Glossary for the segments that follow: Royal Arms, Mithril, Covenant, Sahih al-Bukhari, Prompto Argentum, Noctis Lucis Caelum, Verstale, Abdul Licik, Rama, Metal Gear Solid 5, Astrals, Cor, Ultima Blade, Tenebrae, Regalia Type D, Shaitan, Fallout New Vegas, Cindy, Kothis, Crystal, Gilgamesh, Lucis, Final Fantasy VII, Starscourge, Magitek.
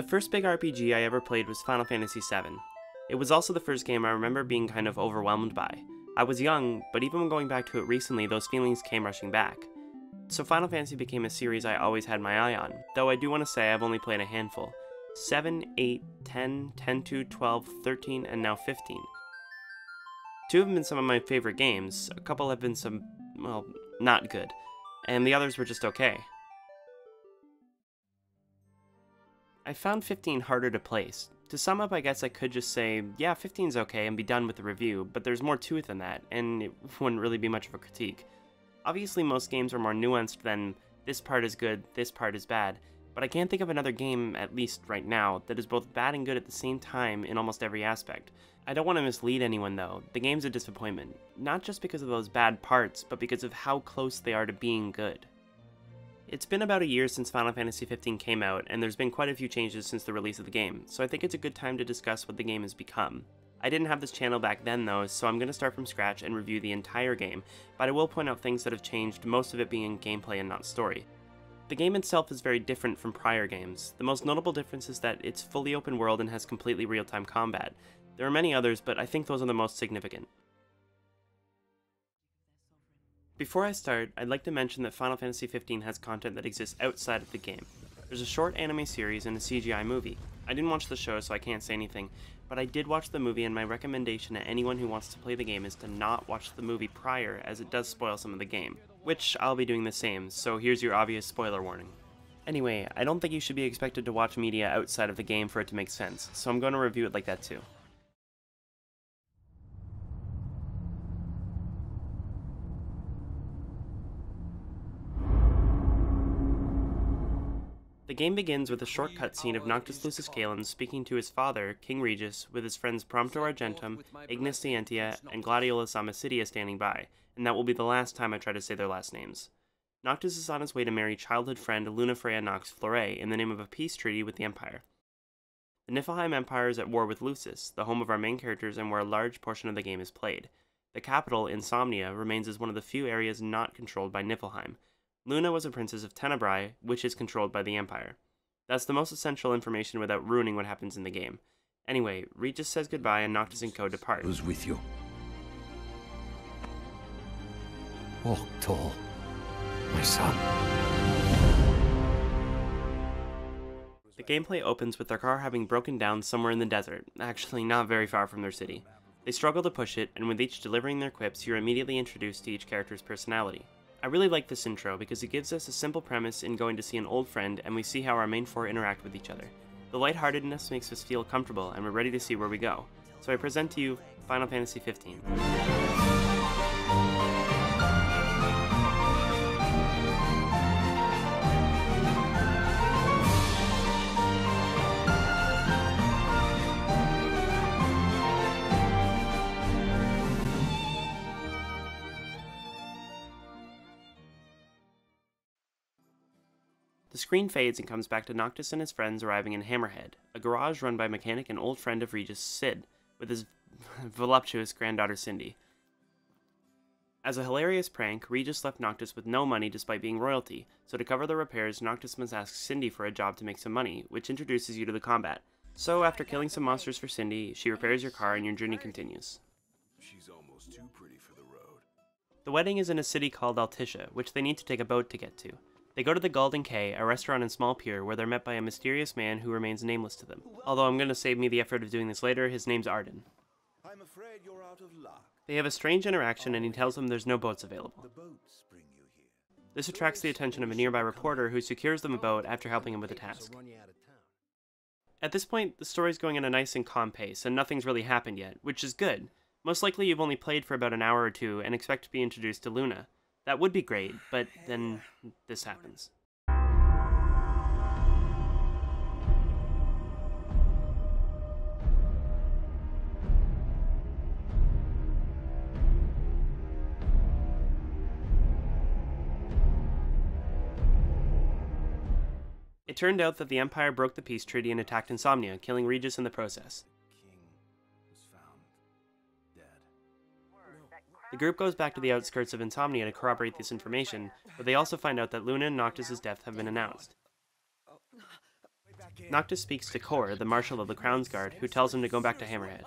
The first big RPG I ever played was Final Fantasy VII. It was also the first game I remember being kind of overwhelmed by. I was young, but even when going back to it recently, those feelings came rushing back. So Final Fantasy became a series I always had my eye on, though I do want to say I've only played a handful. 7, 8, 10, 10-2, 12, 13, and now 15. 2 have been some of my favorite games, a couple have been some, well, not good, and the others were just okay. I found 15 harder to place. To sum up, I guess I could just say, yeah, 15's okay and be done with the review, but there's more to it than that, and it wouldn't really be much of a critique. Obviously most games are more nuanced than, this part is good, this part is bad, but I can't think of another game, at least right now, that is both bad and good at the same time in almost every aspect. I don't want to mislead anyone though, the game's a disappointment, not just because of those bad parts, but because of how close they are to being good. It's been about a year since Final Fantasy XV came out, and there's been quite a few changes since the release of the game, so I think it's a good time to discuss what the game has become. I didn't have this channel back then though, so I'm going to start from scratch and review the entire game, but I will point out things that have changed, most of it being gameplay and not story. The game itself is very different from prior games. The most notable difference is that it's fully open world and has completely real-time combat. There are many others, but I think those are the most significant. Before I start, I'd like to mention that Final Fantasy XV has content that exists outside of the game. There's a short anime series and a CGI movie. I didn't watch the show, so I can't say anything, but I did watch the movie, and my recommendation to anyone who wants to play the game is to not watch the movie prior, as it does spoil some of the game. Which, I'll be doing the same, so here's your obvious spoiler warning. Anyway, I don't think you should be expected to watch media outside of the game for it to make sense, so I'm going to review it like that too. The game begins with a short cutscene of Noctis Lucis Caelum speaking to his father, King Regis, with his friends Prompto Argentum, Ignis Scientia, and Gladiolus Amicitia standing by, and that will be the last time I try to say their last names. Noctis is on his way to marry childhood friend Lunafreya Nox Fleuret in the name of a peace treaty with the Empire. The Niflheim Empire is at war with Lucis, the home of our main characters and where a large portion of the game is played. The capital, Insomnia, remains as one of the few areas not controlled by Niflheim. Luna was a princess of Tenebrae, which is controlled by the Empire. That's the most essential information without ruining what happens in the game. Anyway, Regis says goodbye and Noctis and Co depart. Who's with you? Walk tall, my son. The gameplay opens with their car having broken down somewhere in the desert, actually not very far from their city. They struggle to push it, and with each delivering their quips, you're immediately introduced to each character's personality. I really like this intro because it gives us a simple premise in going to see an old friend, and we see how our main four interact with each other. The lightheartedness makes us feel comfortable, and we're ready to see where we go. So I present to you Final Fantasy XV. The screen fades and comes back to Noctis and his friends arriving in Hammerhead, a garage run by mechanic and old friend of Regis, Cid, with his voluptuous granddaughter Cindy. As a hilarious prank, Regis left Noctis with no money despite being royalty, so to cover the repairs, Noctis must ask Cindy for a job to make some money, which introduces you to the combat. So after killing some monsters for Cindy, she repairs your car and your journey continues. She's almost too pretty for the road. The wedding is in a city called Altissia, which they need to take a boat to get to. They go to the Golden K, a restaurant and small pier, where they're met by a mysterious man who remains nameless to them. Although I'm going to save me the effort of doing this later, his name's Ardyn. I'm afraid you're out of luck. They have a strange interaction and he tells them there's no boats available. This attracts the attention of a nearby reporter who secures them a boat after helping him with a task. At this point, the story's going at a nice and calm pace, and nothing's really happened yet, which is good. Most likely you've only played for about an hour or two and expect to be introduced to Luna. That would be great, but then this happens. It turned out that the Empire broke the peace treaty and attacked Insomnia, killing Regis in the process. The group goes back to the outskirts of Insomnia to corroborate this information, but they also find out that Luna and Noctis' death have been announced. Noctis speaks to Cor, the Marshal of the Crown's Guard, who tells him to go back to Hammerhead.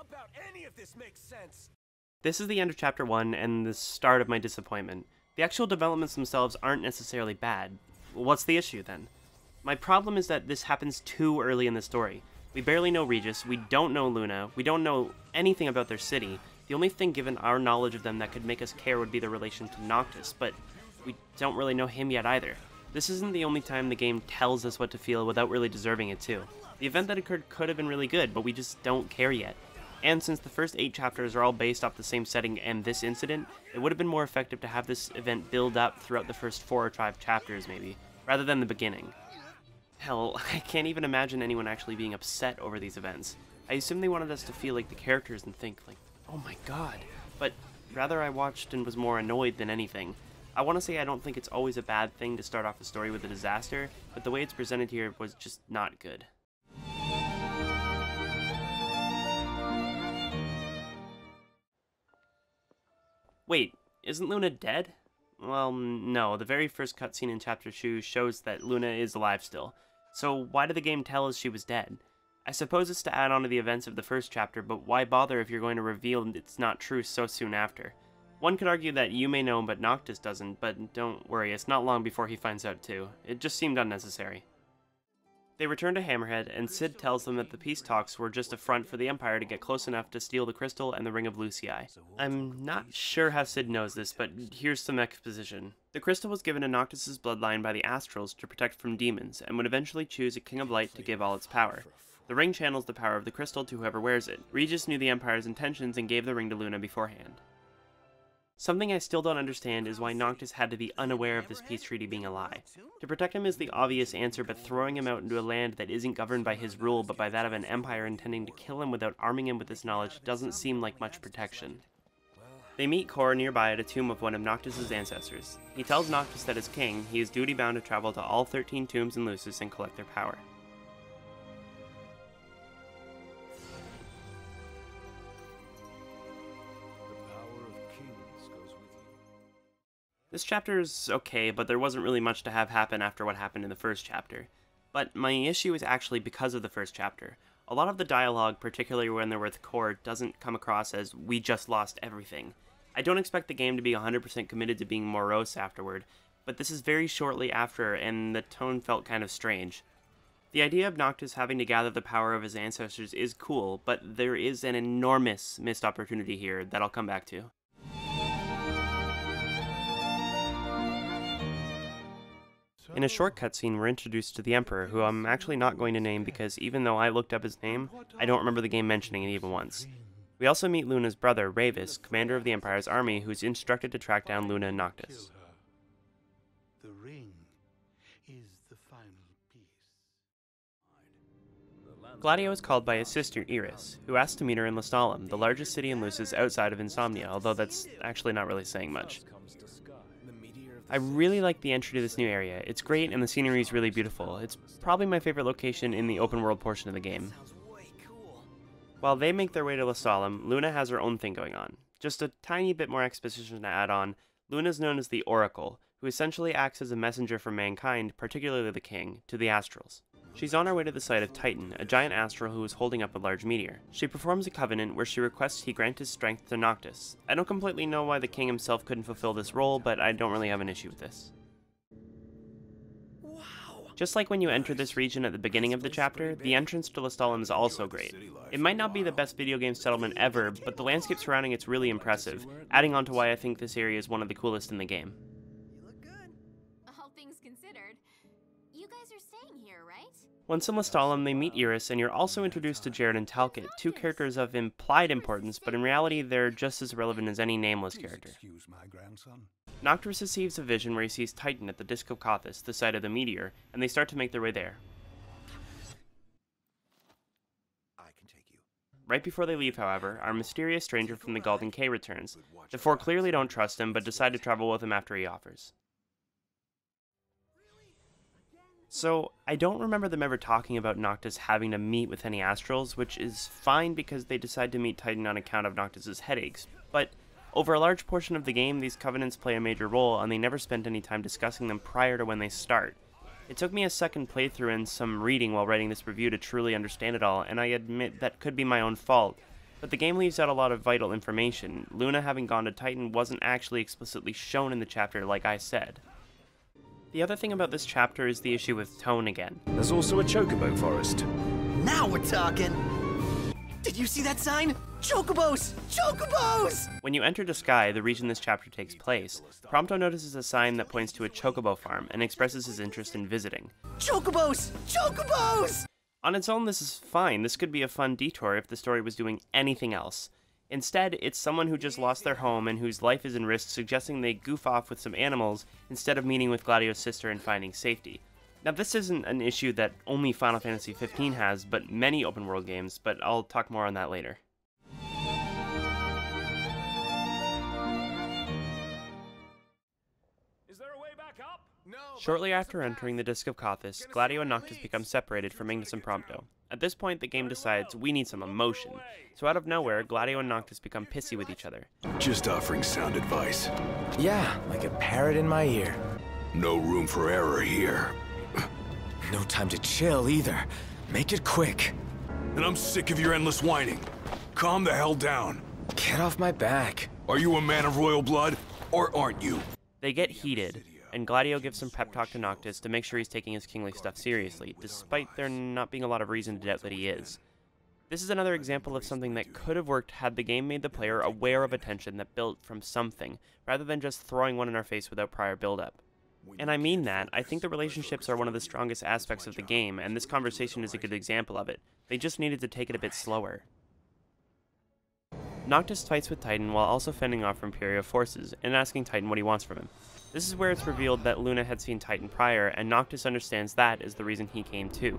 This is the end of Chapter 1 and the start of my disappointment. The actual developments themselves aren't necessarily bad. What's the issue, then? My problem is that this happens too early in the story. We barely know Regis, we don't know Luna, we don't know anything about their city. The only thing given our knowledge of them that could make us care would be their relation to Noctis, but we don't really know him yet either. This isn't the only time the game tells us what to feel without really deserving it too. The event that occurred could have been really good, but we just don't care yet. And since the first 8 chapters are all based off the same setting and this incident, it would have been more effective to have this event build up throughout the first 4 or 5 chapters maybe, rather than the beginning. Hell, I can't even imagine anyone actually being upset over these events. I assume they wanted us to feel like the characters and think like, oh my god, but rather I watched and was more annoyed than anything. I want to say I don't think it's always a bad thing to start off a story with a disaster, but the way it's presented here was just not good. Wait, isn't Luna dead? Well, no, the very first cutscene in Chapter 2 shows that Luna is alive still. So why did the game tell us she was dead? I suppose it's to add on to the events of the first chapter, but why bother if you're going to reveal it's not true so soon after? One could argue that you may know but Noctis doesn't, but don't worry, it's not long before he finds out too. It just seemed unnecessary. They return to Hammerhead, and Cid tells them that the peace talks were just a front for the Empire to get close enough to steal the Crystal and the Ring of Lucii. I'm not sure how Cid knows this, but here's some exposition. The Crystal was given to Noctis' bloodline by the Astrals to protect from demons, and would eventually choose a King of Light to give all its power. The ring channels the power of the Crystal to whoever wears it. Regis knew the Empire's intentions and gave the ring to Luna beforehand. Something I still don't understand is why Noctis had to be unaware of this peace treaty being a lie. To protect him is the obvious answer, but throwing him out into a land that isn't governed by his rule but by that of an empire intending to kill him without arming him with this knowledge doesn't seem like much protection. They meet Cor nearby at a tomb of one of Noctis' ancestors. He tells Noctis that as king, he is duty-bound to travel to all 13 tombs in Lucis and collect their power. This chapter is okay, but there wasn't really much to have happen after what happened in the first chapter. But my issue is actually because of the first chapter. A lot of the dialogue, particularly when they're with Cor, doesn't come across as, we just lost everything. I don't expect the game to be 100% committed to being morose afterward, but this is very shortly after, and the tone felt kind of strange. The idea of Noctis having to gather the power of his ancestors is cool, but there is an enormous missed opportunity here that I'll come back to. In a short cutscene, we're introduced to the Emperor, who I'm actually not going to name because even though I looked up his name, I don't remember the game mentioning it even once. We also meet Luna's brother, Ravus, commander of the Empire's army, who's instructed to track down Luna and Noctis. The ring is the final piece. Gladio is called by his sister, Iris, who asks to meet her in Lestallum, the largest city in Lucis outside of Insomnia, although that's actually not really saying much. I really like the entry to this new area. It's great and the scenery is really beautiful. It's probably my favorite location in the open world portion of the game. While they make their way to Lestallum, Luna has her own thing going on. Just a tiny bit more exposition to add on, Luna is known as the Oracle, who essentially acts as a messenger for mankind, particularly the king, to the Astrals. She's on her way to the site of Titan, a giant astral who is holding up a large meteor. She performs a covenant where she requests he grant his strength to Noctis. I don't completely know why the king himself couldn't fulfill this role, but I don't really have an issue with this. Wow. Just like when you enter this region at the beginning of the chapter, the entrance to Lestallum is also great. It might not be the best video game settlement ever, but the landscape surrounding it's really impressive, adding on to why I think this area is one of the coolest in the game. Once in Lestallum, they meet Iris, and you're also introduced to Jared and Talcott, two characters of implied importance, but in reality they're just as relevant as any nameless character. Noctis receives a vision where he sees Titan at the Disk of Kothis, the site of the meteor, and they start to make their way there. Right before they leave, however, our mysterious stranger from the Golden K returns. The four clearly don't trust him, but decide to travel with him after he offers. So, I don't remember them ever talking about Noctis having to meet with any Astrals, which is fine because they decide to meet Titan on account of Noctis' headaches, but over a large portion of the game, these covenants play a major role and they never spend any time discussing them prior to when they start. It took me a second playthrough and some reading while writing this review to truly understand it all, and I admit that could be my own fault, but the game leaves out a lot of vital information. Luna having gone to Titan wasn't actually explicitly shown in the chapter like I said. The other thing about this chapter is the issue with tone again. There's also a Chocobo forest. Now we're talking! Did you see that sign? Chocobos! Chocobos! When you enter Disgaea, the region this chapter takes place, Prompto notices a sign that points to a Chocobo farm and expresses his interest in visiting. Chocobos! Chocobos! On its own, this is fine. This could be a fun detour if the story was doing anything else. Instead, it's someone who just lost their home and whose life is in risk suggesting they goof off with some animals instead of meeting with Gladio's sister and finding safety. Now, this isn't an issue that only Final Fantasy XV has, but many open-world games, but I'll talk more on that later. Is there a way back up? No, shortly after entering the Disc of Kothis, Gladio and Noctis become separated from Ignis and Prompto. At this point, the game decides we need some emotion, so out of nowhere, Gladio and Noctis become pissy with each other. Just offering sound advice. Yeah, like a parrot in my ear. No room for error here. No time to chill, either. Make it quick. And I'm sick of your endless whining. Calm the hell down. Get off my back. Are you a man of royal blood, or aren't you? They get heated, and Gladio gives some pep talk to Noctis to make sure he's taking his kingly stuff seriously, despite there not being a lot of reason to doubt that he is. This is another example of something that could have worked had the game made the player aware of a tension that built from something, rather than just throwing one in our face without prior build-up. And I mean that. I think the relationships are one of the strongest aspects of the game, and this conversation is a good example of it. They just needed to take it a bit slower. Noctis fights with Titan while also fending off Imperio forces, and asking Titan what he wants from him. This is where it's revealed that Luna had seen Titan prior, and Noctis understands that is the reason he came too.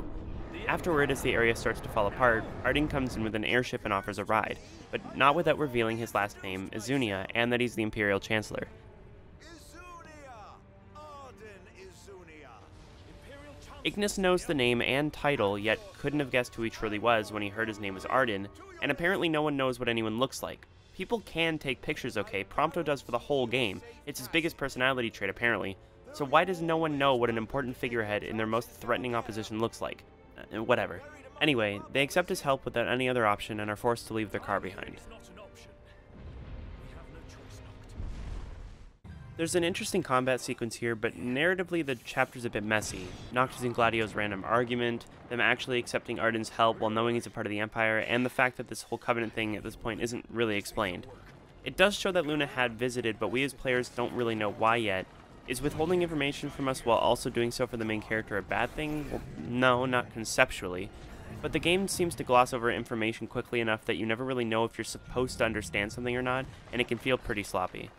Afterward, as the area starts to fall apart, Ardyn comes in with an airship and offers a ride, but not without revealing his last name, Izunia, and that he's the Imperial Chancellor. Ignis knows the name and title, yet couldn't have guessed who he truly was when he heard his name was Ardyn, and apparently no one knows what anyone looks like. People can take pictures, okay? Prompto does for the whole game. It's his biggest personality trait, apparently. So why does no one know what an important figurehead in their most threatening opposition looks like? Whatever. Anyway, they accept his help without any other option and are forced to leave their car behind. There's an interesting combat sequence here, but narratively the chapter's a bit messy. Noctis and Gladio's random argument, them actually accepting Ardyn's help while knowing he's a part of the Empire, and the fact that this whole Covenant thing at this point isn't really explained. It does show that Luna had visited, but we as players don't really know why yet. Is withholding information from us while also doing so for the main character a bad thing? Well, no, not conceptually. But the game seems to gloss over information quickly enough that you never really know if you're supposed to understand something or not, and it can feel pretty sloppy.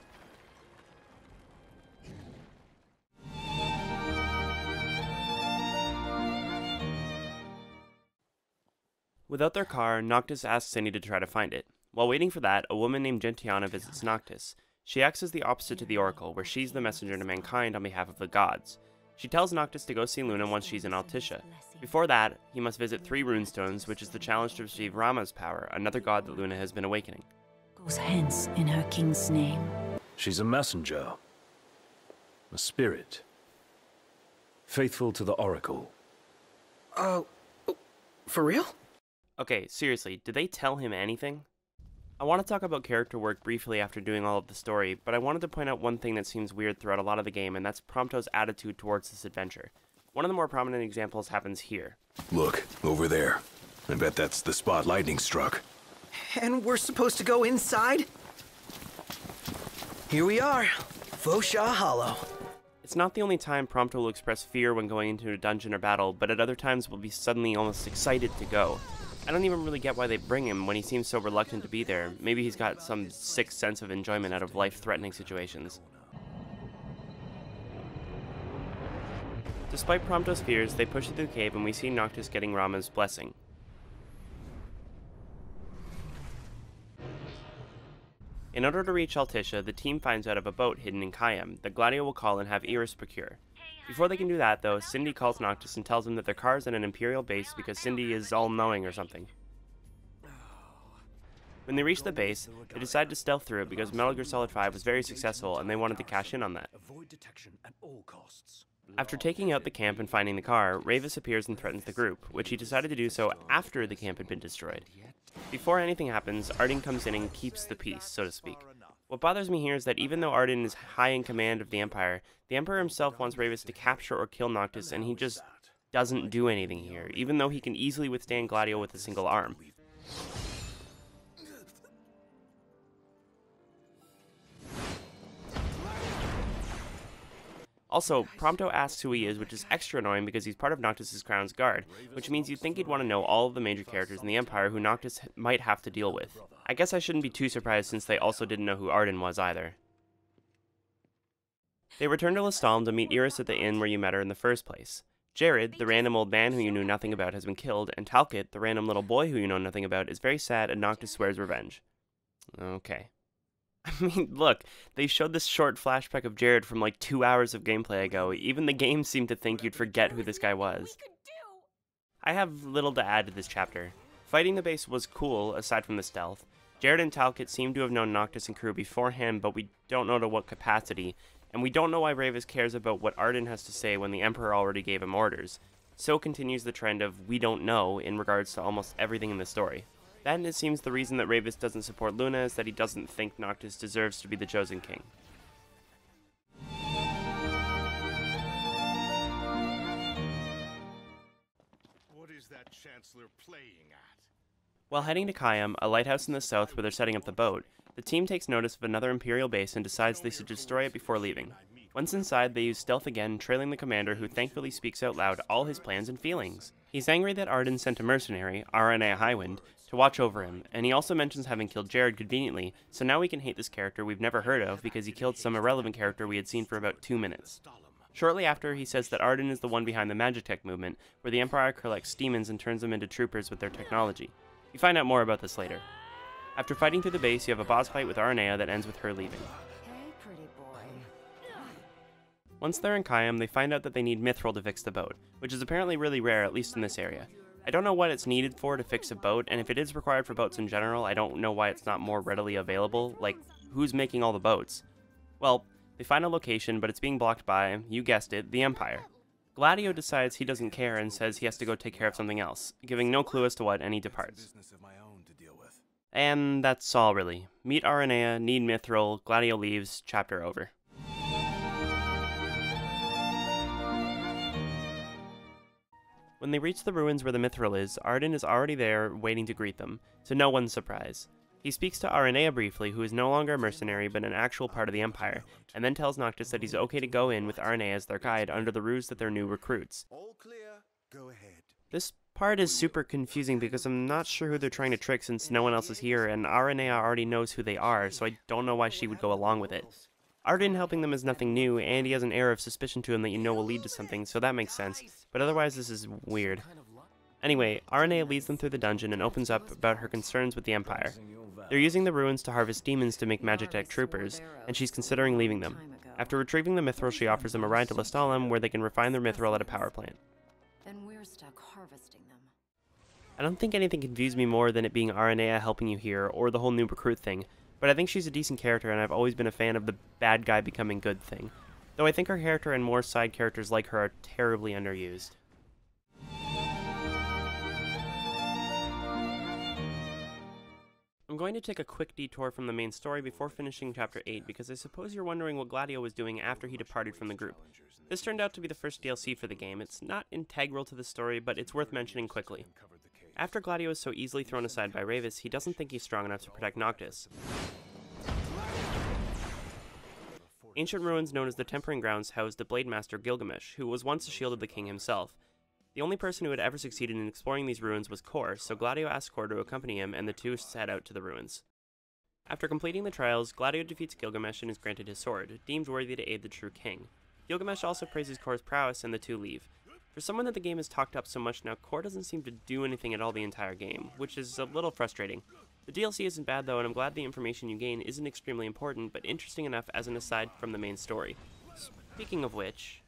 Without their car, Noctis asks Cindy to try to find it. While waiting for that, a woman named Gentiana visits Noctis. She acts as the opposite to the Oracle, where she's the messenger to mankind on behalf of the gods. She tells Noctis to go see Luna once she's in Altissia. Before that, he must visit 3 runestones, which is the challenge to receive Rama's power, another god that Luna has been awakening. Goes hence in her king's name. She's a messenger. A spirit. Faithful to the Oracle. For real? Okay, seriously, did they tell him anything? I want to talk about character work briefly after doing all of the story, but I wanted to point out one thing that seems weird throughout a lot of the game, and that's Prompto's attitude towards this adventure. One of the more prominent examples happens here. Look, over there. I bet that's the spot lightning struck. And we're supposed to go inside? Here we are, Fosha Hollow. It's not the only time Prompto will express fear when going into a dungeon or battle, but at other times will be suddenly almost excited to go. I don't even really get why they bring him when he seems so reluctant to be there. Maybe he's got some sixth sense of enjoyment out of life-threatening situations. Despite Prompto's fears, they push through the cave and we see Noctis getting Rama's blessing. In order to reach Altissia, the team finds out of a boat hidden in Khayyam that Gladio will call and have Iris procure. Before they can do that, though, Cindy calls Noctis and tells him that their car's at an Imperial base because Cindy is all-knowing or something. When they reach the base, they decide to stealth through it because Metal Gear Solid 5 was very successful and they wanted to cash in on that. After taking out the camp and finding the car, Ravus appears and threatens the group, which he decided to do so after the camp had been destroyed. Before anything happens, Ardyn comes in and keeps the peace, so to speak. What bothers me here is that even though Ardyn is high in command of the Emperor himself wants Ravus to capture or kill Noctis, and he just doesn't do anything here, even though he can easily withstand Gladiol with a single arm. Also, Prompto asks who he is, which is extra annoying because he's part of Noctis' Crown's Guard, which means you'd think he'd want to know all of the major characters in the Empire who Noctis might have to deal with. I guess I shouldn't be too surprised since they also didn't know who Ardyn was either. They return to Lestallum to meet Iris at the inn where you met her in the first place. Jared, the random old man who you knew nothing about, has been killed, and Talcott, the random little boy who you know nothing about, is very sad and Noctis swears revenge. Okay. I mean, look, they showed this short flashback of Jared from like 2 hours of gameplay ago. Even the game seemed to think you'd forget who this guy was. I have little to add to this chapter. Fighting the base was cool, aside from the stealth. Jared and Talcott seem to have known Noctis and crew beforehand, but we don't know to what capacity, and we don't know why Ravus cares about what Ardyn has to say when the Emperor already gave him orders. So continues the trend of we don't know in regards to almost everything in the story. Then it seems the reason that Ravus doesn't support Luna is that he doesn't think Noctis deserves to be the chosen king. What is that Chancellor playing at? While heading to Khayyam, a lighthouse in the south where they're setting up the boat, the team takes notice of another Imperial base and decides they should destroy it before leaving. Once inside, they use stealth again, trailing the commander, who thankfully speaks out loud all his plans and feelings. He's angry that Ardyn sent a mercenary, Aranea Highwind, to watch over him, and he also mentions having killed Jared conveniently, so now we can hate this character we've never heard of because he killed some irrelevant character we had seen for about 2 minutes. Shortly after, he says that Ardyn is the one behind the Magitek movement, where the Empire collects demons and turns them into troopers with their technology. You find out more about this later. After fighting through the base, you have a boss fight with Aranea that ends with her leaving. Once they're in Khayyam, they find out that they need mithril to fix the boat, which is apparently really rare, at least in this area. I don't know what it's needed for to fix a boat, and if it is required for boats in general, I don't know why it's not more readily available. Like, who's making all the boats? Well, they find a location, but it's being blocked by, you guessed it, the Empire. Gladio decides he doesn't care and says he has to go take care of something else, giving no clue as to what, and he departs. And that's all, really. Meet Aranea, need mithril, Gladio leaves, chapter over. When they reach the ruins where the mithril is, Ardyn is already there waiting to greet them, to no one's surprise. He speaks to Aranea briefly, who is no longer a mercenary but an actual part of the Empire, and then tells Noctis that he's okay to go in with Aranea as their guide under the ruse that they're new recruits. All clear. Go ahead. This part is super confusing because I'm not sure who they're trying to trick since no one else is here, and Aranea already knows who they are, so I don't know why she would go along with it. Ardyn helping them is nothing new, and he has an air of suspicion to him that you know will lead to something, so that makes sense, but otherwise this is weird. Anyway, Aranea leads them through the dungeon and opens up about her concerns with the Empire. They're using the ruins to harvest demons to make Magitek troopers, and she's considering leaving them. After retrieving the mithril, she offers them a ride to Lestallum, where they can refine their mithril at a power plant. And we're stuck harvesting them. I don't think anything confused me more than it being Aranea helping you here, or the whole new recruit thing. But I think she's a decent character, and I've always been a fan of the bad guy becoming good thing. Though I think her character and more side characters like her are terribly underused. I'm going to take a quick detour from the main story before finishing Chapter 8, because I suppose you're wondering what Gladio was doing after he departed from the group. This turned out to be the first DLC for the game. It's not integral to the story, but it's worth mentioning quickly. After Gladio is so easily thrown aside by Ravus, he doesn't think he's strong enough to protect Noctis. Ancient ruins known as the Tempering Grounds housed the Blademaster Gilgamesh, who was once the shield of the king himself. The only person who had ever succeeded in exploring these ruins was Cor, so Gladio asked Cor to accompany him, and the two set out to the ruins. After completing the trials, Gladio defeats Gilgamesh and is granted his sword, deemed worthy to aid the true king. Gilgamesh also praises Cor's prowess, and the two leave. For someone that the game has talked up so much now, Cor doesn't seem to do anything at all the entire game, which is a little frustrating. The DLC isn't bad though, and I'm glad the information you gain isn't extremely important, but interesting enough as an aside from the main story. Speaking of which...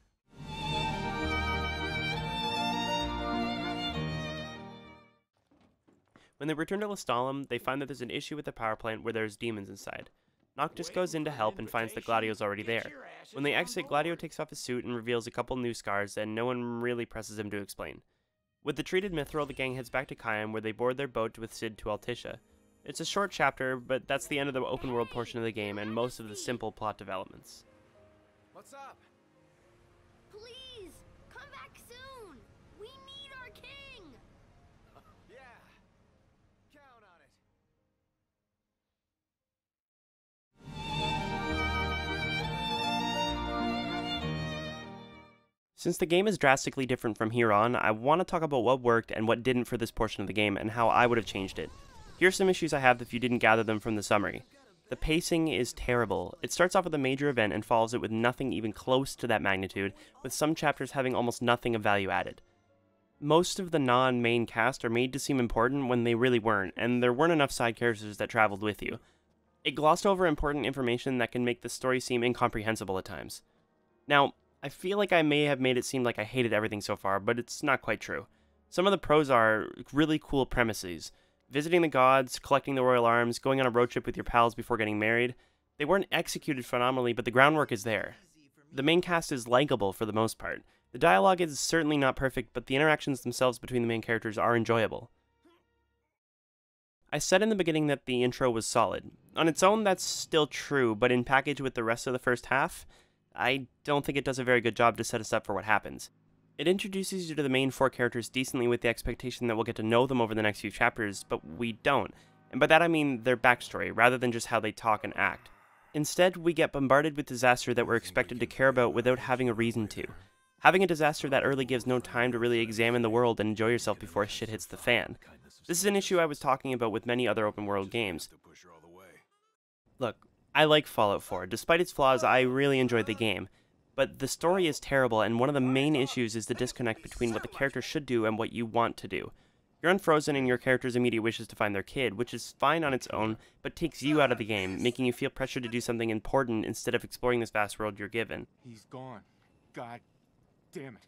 When they return to Lestallum, they find that there's an issue with the power plant where there's demons inside. Noctis goes in to help and finds that Gladio's already there. When they exit, Gladio takes off his suit and reveals a couple new scars, and no one really presses him to explain. With the treated Mithril, the gang heads back to Caelum, where they board their boat with Cid to Altissia. It's a short chapter, but that's the end of the open world portion of the game and most of the simple plot developments. What's up? Please, come back soon! We need our king! Yeah, count on it. Since the game is drastically different from here on, I want to talk about what worked and what didn't for this portion of the game and how I would have changed it. Here's some issues I have if you didn't gather them from the summary. The pacing is terrible. It starts off with a major event and follows it with nothing even close to that magnitude, with some chapters having almost nothing of value added. Most of the non-main cast are made to seem important when they really weren't, and there weren't enough side characters that traveled with you. It glossed over important information that can make the story seem incomprehensible at times. Now, I feel like I may have made it seem like I hated everything so far, but it's not quite true. Some of the pros are really cool premises. Visiting the gods, collecting the Royal Arms, going on a road trip with your pals before getting married. They weren't executed phenomenally, but the groundwork is there. The main cast is likable for the most part. The dialogue is certainly not perfect, but the interactions themselves between the main characters are enjoyable. I said in the beginning that the intro was solid. On its own, that's still true, but in package with the rest of the first half, I don't think it does a very good job to set us up for what happens. It introduces you to the main four characters decently with the expectation that we'll get to know them over the next few chapters, but we don't. And by that I mean their backstory, rather than just how they talk and act. Instead, we get bombarded with disaster that we're expected to care about without having a reason to. Having a disaster that early gives no time to really examine the world and enjoy yourself before shit hits the fan. This is an issue I was talking about with many other open world games. Look, I like Fallout 4. Despite its flaws, I really enjoyed the game. But the story is terrible, and one of the main issues is the disconnect between what the character should do and what you want to do. You're unfrozen in your character's immediate wishes to find their kid, which is fine on its own, but takes you out of the game, making you feel pressure to do something important instead of exploring this vast world you're given. He's gone. God damn it.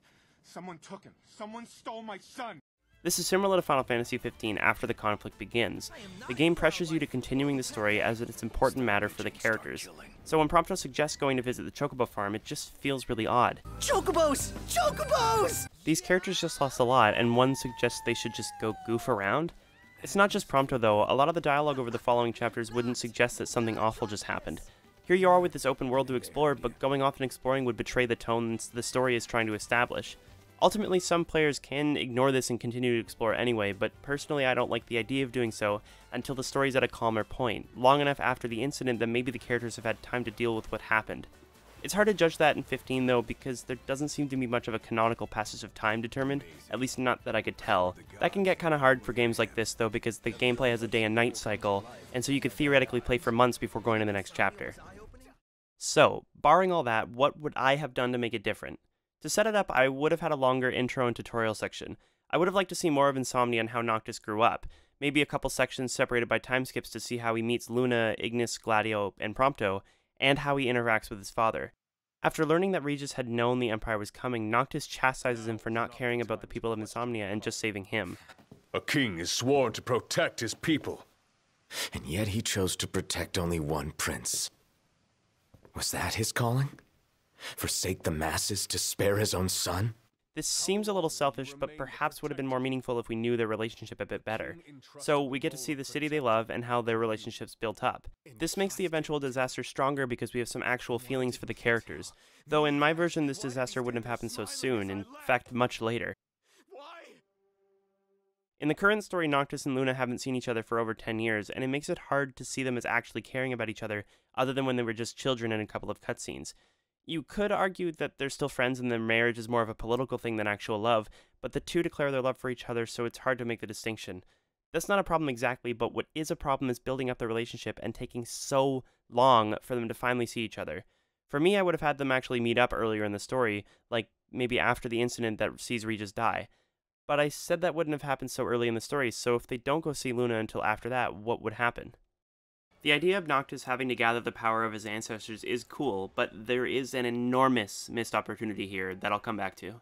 Someone took him. Someone stole my son. This is similar to Final Fantasy XV after the conflict begins. The game pressures you to continuing the story as it's an important matter for the characters. So when Prompto suggests going to visit the Chocobo farm, it just feels really odd. Chocobos! Chocobos! These characters just lost a lot, and one suggests they should just go goof around? It's not just Prompto though, a lot of the dialogue over the following chapters wouldn't suggest that something awful just happened. Here you are with this open world to explore, but going off and exploring would betray the tone the story is trying to establish. Ultimately, some players can ignore this and continue to explore anyway, but personally I don't like the idea of doing so until the story's at a calmer point, long enough after the incident that maybe the characters have had time to deal with what happened. It's hard to judge that in 15 though, because there doesn't seem to be much of a canonical passage of time determined, at least not that I could tell. That can get kinda hard for games like this though, because the gameplay has a day and night cycle, and so you could theoretically play for months before going to the next chapter. So, barring all that, what would I have done to make it different? To set it up, I would have had a longer intro and tutorial section. I would have liked to see more of Insomnia and how Noctis grew up. Maybe a couple sections separated by time skips to see how he meets Luna, Ignis, Gladio, and Prompto, and how he interacts with his father. After learning that Regis had known the Empire was coming, Noctis chastises him for not caring about the people of Insomnia and just saving him. A king is sworn to protect his people. And yet he chose to protect only one prince. Was that his calling? Forsake the masses to spare his own son? This seems a little selfish, but perhaps would have been more meaningful if we knew their relationship a bit better. So we get to see the city they love and how their relationships built up. This makes the eventual disaster stronger because we have some actual feelings for the characters. Though in my version this disaster wouldn't have happened so soon, in fact much later. In the current story, Noctis and Luna haven't seen each other for over 10 years, and it makes it hard to see them as actually caring about each other, other than when they were just children in a couple of cutscenes. You could argue that they're still friends and their marriage is more of a political thing than actual love, but the two declare their love for each other, so it's hard to make the distinction. That's not a problem exactly, but what is a problem is building up the relationship and taking so long for them to finally see each other. For me, I would have had them actually meet up earlier in the story, like maybe after the incident that sees Regis die. But I said that wouldn't have happened so early in the story, so if they don't go see Luna until after that, what would happen? The idea of Noctis having to gather the power of his ancestors is cool, but there is an enormous missed opportunity here that I'll come back to.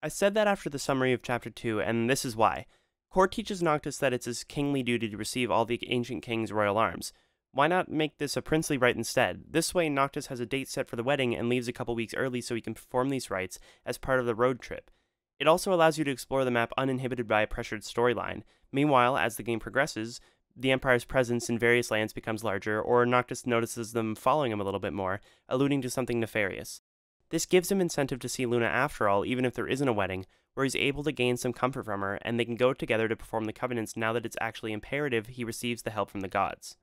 I said that after the summary of Chapter 2, and this is why. Cor teaches Noctis that it's his kingly duty to receive all the ancient king's royal arms. Why not make this a princely rite instead? This way, Noctis has a date set for the wedding and leaves a couple weeks early so he can perform these rites as part of the road trip. It also allows you to explore the map uninhibited by a pressured storyline. Meanwhile, as the game progresses, the Empire's presence in various lands becomes larger, or Noctis notices them following him a little bit more, alluding to something nefarious. This gives him incentive to see Luna after all, even if there isn't a wedding, where he's able to gain some comfort from her, and they can go together to perform the covenants now that it's actually imperative he receives the help from the gods.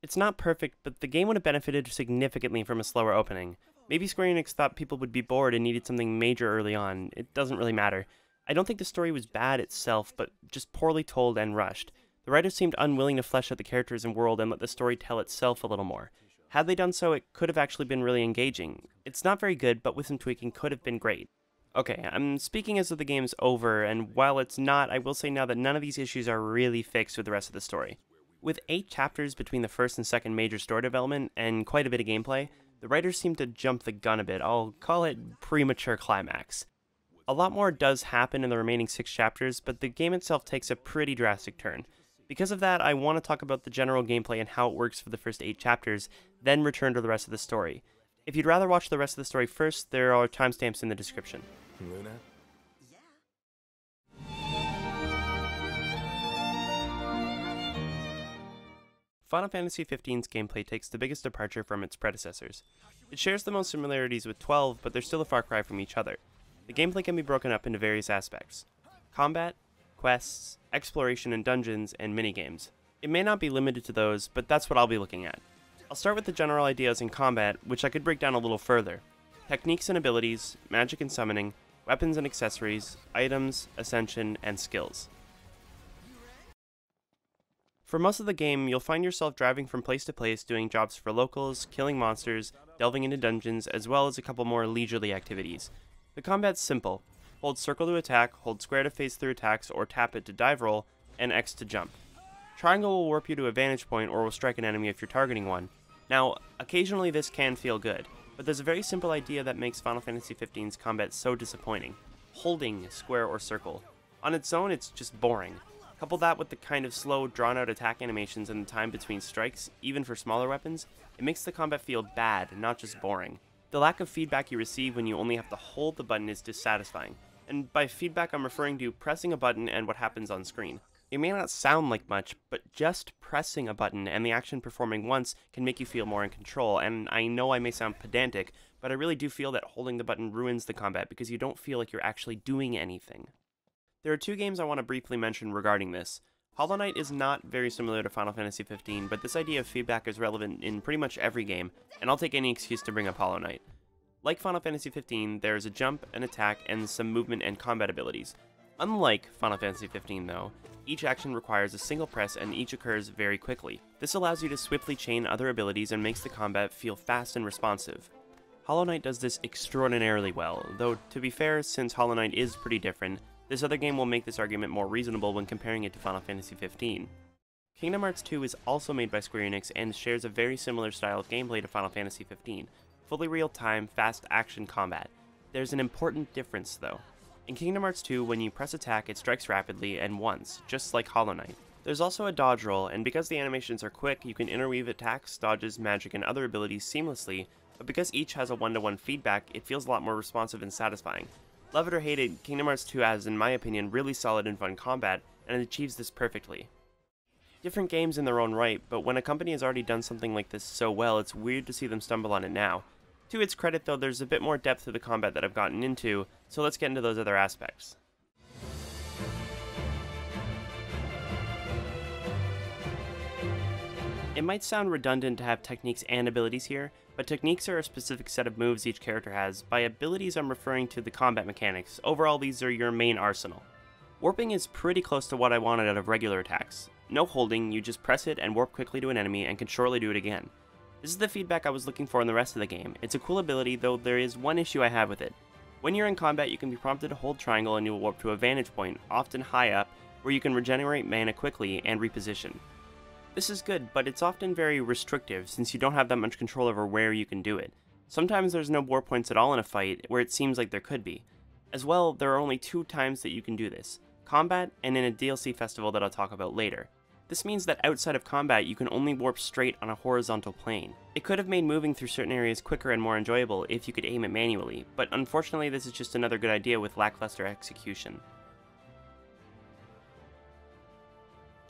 It's not perfect, but the game would have benefited significantly from a slower opening. Maybe Square Enix thought people would be bored and needed something major early on. It doesn't really matter. I don't think the story was bad itself, but just poorly told and rushed. The writers seemed unwilling to flesh out the characters and world and let the story tell itself a little more. Had they done so, it could have actually been really engaging. It's not very good, but with some tweaking could have been great. Okay, I'm speaking as though the game's over, and while it's not, I will say now that none of these issues are really fixed with the rest of the story. With 8 chapters between the first and second major story development, and quite a bit of gameplay, the writers seem to jump the gun a bit. I'll call it premature climax. A lot more does happen in the remaining 6 chapters, but the game itself takes a pretty drastic turn. Because of that, I want to talk about the general gameplay and how it works for the first 8 chapters, then return to the rest of the story. If you'd rather watch the rest of the story first, there are timestamps in the description. Luna? Yeah. Final Fantasy XV's gameplay takes the biggest departure from its predecessors. It shares the most similarities with XII, but they're still a far cry from each other. The gameplay can be broken up into various aspects: combat, quests, exploration and dungeons, and minigames. It may not be limited to those, but that's what I'll be looking at. I'll start with the general ideas in combat, which I could break down a little further. Techniques and abilities, magic and summoning, weapons and accessories, items, ascension, and skills. For most of the game, you'll find yourself driving from place to place doing jobs for locals, killing monsters, delving into dungeons, as well as a couple more leisurely activities. The combat's simple. Hold circle to attack, hold square to phase through attacks, or tap it to dive roll, and X to jump. Triangle will warp you to a vantage point or will strike an enemy if you're targeting one. Now, occasionally this can feel good, but there's a very simple idea that makes Final Fantasy XV's combat so disappointing: holding square or circle. On its own, it's just boring. Couple that with the kind of slow, drawn-out attack animations and the time between strikes, even for smaller weapons, it makes the combat feel bad, not just boring. The lack of feedback you receive when you only have to hold the button is dissatisfying. And by feedback, I'm referring to pressing a button and what happens on screen. It may not sound like much, but just pressing a button and the action performing once can make you feel more in control, and I know I may sound pedantic, but I really do feel that holding the button ruins the combat because you don't feel like you're actually doing anything. There are 2 games I want to briefly mention regarding this. Hollow Knight is not very similar to Final Fantasy XV, but this idea of feedback is relevant in pretty much every game, and I'll take any excuse to bring up Hollow Knight. Like Final Fantasy XV, there is a jump, an attack, and some movement and combat abilities. Unlike Final Fantasy XV though, each action requires a single press and each occurs very quickly. This allows you to swiftly chain other abilities and makes the combat feel fast and responsive. Hollow Knight does this extraordinarily well, though to be fair, since Hollow Knight is pretty different, this other game will make this argument more reasonable when comparing it to Final Fantasy XV. Kingdom Hearts 2 is also made by Square Enix and shares a very similar style of gameplay to Final Fantasy XV. Fully real-time, fast-action combat. There's an important difference, though. In Kingdom Hearts 2, when you press attack, it strikes rapidly and once, just like Hollow Knight. There's also a dodge roll, and because the animations are quick, you can interweave attacks, dodges, magic, and other abilities seamlessly, but because each has a one-to-one feedback, it feels a lot more responsive and satisfying. Love it or hate it, Kingdom Hearts 2 has, in my opinion, really solid and fun combat, and it achieves this perfectly. Different games in their own right, but when a company has already done something like this so well, it's weird to see them stumble on it now. To its credit though, there's a bit more depth to the combat that I've gotten into, so let's get into those other aspects. It might sound redundant to have techniques and abilities here, but techniques are a specific set of moves each character has. By abilities, I'm referring to the combat mechanics. Overall, these are your main arsenal. Warping is pretty close to what I wanted out of regular attacks. No holding, you just press it and warp quickly to an enemy and can shortly do it again. This is the feedback I was looking for in the rest of the game. It's a cool ability, though there is one issue I have with it. When you're in combat, you can be prompted to hold triangle and you will warp to a vantage point, often high up, where you can regenerate mana quickly and reposition. This is good, but it's often very restrictive since you don't have that much control over where you can do it. Sometimes there's no war points at all in a fight, where it seems like there could be. As well, there are only 2 times that you can do this: combat and in a DLC festival that I'll talk about later. This means that outside of combat, you can only warp straight on a horizontal plane. It could have made moving through certain areas quicker and more enjoyable if you could aim it manually, but unfortunately this is just another good idea with lackluster execution.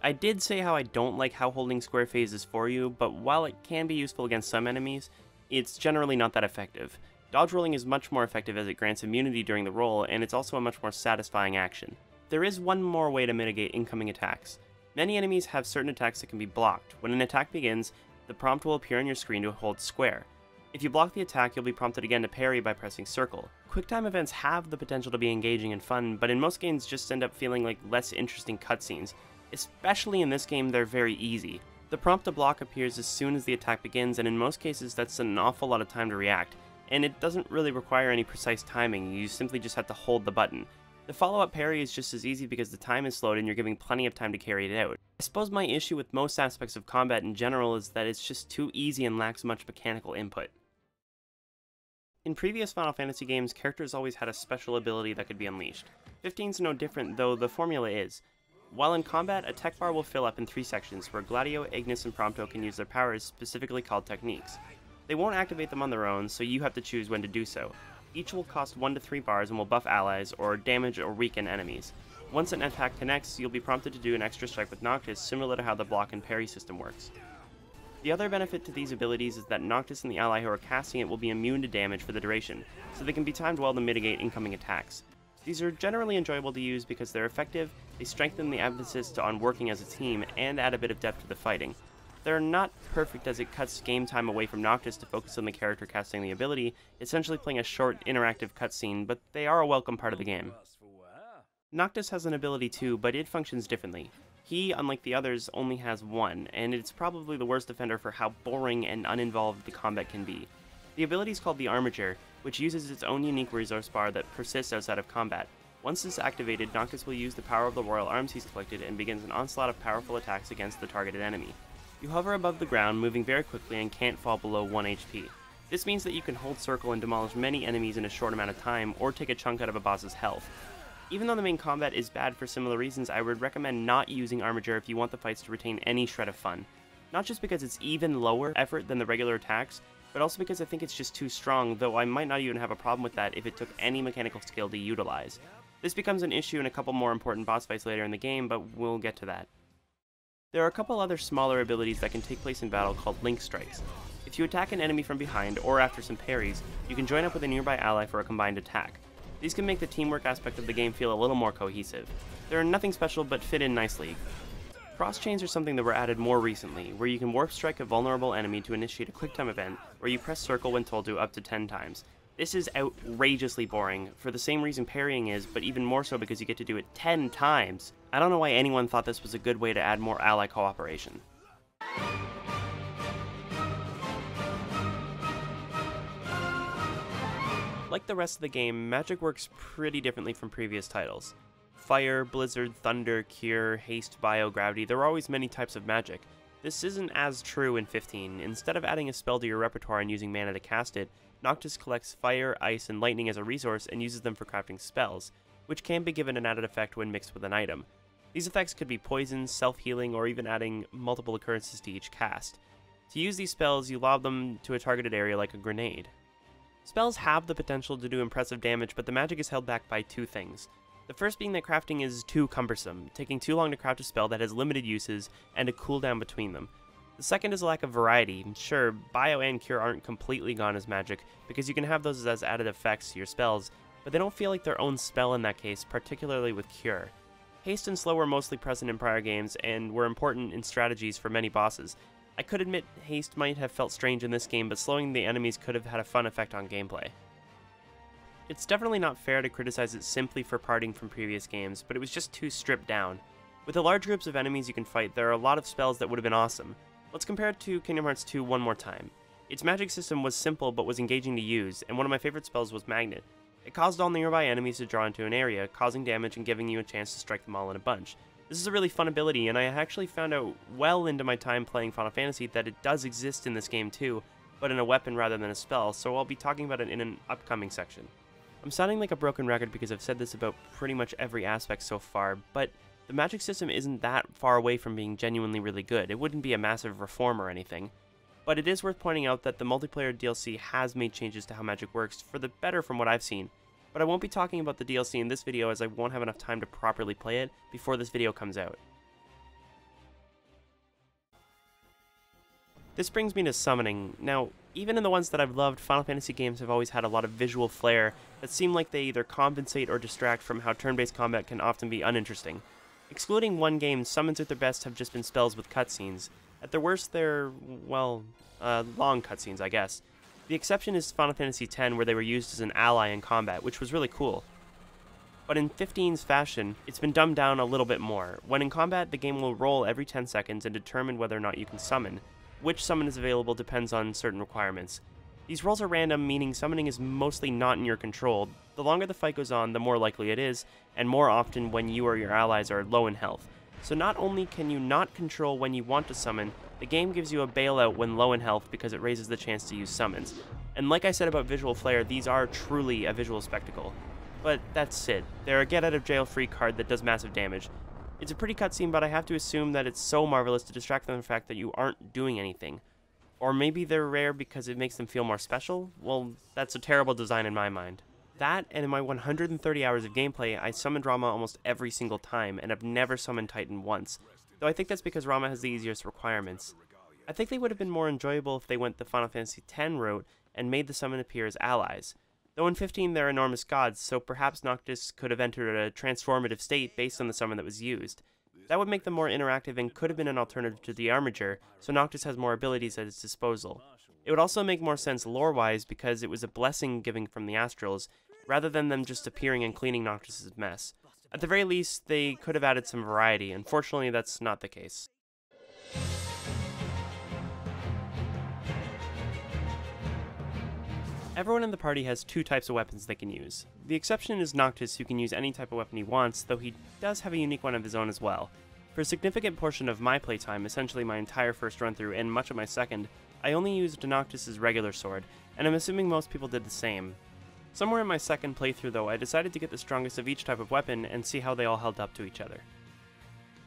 I did say how I don't like how holding square phase is for you, but while it can be useful against some enemies, it's generally not that effective. Dodge rolling is much more effective as it grants immunity during the roll, and it's also a much more satisfying action. There is one more way to mitigate incoming attacks. Many enemies have certain attacks that can be blocked. When an attack begins, the prompt will appear on your screen to hold square. If you block the attack, you'll be prompted again to parry by pressing circle. Quicktime events have the potential to be engaging and fun, but in most games just end up feeling like less interesting cutscenes. Especially in this game, they're very easy. The prompt to block appears as soon as the attack begins, and in most cases that's an awful lot of time to react, and it doesn't really require any precise timing, you simply just have to hold the button. The follow-up parry is just as easy because the time is slowed and you're giving plenty of time to carry it out. I suppose my issue with most aspects of combat in general is that it's just too easy and lacks much mechanical input. In previous Final Fantasy games, characters always had a special ability that could be unleashed. 15's no different, though the formula is. While in combat, a tech bar will fill up in three sections, where Gladio, Ignis, and Prompto can use their powers, specifically called techniques. They won't activate them on their own, so you have to choose when to do so. Each will cost 1 to 3 bars and will buff allies, or damage or weaken enemies. Once an attack connects, you'll be prompted to do an extra strike with Noctis, similar to how the block and parry system works. The other benefit to these abilities is that Noctis and the ally who are casting it will be immune to damage for the duration, so they can be timed well to mitigate incoming attacks. These are generally enjoyable to use because they're effective, they strengthen the emphasis on working as a team, and add a bit of depth to the fighting. They're not perfect as it cuts game time away from Noctis to focus on the character casting the ability, essentially playing a short, interactive cutscene, but they are a welcome part of the game. Noctis has an ability too, but it functions differently. He, unlike the others, only has one, and it's probably the worst offender for how boring and uninvolved the combat can be. The ability is called the Armiger, which uses its own unique resource bar that persists outside of combat. Once this is activated, Noctis will use the power of the Royal Arms he's collected and begins an onslaught of powerful attacks against the targeted enemy. You hover above the ground, moving very quickly and can't fall below 1 HP. This means that you can hold circle and demolish many enemies in a short amount of time, or take a chunk out of a boss's health. Even though the main combat is bad for similar reasons, I would recommend not using Armiger if you want the fights to retain any shred of fun. Not just because it's even lower effort than the regular attacks, but also because I think it's just too strong, though I might not even have a problem with that if it took any mechanical skill to utilize. This becomes an issue in a couple more important boss fights later in the game, but we'll get to that. There are a couple other smaller abilities that can take place in battle called Link Strikes. If you attack an enemy from behind or after some parries, you can join up with a nearby ally for a combined attack. These can make the teamwork aspect of the game feel a little more cohesive. They're nothing special but fit in nicely. Cross chains are something that were added more recently, where you can warp strike a vulnerable enemy to initiate a quicktime event, where you press circle when told to up to 10 times. This is outrageously boring, for the same reason parrying is, but even more so because you get to do it 10 times. I don't know why anyone thought this was a good way to add more ally cooperation. Like the rest of the game, magic works pretty differently from previous titles. Fire, Blizzard, Thunder, Cure, Haste, Bio, Gravity, there are always many types of magic. This isn't as true in 15. Instead of adding a spell to your repertoire and using mana to cast it, Noctis collects fire, ice, and lightning as a resource and uses them for crafting spells, which can be given an added effect when mixed with an item. These effects could be poison, self-healing, or even adding multiple occurrences to each cast. To use these spells, you lob them to a targeted area like a grenade. Spells have the potential to do impressive damage, but the magic is held back by two things. The first being that crafting is too cumbersome, taking too long to craft a spell that has limited uses and a cooldown between them. The second is a lack of variety. Sure, Bio and Cure aren't completely gone as magic, because you can have those as added effects to your spells, but they don't feel like their own spell in that case, particularly with Cure. Haste and Slow were mostly present in prior games, and were important in strategies for many bosses. I could admit Haste might have felt strange in this game, but slowing the enemies could have had a fun effect on gameplay. It's definitely not fair to criticize it simply for parting from previous games, but it was just too stripped down. With the large groups of enemies you can fight, there are a lot of spells that would have been awesome. Let's compare it to Kingdom Hearts 2 one more time. Its magic system was simple but was engaging to use, and one of my favorite spells was Magnet. It caused all nearby enemies to draw into an area, causing damage and giving you a chance to strike them all in a bunch. This is a really fun ability, and I actually found out well into my time playing Final Fantasy that it does exist in this game too, but in a weapon rather than a spell, so I'll be talking about it in an upcoming section. I'm sounding like a broken record because I've said this about pretty much every aspect so far, but The magic system isn't that far away from being genuinely really good. It wouldn't be a massive reform or anything. But it is worth pointing out that the multiplayer DLC has made changes to how Magic works for the better from what I've seen. But I won't be talking about the DLC in this video as I won't have enough time to properly play it before this video comes out. This brings me to summoning. Now, even in the ones that I've loved, Final Fantasy games have always had a lot of visual flair that seem like they either compensate or distract from how turn-based combat can often be uninteresting. Excluding one game, summons at their best have just been spells with cutscenes. At their worst, they're, well, long cutscenes, I guess. The exception is Final Fantasy X, where they were used as an ally in combat, which was really cool. But in 15's fashion, it's been dumbed down a little bit more. When in combat, the game will roll every 10 seconds and determine whether or not you can summon. Which summon is available depends on certain requirements. These rolls are random, meaning summoning is mostly not in your control. The longer the fight goes on, the more likely it is, and more often when you or your allies are low in health. So not only can you not control when you want to summon, the game gives you a bailout when low in health because it raises the chance to use summons. And like I said about visual flair, these are truly a visual spectacle. But that's Cid. They're a get-out-of-jail-free card that does massive damage. It's a pretty cutscene, but I have to assume that it's so marvelous to distract them from the fact that you aren't doing anything. Or maybe they're rare because it makes them feel more special? Well, that's a terrible design in my mind. That, and in my 130 hours of gameplay, I summoned Rama almost every single time, and I've never summoned Titan once, though I think that's because Rama has the easiest requirements. I think they would have been more enjoyable if they went the Final Fantasy X route and made the summon appear as allies. Though in 15 they're enormous gods, so perhaps Noctis could have entered a transformative state based on the summon that was used. That would make them more interactive and could have been an alternative to the Armiger, so Noctis has more abilities at his disposal. It would also make more sense lore-wise because it was a blessing given from the Astrals, rather than them just appearing and cleaning Noctis' mess. At the very least, they could have added some variety. Unfortunately, that's not the case. Everyone in the party has two types of weapons they can use. The exception is Noctis, who can use any type of weapon he wants, though he does have a unique one of his own as well. For a significant portion of my playtime, essentially my entire first run through and much of my second, I only used Noctis' regular sword, and I'm assuming most people did the same. Somewhere in my second playthrough though, I decided to get the strongest of each type of weapon and see how they all held up to each other.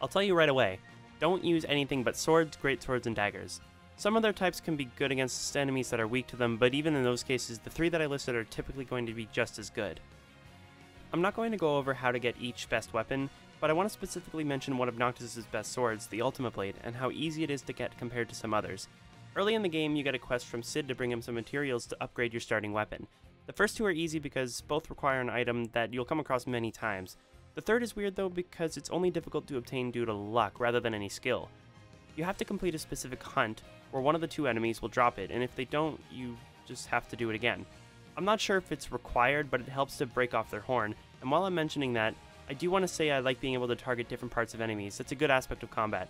I'll tell you right away, don't use anything but swords, greatswords, and daggers. Some other types can be good against enemies that are weak to them, but even in those cases, the three that I listed are typically going to be just as good. I'm not going to go over how to get each best weapon, but I want to specifically mention one of Noctis' best swords, the Ultima Blade, and how easy it is to get compared to some others. Early in the game, you get a quest from Cid to bring him some materials to upgrade your starting weapon. The first two are easy because both require an item that you'll come across many times. The third is weird though because it's only difficult to obtain due to luck rather than any skill. You have to complete a specific hunt, where one of the two enemies will drop it, and if they don't, you just have to do it again. I'm not sure if it's required, but it helps to break off their horn, and while I'm mentioning that, I do want to say I like being able to target different parts of enemies. That's a good aspect of combat.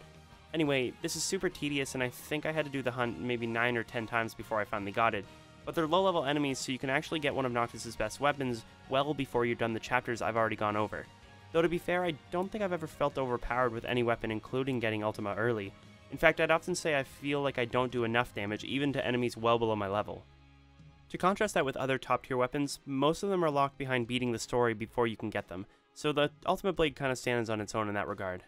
Anyway, this is super tedious, and I think I had to do the hunt maybe 9 or 10 times before I finally got it, but they're low-level enemies, so you can actually get one of Noctis' best weapons well before you've done the chapters I've already gone over. Though to be fair, I don't think I've ever felt overpowered with any weapon, including getting Ultima early. In fact, I'd often say I feel like I don't do enough damage, even to enemies well below my level. To contrast that with other top-tier weapons, most of them are locked behind beating the story before you can get them, so the Ultima Blade kind of stands on its own in that regard.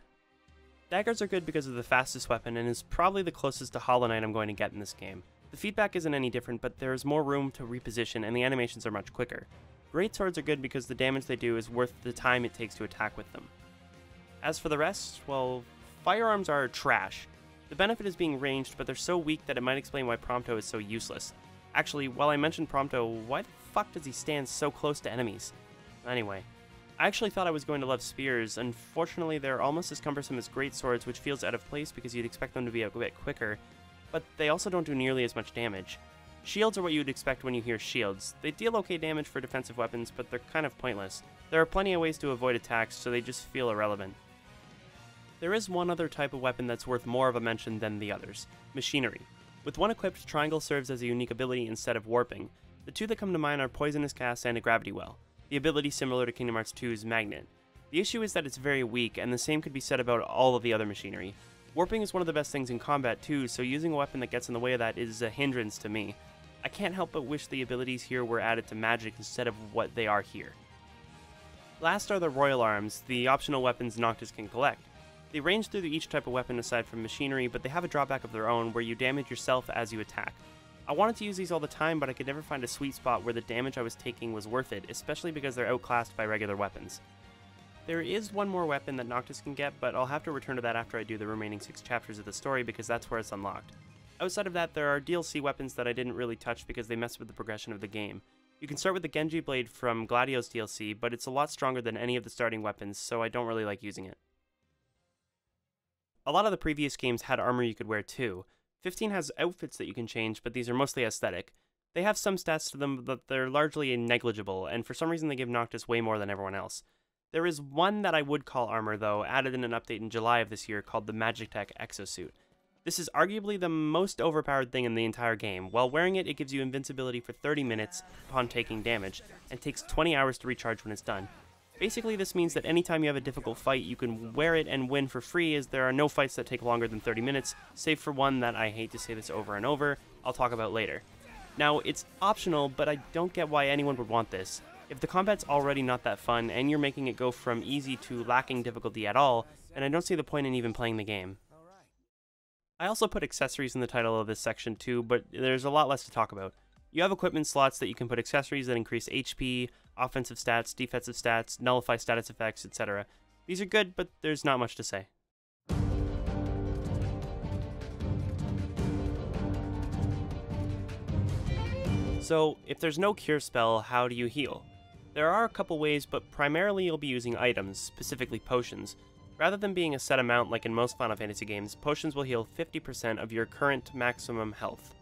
Daggers are good because of the fastest weapon, and is probably the closest to Hollow Knight I'm going to get in this game. The feedback isn't any different, but there is more room to reposition, and the animations are much quicker. Greatswords are good because the damage they do is worth the time it takes to attack with them. As for the rest, well, firearms are trash. The benefit is being ranged, but they're so weak that it might explain why Prompto is so useless. Actually, while I mentioned Prompto, why the fuck does he stand so close to enemies? Anyway, I actually thought I was going to love spears. Unfortunately, they're almost as cumbersome as greatswords, which feels out of place because you'd expect them to be a bit quicker, but they also don't do nearly as much damage. Shields are what you'd expect when you hear shields. They deal okay damage for defensive weapons, but they're kind of pointless. There are plenty of ways to avoid attacks, so they just feel irrelevant. There is one other type of weapon that's worth more of a mention than the others, machinery. With one equipped, Triangle serves as a unique ability instead of warping. The two that come to mind are Poisonous Cast and a Gravity Well, the ability similar to Kingdom Hearts 2's Magnet. The issue is that it's very weak, and the same could be said about all of the other machinery. Warping is one of the best things in combat too, so using a weapon that gets in the way of that is a hindrance to me. I can't help but wish the abilities here were added to magic instead of what they are here. Last are the Royal Arms, the optional weapons Noctis can collect. They range through each type of weapon aside from machinery, but they have a drawback of their own where you damage yourself as you attack. I wanted to use these all the time, but I could never find a sweet spot where the damage I was taking was worth it, especially because they're outclassed by regular weapons. There is one more weapon that Noctis can get, but I'll have to return to that after I do the remaining 6 chapters of the story because that's where it's unlocked. Outside of that, there are DLC weapons that I didn't really touch because they mess with the progression of the game. You can start with the Genji Blade from Gladiolus DLC, but it's a lot stronger than any of the starting weapons, so I don't really like using it. A lot of the previous games had armor you could wear too. 15 has outfits that you can change, but these are mostly aesthetic. They have some stats to them, but they're largely negligible, and for some reason they give Noctis way more than everyone else. There is one that I would call armor though, added in an update in July of this year called the Magitek Exosuit. This is arguably the most overpowered thing in the entire game. While wearing it, it gives you invincibility for 30 minutes upon taking damage, and takes 20 hours to recharge when it's done. Basically, this means that anytime you have a difficult fight, you can wear it and win for free, as there are no fights that take longer than 30 minutes, save for one that, I hate to say this over and over, I'll talk about later. Now, it's optional, but I don't get why anyone would want this. If the combat's already not that fun, and you're making it go from easy to lacking difficulty at all, and I don't see the point in even playing the game. I also put accessories in the title of this section too, but there's a lot less to talk about. You have equipment slots that you can put accessories that increase HP, offensive stats, defensive stats, nullify status effects, etc. These are good, but there's not much to say. So, if there's no cure spell, how do you heal? There are a couple ways, but primarily you'll be using items, specifically potions. Rather than being a set amount like in most Final Fantasy games, potions will heal 50% of your current maximum health.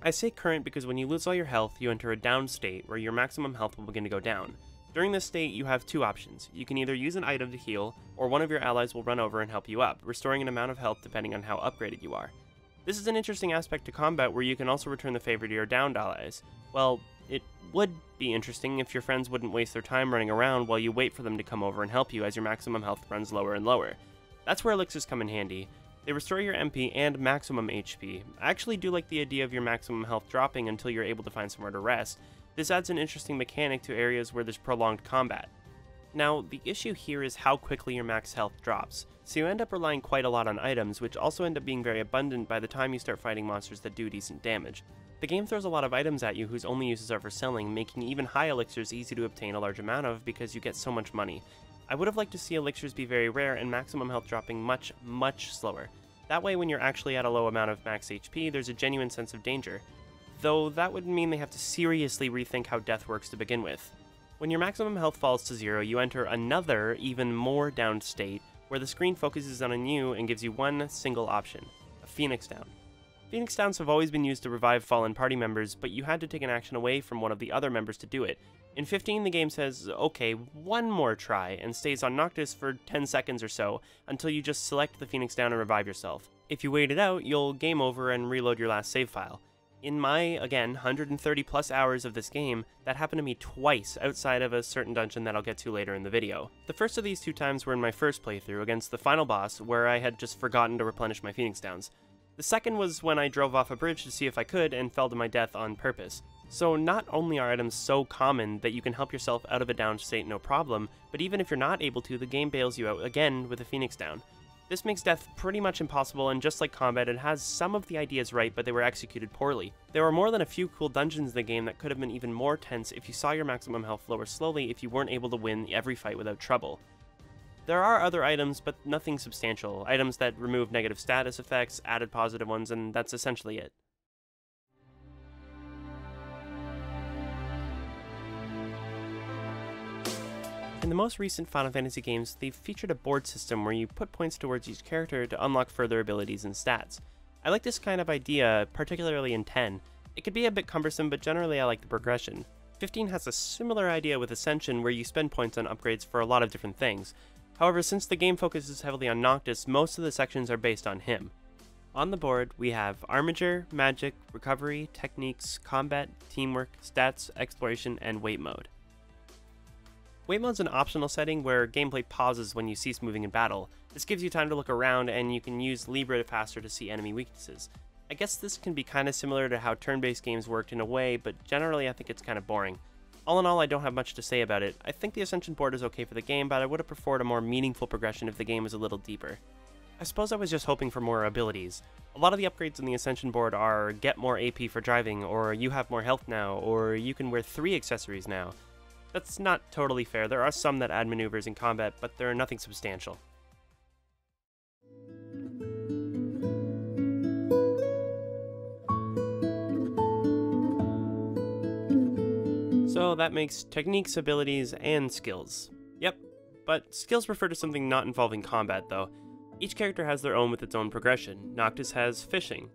I say current because when you lose all your health, you enter a down state where your maximum health will begin to go down. During this state, you have two options. You can either use an item to heal, or one of your allies will run over and help you up, restoring an amount of health depending on how upgraded you are. This is an interesting aspect to combat where you can also return the favor to your downed allies. Well, it would be interesting if your friends wouldn't waste their time running around while you wait for them to come over and help you as your maximum health runs lower and lower. That's where elixirs come in handy. They restore your MP and maximum HP. I actually do like the idea of your maximum health dropping until you're able to find somewhere to rest. This adds an interesting mechanic to areas where there's prolonged combat. Now, the issue here is how quickly your max health drops, so you end up relying quite a lot on items, which also end up being very abundant by the time you start fighting monsters that do decent damage. The game throws a lot of items at you whose only uses are for selling, making even high elixirs easy to obtain a large amount of because you get so much money. I would have liked to see elixirs be very rare and maximum health dropping much, much slower. That way when you're actually at a low amount of max HP, there's a genuine sense of danger. Though that would mean they have to seriously rethink how death works to begin with. When your maximum health falls to zero, you enter another, even more downed state, where the screen focuses on you and gives you one single option, a Phoenix Down. Phoenix Downs have always been used to revive fallen party members, but you had to take an action away from one of the other members to do it. In 15, the game says, okay, one more try, and stays on Noctis for 10 seconds or so, until you just select the Phoenix Down and revive yourself. If you wait it out, you'll game over and reload your last save file. In my, again, 130 plus hours of this game, that happened to me twice outside of a certain dungeon that I'll get to later in the video. The first of these two times were in my first playthrough against the final boss, where I had just forgotten to replenish my Phoenix Downs. The second was when I drove off a bridge to see if I could and fell to my death on purpose. So not only are items so common that you can help yourself out of a downed state no problem, but even if you're not able to, the game bails you out again with a Phoenix Down. This makes death pretty much impossible, and just like combat, it has some of the ideas right, but they were executed poorly. There were more than a few cool dungeons in the game that could have been even more tense if you saw your maximum health lower slowly if you weren't able to win every fight without trouble. There are other items, but nothing substantial. Items that remove negative status effects, added positive ones, and that's essentially it. In the most recent Final Fantasy games, they've featured a board system where you put points towards each character to unlock further abilities and stats. I like this kind of idea, particularly in 10. It could be a bit cumbersome, but generally I like the progression. 15 has a similar idea with Ascension, where you spend points on upgrades for a lot of different things. However, since the game focuses heavily on Noctis, most of the sections are based on him. On the board, we have Armiger, Magic, Recovery, Techniques, Combat, Teamwork, Stats, Exploration, and Wait Mode. Wait Mode's an optional setting where gameplay pauses when you cease moving in battle. This gives you time to look around, and you can use Libre Faster to see enemy weaknesses. I guess this can be kinda similar to how turn-based games worked in a way, but generally I think it's kinda boring. All in all, I don't have much to say about it. I think the Ascension board is okay for the game, but I would have preferred a more meaningful progression if the game was a little deeper. I suppose I was just hoping for more abilities. A lot of the upgrades in the Ascension board are get more AP for driving, or you have more health now, or you can wear 3 accessories now. That's not totally fair. There are some that add maneuvers in combat, but there are nothing substantial. So that makes techniques, abilities, and skills. Yep, but skills refer to something not involving combat though. Each character has their own with its own progression. Noctis has fishing.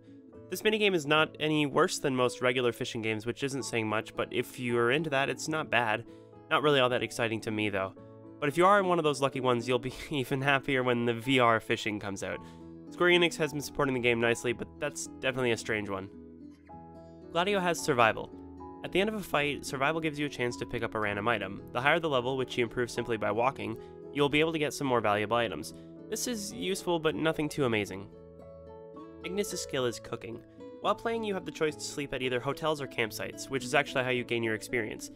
This minigame is not any worse than most regular fishing games, which isn't saying much, but if you're into that, it's not bad. Not really all that exciting to me though. But if you are one of those lucky ones, you'll be even happier when the VR fishing comes out. Square Enix has been supporting the game nicely, but that's definitely a strange one. Gladio has survival. At the end of a fight, survival gives you a chance to pick up a random item. The higher the level, which you improve simply by walking, you'll be able to get some more valuable items. This is useful, but nothing too amazing. Ignis' skill is cooking. While playing, you have the choice to sleep at either hotels or campsites, which is actually how you gain your experience.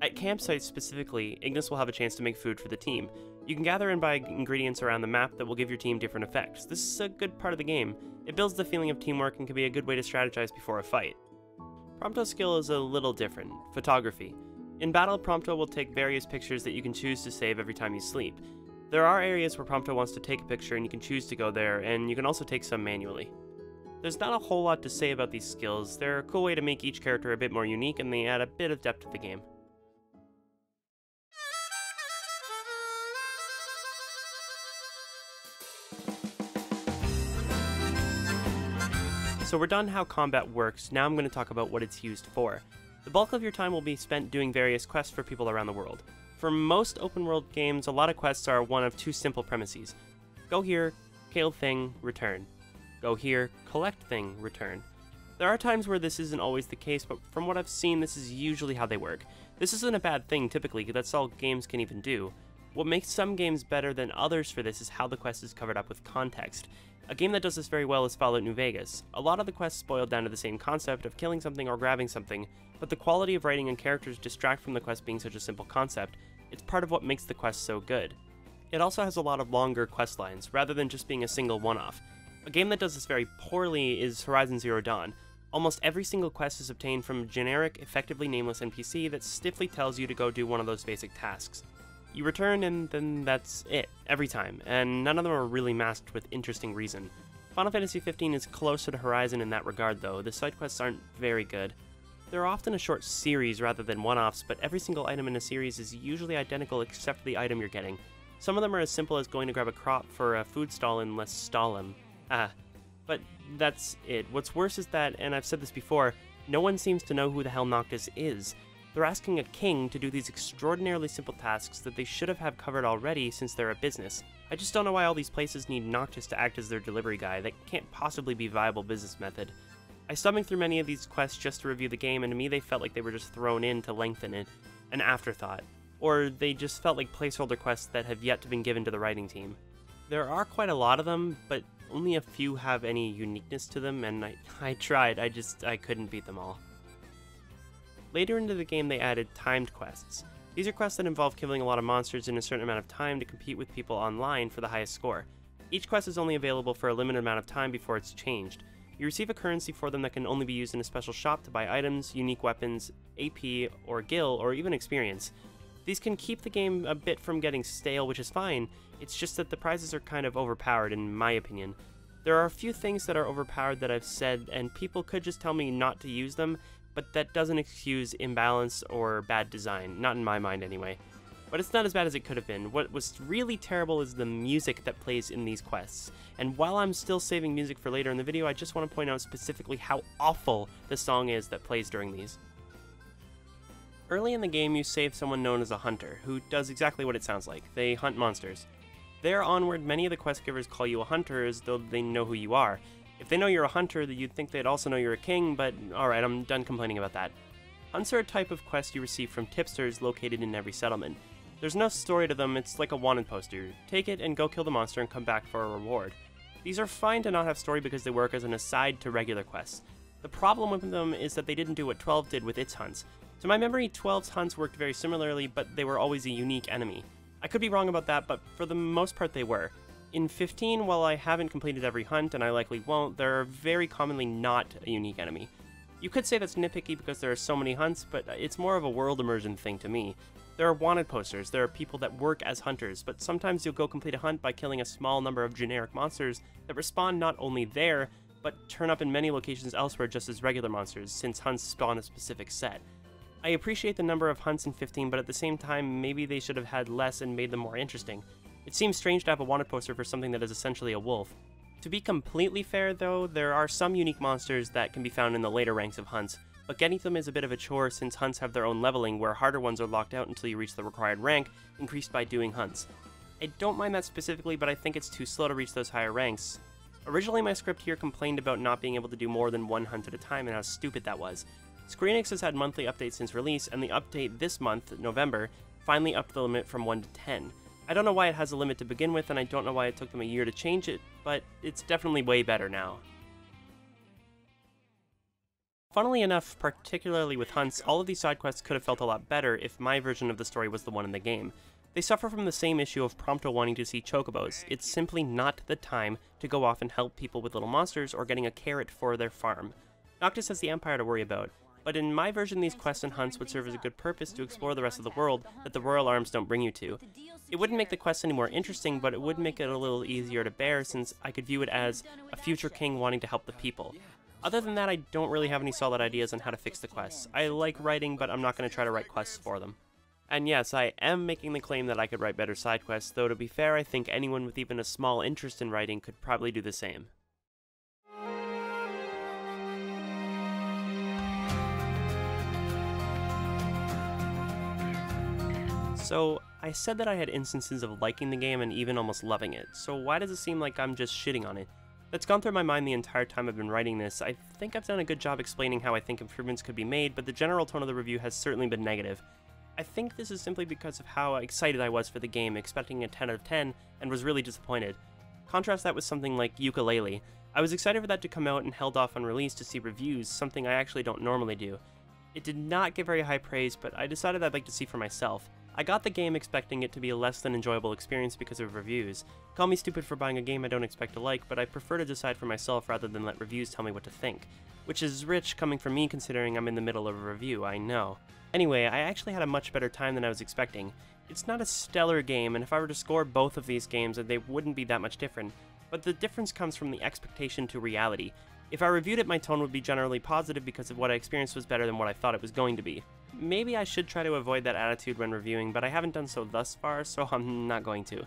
At campsites specifically, Ignis will have a chance to make food for the team. You can gather and buy ingredients around the map that will give your team different effects. This is a good part of the game. It builds the feeling of teamwork and can be a good way to strategize before a fight. Prompto's skill is a little different, photography. In battle, Prompto will take various pictures that you can choose to save every time you sleep. There are areas where Prompto wants to take a picture and you can choose to go there, and you can also take some manually. There's not a whole lot to say about these skills. They're a cool way to make each character a bit more unique, and they add a bit of depth to the game. So we're done how combat works, now I'm going to talk about what it's used for. The bulk of your time will be spent doing various quests for people around the world. For most open world games, a lot of quests are one of two simple premises. Go here, kill thing, return. Go here, collect thing, return. There are times where this isn't always the case, but from what I've seen, this is usually how they work. This isn't a bad thing typically, because that's all games can even do. What makes some games better than others for this is how the quest is covered up with context. A game that does this very well is Fallout New Vegas. A lot of the quests boil down to the same concept of killing something or grabbing something, but the quality of writing and characters distract from the quest being such a simple concept. It's part of what makes the quest so good. It also has a lot of longer quest lines, rather than just being a single one-off. A game that does this very poorly is Horizon Zero Dawn. Almost every single quest is obtained from a generic, effectively nameless NPC that stiffly tells you to go do one of those basic tasks. You return and then that's it, every time, and none of them are really masked with interesting reason. Final Fantasy XV is closer to Horizon in that regard though, the side quests aren't very good. They're often a short series rather than one-offs, but every single item in a series is usually identical except for the item you're getting. Some of them are as simple as going to grab a crop for a food stall in Lestallum. But that's it. What's worse is that, and I've said this before, no one seems to know who the hell Noctis is. They're asking a king to do these extraordinarily simple tasks that they should have covered already since they're a business. I just don't know why all these places need Noctis to act as their delivery guy. That can't possibly be a viable business method. I stumbled through many of these quests just to review the game, and to me they felt like they were just thrown in to lengthen it, an afterthought. Or they just felt like placeholder quests that have yet to been given to the writing team. There are quite a lot of them, but only a few have any uniqueness to them, and I tried, I couldn't beat them all. Later into the game they added timed quests. These are quests that involve killing a lot of monsters in a certain amount of time to compete with people online for the highest score. Each quest is only available for a limited amount of time before it's changed. You receive a currency for them that can only be used in a special shop to buy items, unique weapons, AP, or gil, or even experience. These can keep the game a bit from getting stale, which is fine, it's just that the prizes are kind of overpowered in my opinion. There are a few things that are overpowered that I've said, and people could just tell me not to use them, but that doesn't excuse imbalance or bad design, not in my mind anyway. But it's not as bad as it could have been. What was really terrible is the music that plays in these quests. And while I'm still saving music for later in the video, I just want to point out specifically how awful the song is that plays during these. Early in the game you save someone known as a hunter, who does exactly what it sounds like. They hunt monsters. There onward, many of the quest givers call you a hunter as though they know who you are. If they know you're a hunter, you'd think they'd also know you're a king, but alright, I'm done complaining about that. Hunts are a type of quest you receive from tipsters located in every settlement. There's no story to them, it's like a wanted poster. Take it and go kill the monster and come back for a reward. These are fine to not have story because they work as an aside to regular quests. The problem with them is that they didn't do what 12 did with its hunts. To my memory, 12's hunts worked very similarly, but they were always a unique enemy. I could be wrong about that, but for the most part they were. In 15, while I haven't completed every hunt, and I likely won't, they're very commonly not a unique enemy. You could say that's nitpicky because there are so many hunts, but it's more of a world immersion thing to me. There are wanted posters, there are people that work as hunters, but sometimes you'll go complete a hunt by killing a small number of generic monsters that respawn not only there, but turn up in many locations elsewhere just as regular monsters, since hunts spawn a specific set. I appreciate the number of hunts in 15, but at the same time, maybe they should have had less and made them more interesting. It seems strange to have a wanted poster for something that is essentially a wolf. To be completely fair though, there are some unique monsters that can be found in the later ranks of hunts, but getting them is a bit of a chore since hunts have their own leveling where harder ones are locked out until you reach the required rank, increased by doing hunts. I don't mind that specifically, but I think it's too slow to reach those higher ranks. Originally my script here complained about not being able to do more than one hunt at a time and how stupid that was. Square Enix has had monthly updates since release, and the update this month, November, finally upped the limit from 1 to 10. I don't know why it has a limit to begin with, and I don't know why it took them a year to change it, but it's definitely way better now. Funnily enough, particularly with hunts, all of these side quests could have felt a lot better if my version of the story was the one in the game. They suffer from the same issue of Prompto wanting to see Chocobos. It's simply not the time to go off and help people with little monsters or getting a carrot for their farm. Noctis has the Empire to worry about, but in my version these quests and hunts would serve as a good purpose to explore the rest of the world that the Royal Arms don't bring you to. It wouldn't make the quest any more interesting, but it would make it a little easier to bear since I could view it as a future king wanting to help the people. Other than that, I don't really have any solid ideas on how to fix the quests. I like writing, but I'm not going to try to write quests for them. And yes, I am making the claim that I could write better side quests, though to be fair, I think anyone with even a small interest in writing could probably do the same. So, I said that I had instances of liking the game and even almost loving it, so why does it seem like I'm just shitting on it? That's gone through my mind the entire time I've been writing this. I think I've done a good job explaining how I think improvements could be made, but the general tone of the review has certainly been negative. I think this is simply because of how excited I was for the game, expecting a 10 out of 10, and was really disappointed. Contrast that with something like Yooka-Laylee. I was excited for that to come out and held off on release to see reviews, something I actually don't normally do. It did not get very high praise, but I decided I'd like to see for myself. I got the game expecting it to be a less than enjoyable experience because of reviews. Call me stupid for buying a game I don't expect to like, but I prefer to decide for myself rather than let reviews tell me what to think. Which is rich coming from me considering I'm in the middle of a review, I know. Anyway, I actually had a much better time than I was expecting. It's not a stellar game, and if I were to score both of these games, they wouldn't be that much different. But the difference comes from the expectation to reality. If I reviewed it, my tone would be generally positive because of what I experienced was better than what I thought it was going to be. Maybe I should try to avoid that attitude when reviewing, but I haven't done so thus far, so I'm not going to.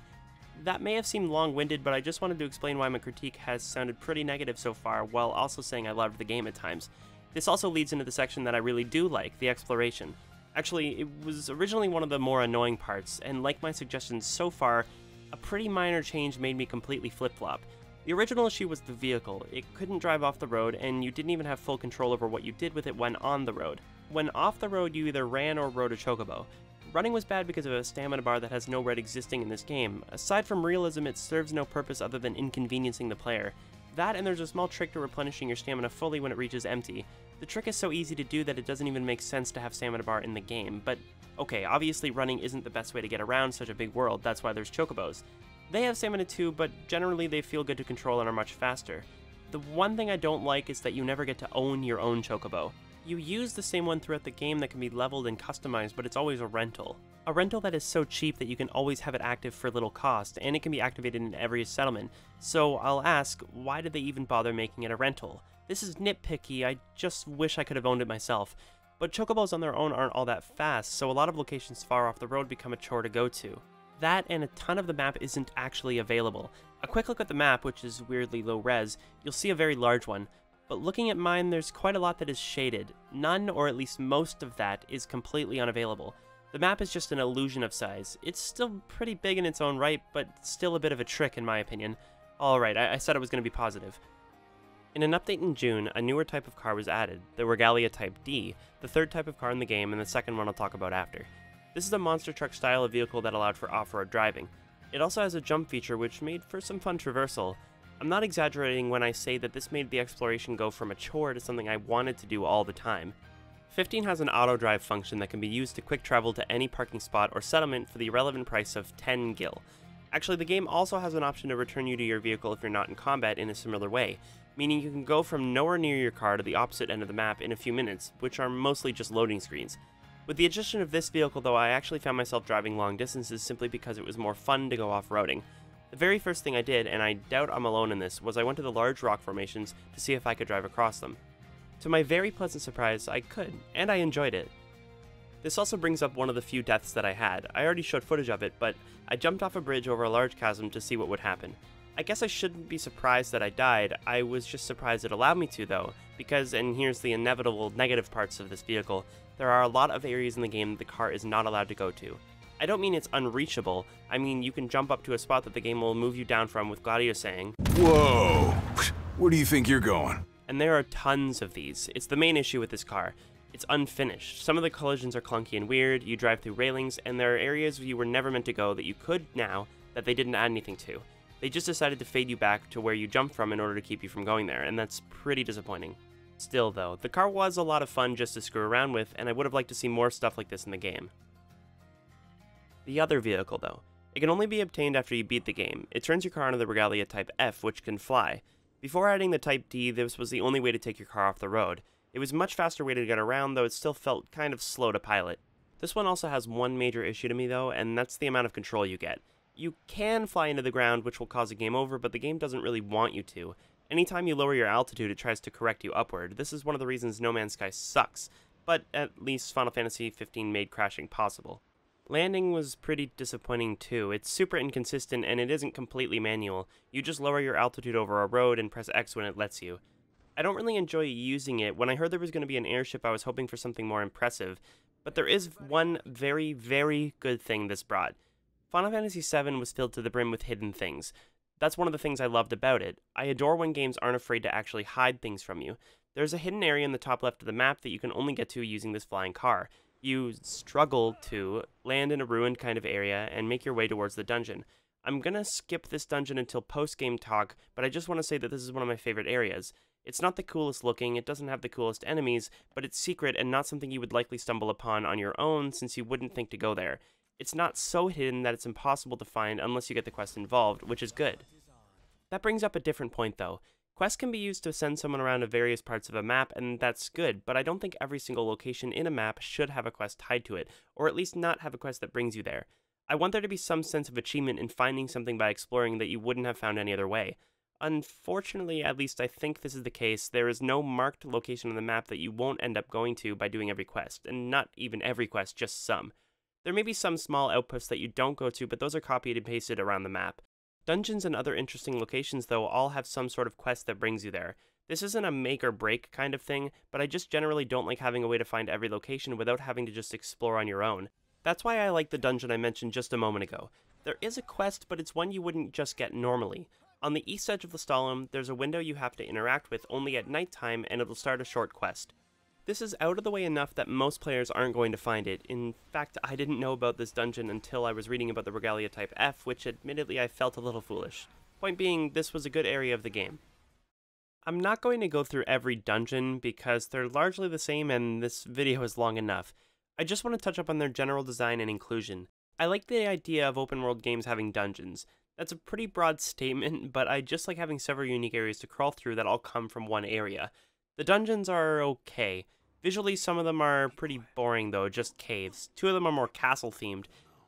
That may have seemed long-winded, but I just wanted to explain why my critique has sounded pretty negative so far, while also saying I loved the game at times. This also leads into the section that I really do like, the exploration. Actually, it was originally one of the more annoying parts, and like my suggestions so far, a pretty minor change made me completely flip-flop. The original issue was the vehicle. It couldn't drive off the road, and you didn't even have full control over what you did with it when on the road. When off the road, you either ran or rode a chocobo. Running was bad because of a stamina bar that has no red existing in this game. Aside from realism, it serves no purpose other than inconveniencing the player. That, and there's a small trick to replenishing your stamina fully when it reaches empty. The trick is so easy to do that it doesn't even make sense to have stamina bar in the game, but okay, obviously running isn't the best way to get around such a big world, that's why there's chocobos. They have stamina too, but generally they feel good to control and are much faster. The one thing I don't like is that you never get to own your own chocobo. You use the same one throughout the game that can be leveled and customized, but it's always a rental. A rental that is so cheap that you can always have it active for little cost, and it can be activated in every settlement. So I'll ask, why did they even bother making it a rental? This is nitpicky, I just wish I could have owned it myself. But chocobos on their own aren't all that fast, so a lot of locations far off the road become a chore to go to. That and a ton of the map isn't actually available. A quick look at the map, which is weirdly low res, you'll see a very large one. But looking at mine, there's quite a lot that is shaded. None, or at least most of that, is completely unavailable. The map is just an illusion of size. It's still pretty big in its own right, but still a bit of a trick in my opinion. Alright, I said it was going to be positive. In an update in June, a newer type of car was added, the Regalia Type D, the third type of car in the game and the second one I'll talk about after. This is a monster truck style of vehicle that allowed for off-road driving. It also has a jump feature which made for some fun traversal. I'm not exaggerating when I say that this made the exploration go from a chore to something I wanted to do all the time. 15 has an auto drive function that can be used to quick travel to any parking spot or settlement for the relevant price of 10 gil. Actually, the game also has an option to return you to your vehicle if you're not in combat in a similar way, meaning you can go from nowhere near your car to the opposite end of the map in a few minutes, which are mostly just loading screens. With the addition of this vehicle though, I actually found myself driving long distances simply because it was more fun to go off-roading. The very first thing I did, and I doubt I'm alone in this, was I went to the large rock formations to see if I could drive across them. To my very pleasant surprise, I could, and I enjoyed it. This also brings up one of the few deaths that I had. I already showed footage of it, but I jumped off a bridge over a large chasm to see what would happen. I guess I shouldn't be surprised that I died, I was just surprised it allowed me to though, because, and here's the inevitable negative parts of this vehicle, there are a lot of areas in the game that the car is not allowed to go to. I don't mean it's unreachable, I mean you can jump up to a spot that the game will move you down from with Gladiolus saying, "Whoa! Where do you think you're going?" And there are tons of these. It's the main issue with this car. It's unfinished. Some of the collisions are clunky and weird, you drive through railings, and there are areas you were never meant to go that you could now that they didn't add anything to. They just decided to fade you back to where you jumped from in order to keep you from going there, and that's pretty disappointing. Still though, the car was a lot of fun just to screw around with, and I would have liked to see more stuff like this in the game. The other vehicle though. It can only be obtained after you beat the game. It turns your car into the Regalia Type F, which can fly. Before adding the Type D, this was the only way to take your car off the road. It was a much faster way to get around, though it still felt kind of slow to pilot. This one also has one major issue to me though, and that's the amount of control you get. You can fly into the ground, which will cause a game over, but the game doesn't really want you to. Anytime you lower your altitude, it tries to correct you upward. This is one of the reasons No Man's Sky sucks, but at least Final Fantasy XV made crashing possible. Landing was pretty disappointing too. It's super inconsistent and it isn't completely manual. You just lower your altitude over a road and press X when it lets you. I don't really enjoy using it. When I heard there was going to be an airship, I was hoping for something more impressive, but there is one very, very good thing this brought. Final Fantasy VII was filled to the brim with hidden things. That's one of the things I loved about it. I adore when games aren't afraid to actually hide things from you. There's a hidden area in the top left of the map that you can only get to using this flying car. You struggle to land in a ruined kind of area and make your way towards the dungeon. I'm gonna skip this dungeon until post-game talk, but I just want to say that this is one of my favorite areas. It's not the coolest looking, it doesn't have the coolest enemies, but it's secret and not something you would likely stumble upon on your own since you wouldn't think to go there. It's not so hidden that it's impossible to find unless you get the quest involved, which is good. That brings up a different point though. Quests can be used to send someone around to various parts of a map, and that's good, but I don't think every single location in a map should have a quest tied to it, or at least not have a quest that brings you there. I want there to be some sense of achievement in finding something by exploring that you wouldn't have found any other way. Unfortunately, at least I think this is the case, there is no marked location on the map that you won't end up going to by doing every quest, and not even every quest, just some. There may be some small outposts that you don't go to, but those are copied and pasted around the map. Dungeons and other interesting locations, though, all have some sort of quest that brings you there. This isn't a make or break kind of thing, but I just generally don't like having a way to find every location without having to just explore on your own. That's why I like the dungeon I mentioned just a moment ago. There is a quest, but it's one you wouldn't just get normally. On the east edge of Lestallum, there's a window you have to interact with only at nighttime, and it'll start a short quest. This is out of the way enough that most players aren't going to find it. In fact, I didn't know about this dungeon until I was reading about the Regalia Type F, which admittedly I felt a little foolish. Point being, this was a good area of the game. I'm not going to go through every dungeon because they're largely the same and this video is long enough. I just want to touch up on their general design and inclusion. I like the idea of open world games having dungeons. That's a pretty broad statement, but I just like having several unique areas to crawl through that all come from one area. The dungeons are okay. Visually, some of them are pretty boring though, just caves. Two of them are more castle-themed.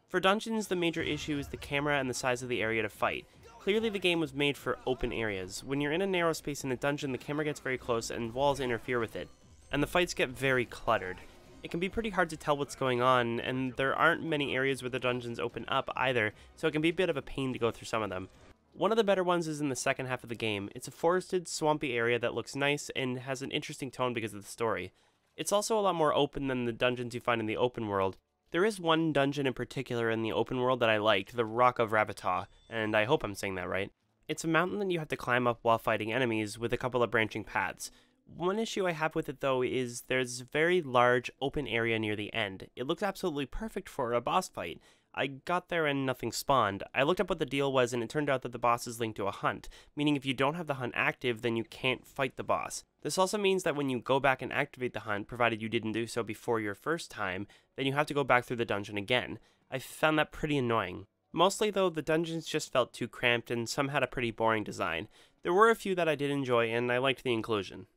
For dungeons, the major issue is the camera and the size of the area to fight. Clearly the game was made for open areas. When you're in a narrow space in a dungeon, the camera gets very close and walls interfere with it, and the fights get very cluttered. It can be pretty hard to tell what's going on, and there aren't many areas where the dungeons open up either, so it can be a bit of a pain to go through some of them. One of the better ones is in the second half of the game. It's a forested, swampy area that looks nice and has an interesting tone because of the story. It's also a lot more open than the dungeons you find in the open world. There is one dungeon in particular in the open world that I liked, the Rock of Rabatau, and I hope I'm saying that right. It's a mountain that you have to climb up while fighting enemies with a couple of branching paths. One issue I have with it though is there's a very large open area near the end. It looks absolutely perfect for a boss fight. I got there and nothing spawned. I looked up what the deal was, and it turned out that the boss is linked to a hunt, meaning if you don't have the hunt active, then you can't fight the boss. This also means that when you go back and activate the hunt, provided you didn't do so before your first time, then you have to go back through the dungeon again. I found that pretty annoying. Mostly though, the dungeons just felt too cramped and some had a pretty boring design. There were a few that I did enjoy and I liked the inclusion.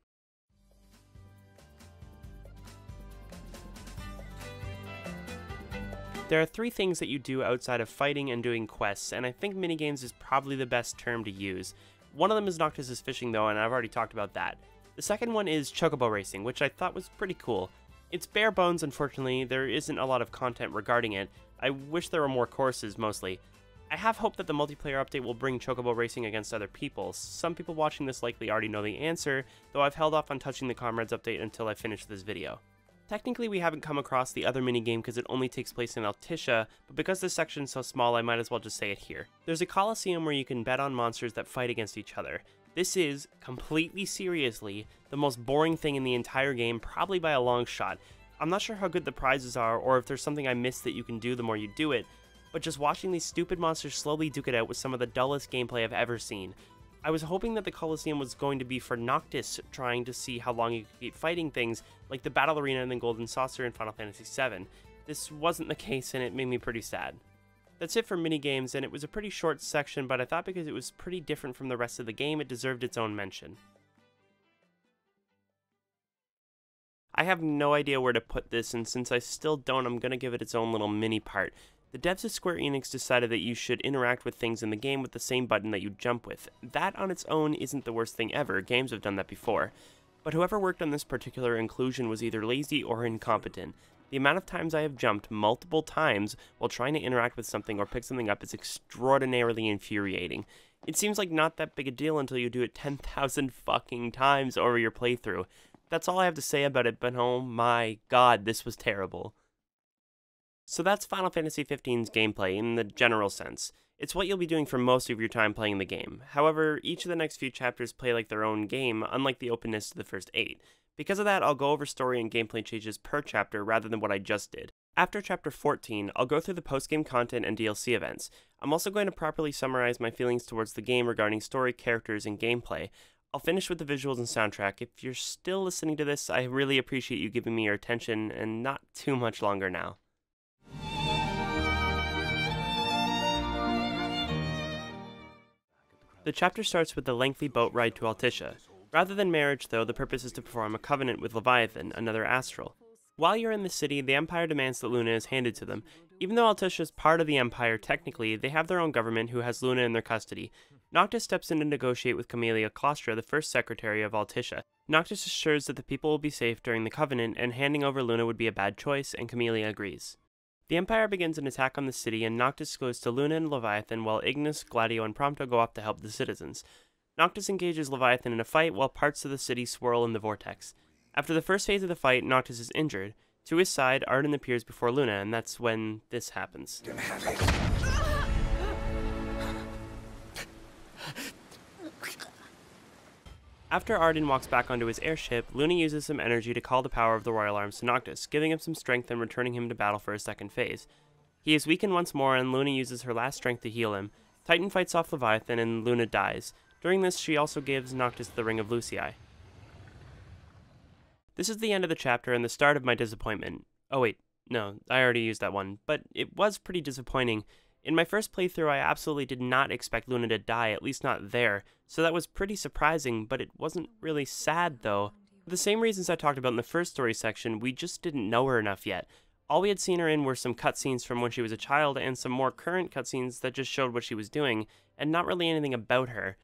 There are three things that you do outside of fighting and doing quests, and I think minigames is probably the best term to use. One of them is Noctis' fishing though, and I've already talked about that. The second one is Chocobo racing, which I thought was pretty cool. It's bare bones, unfortunately. There isn't a lot of content regarding it. I wish there were more courses, mostly. I have hope that the multiplayer update will bring Chocobo racing against other people. Some people watching this likely already know the answer, though I've held off on touching the Comrades update until I finish this video. Technically, we haven't come across the other minigame because it only takes place in Altissia, but because this section is so small, I might as well just say it here. There's a Colosseum where you can bet on monsters that fight against each other. This is, completely seriously, the most boring thing in the entire game, probably by a long shot. I'm not sure how good the prizes are, or if there's something I missed that you can do the more you do it, but just watching these stupid monsters slowly duke it out was some of the dullest gameplay I've ever seen. I was hoping that the Colosseum was going to be for Noctis, trying to see how long you could keep fighting things, like the Battle Arena and the Golden Saucer in Final Fantasy VII. This wasn't the case, and it made me pretty sad. That's it for minigames, and it was a pretty short section, but I thought because it was pretty different from the rest of the game, it deserved its own mention. I have no idea where to put this, and since I still don't, I'm going to give it its own little mini part. The devs of Square Enix decided that you should interact with things in the game with the same button that you jump with. That on its own isn't the worst thing ever, games have done that before. But whoever worked on this particular inclusion was either lazy or incompetent. The amount of times I have jumped multiple times while trying to interact with something or pick something up is extraordinarily infuriating. It seems like not that big a deal until you do it 10,000 fucking times over your playthrough. That's all I have to say about it, but oh my god, this was terrible. So that's Final Fantasy XV's gameplay in the general sense. It's what you'll be doing for most of your time playing the game. However, each of the next few chapters play like their own game, unlike the openness to the first 8. Because of that, I'll go over story and gameplay changes per chapter rather than what I just did. After chapter 14, I'll go through the post-game content and DLC events. I'm also going to properly summarize my feelings towards the game regarding story, characters, and gameplay. I'll finish with the visuals and soundtrack. If you're still listening to this, I really appreciate you giving me your attention, and not too much longer now. The chapter starts with the lengthy boat ride to Altissia. Rather than marriage, though, the purpose is to perform a covenant with Leviathan, another Astral. While you're in the city, the Empire demands that Luna is handed to them. Even though Altissia is part of the Empire technically, they have their own government who has Luna in their custody. Noctis steps in to negotiate with Camellia Claustra, the first secretary of Altissia. Noctis assures that the people will be safe during the covenant, and handing over Luna would be a bad choice, and Camellia agrees. The Empire begins an attack on the city, and Noctis goes to Luna and Leviathan while Ignis, Gladio, and Prompto go up to help the citizens. Noctis engages Leviathan in a fight while parts of the city swirl in the vortex. After the first phase of the fight, Noctis is injured. To his side, Ardyn appears before Luna, and that's when this happens. After Ardyn walks back onto his airship, Luna uses some energy to call the power of the Royal Arms to Noctis, giving him some strength and returning him to battle for his second phase. He is weakened once more, and Luna uses her last strength to heal him. Titan fights off Leviathan, and Luna dies. During this, she also gives Noctis the Ring of Lucii. This is the end of the chapter and the start of my disappointment. Oh wait, no, I already used that one, but it was pretty disappointing. In my first playthrough, I absolutely did not expect Luna to die, at least not there, so that was pretty surprising, but it wasn't really sad though. For the same reasons I talked about in the first story section, we just didn't know her enough yet. All we had seen her in were some cutscenes from when she was a child and some more current cutscenes that just showed what she was doing, and not really anything about her.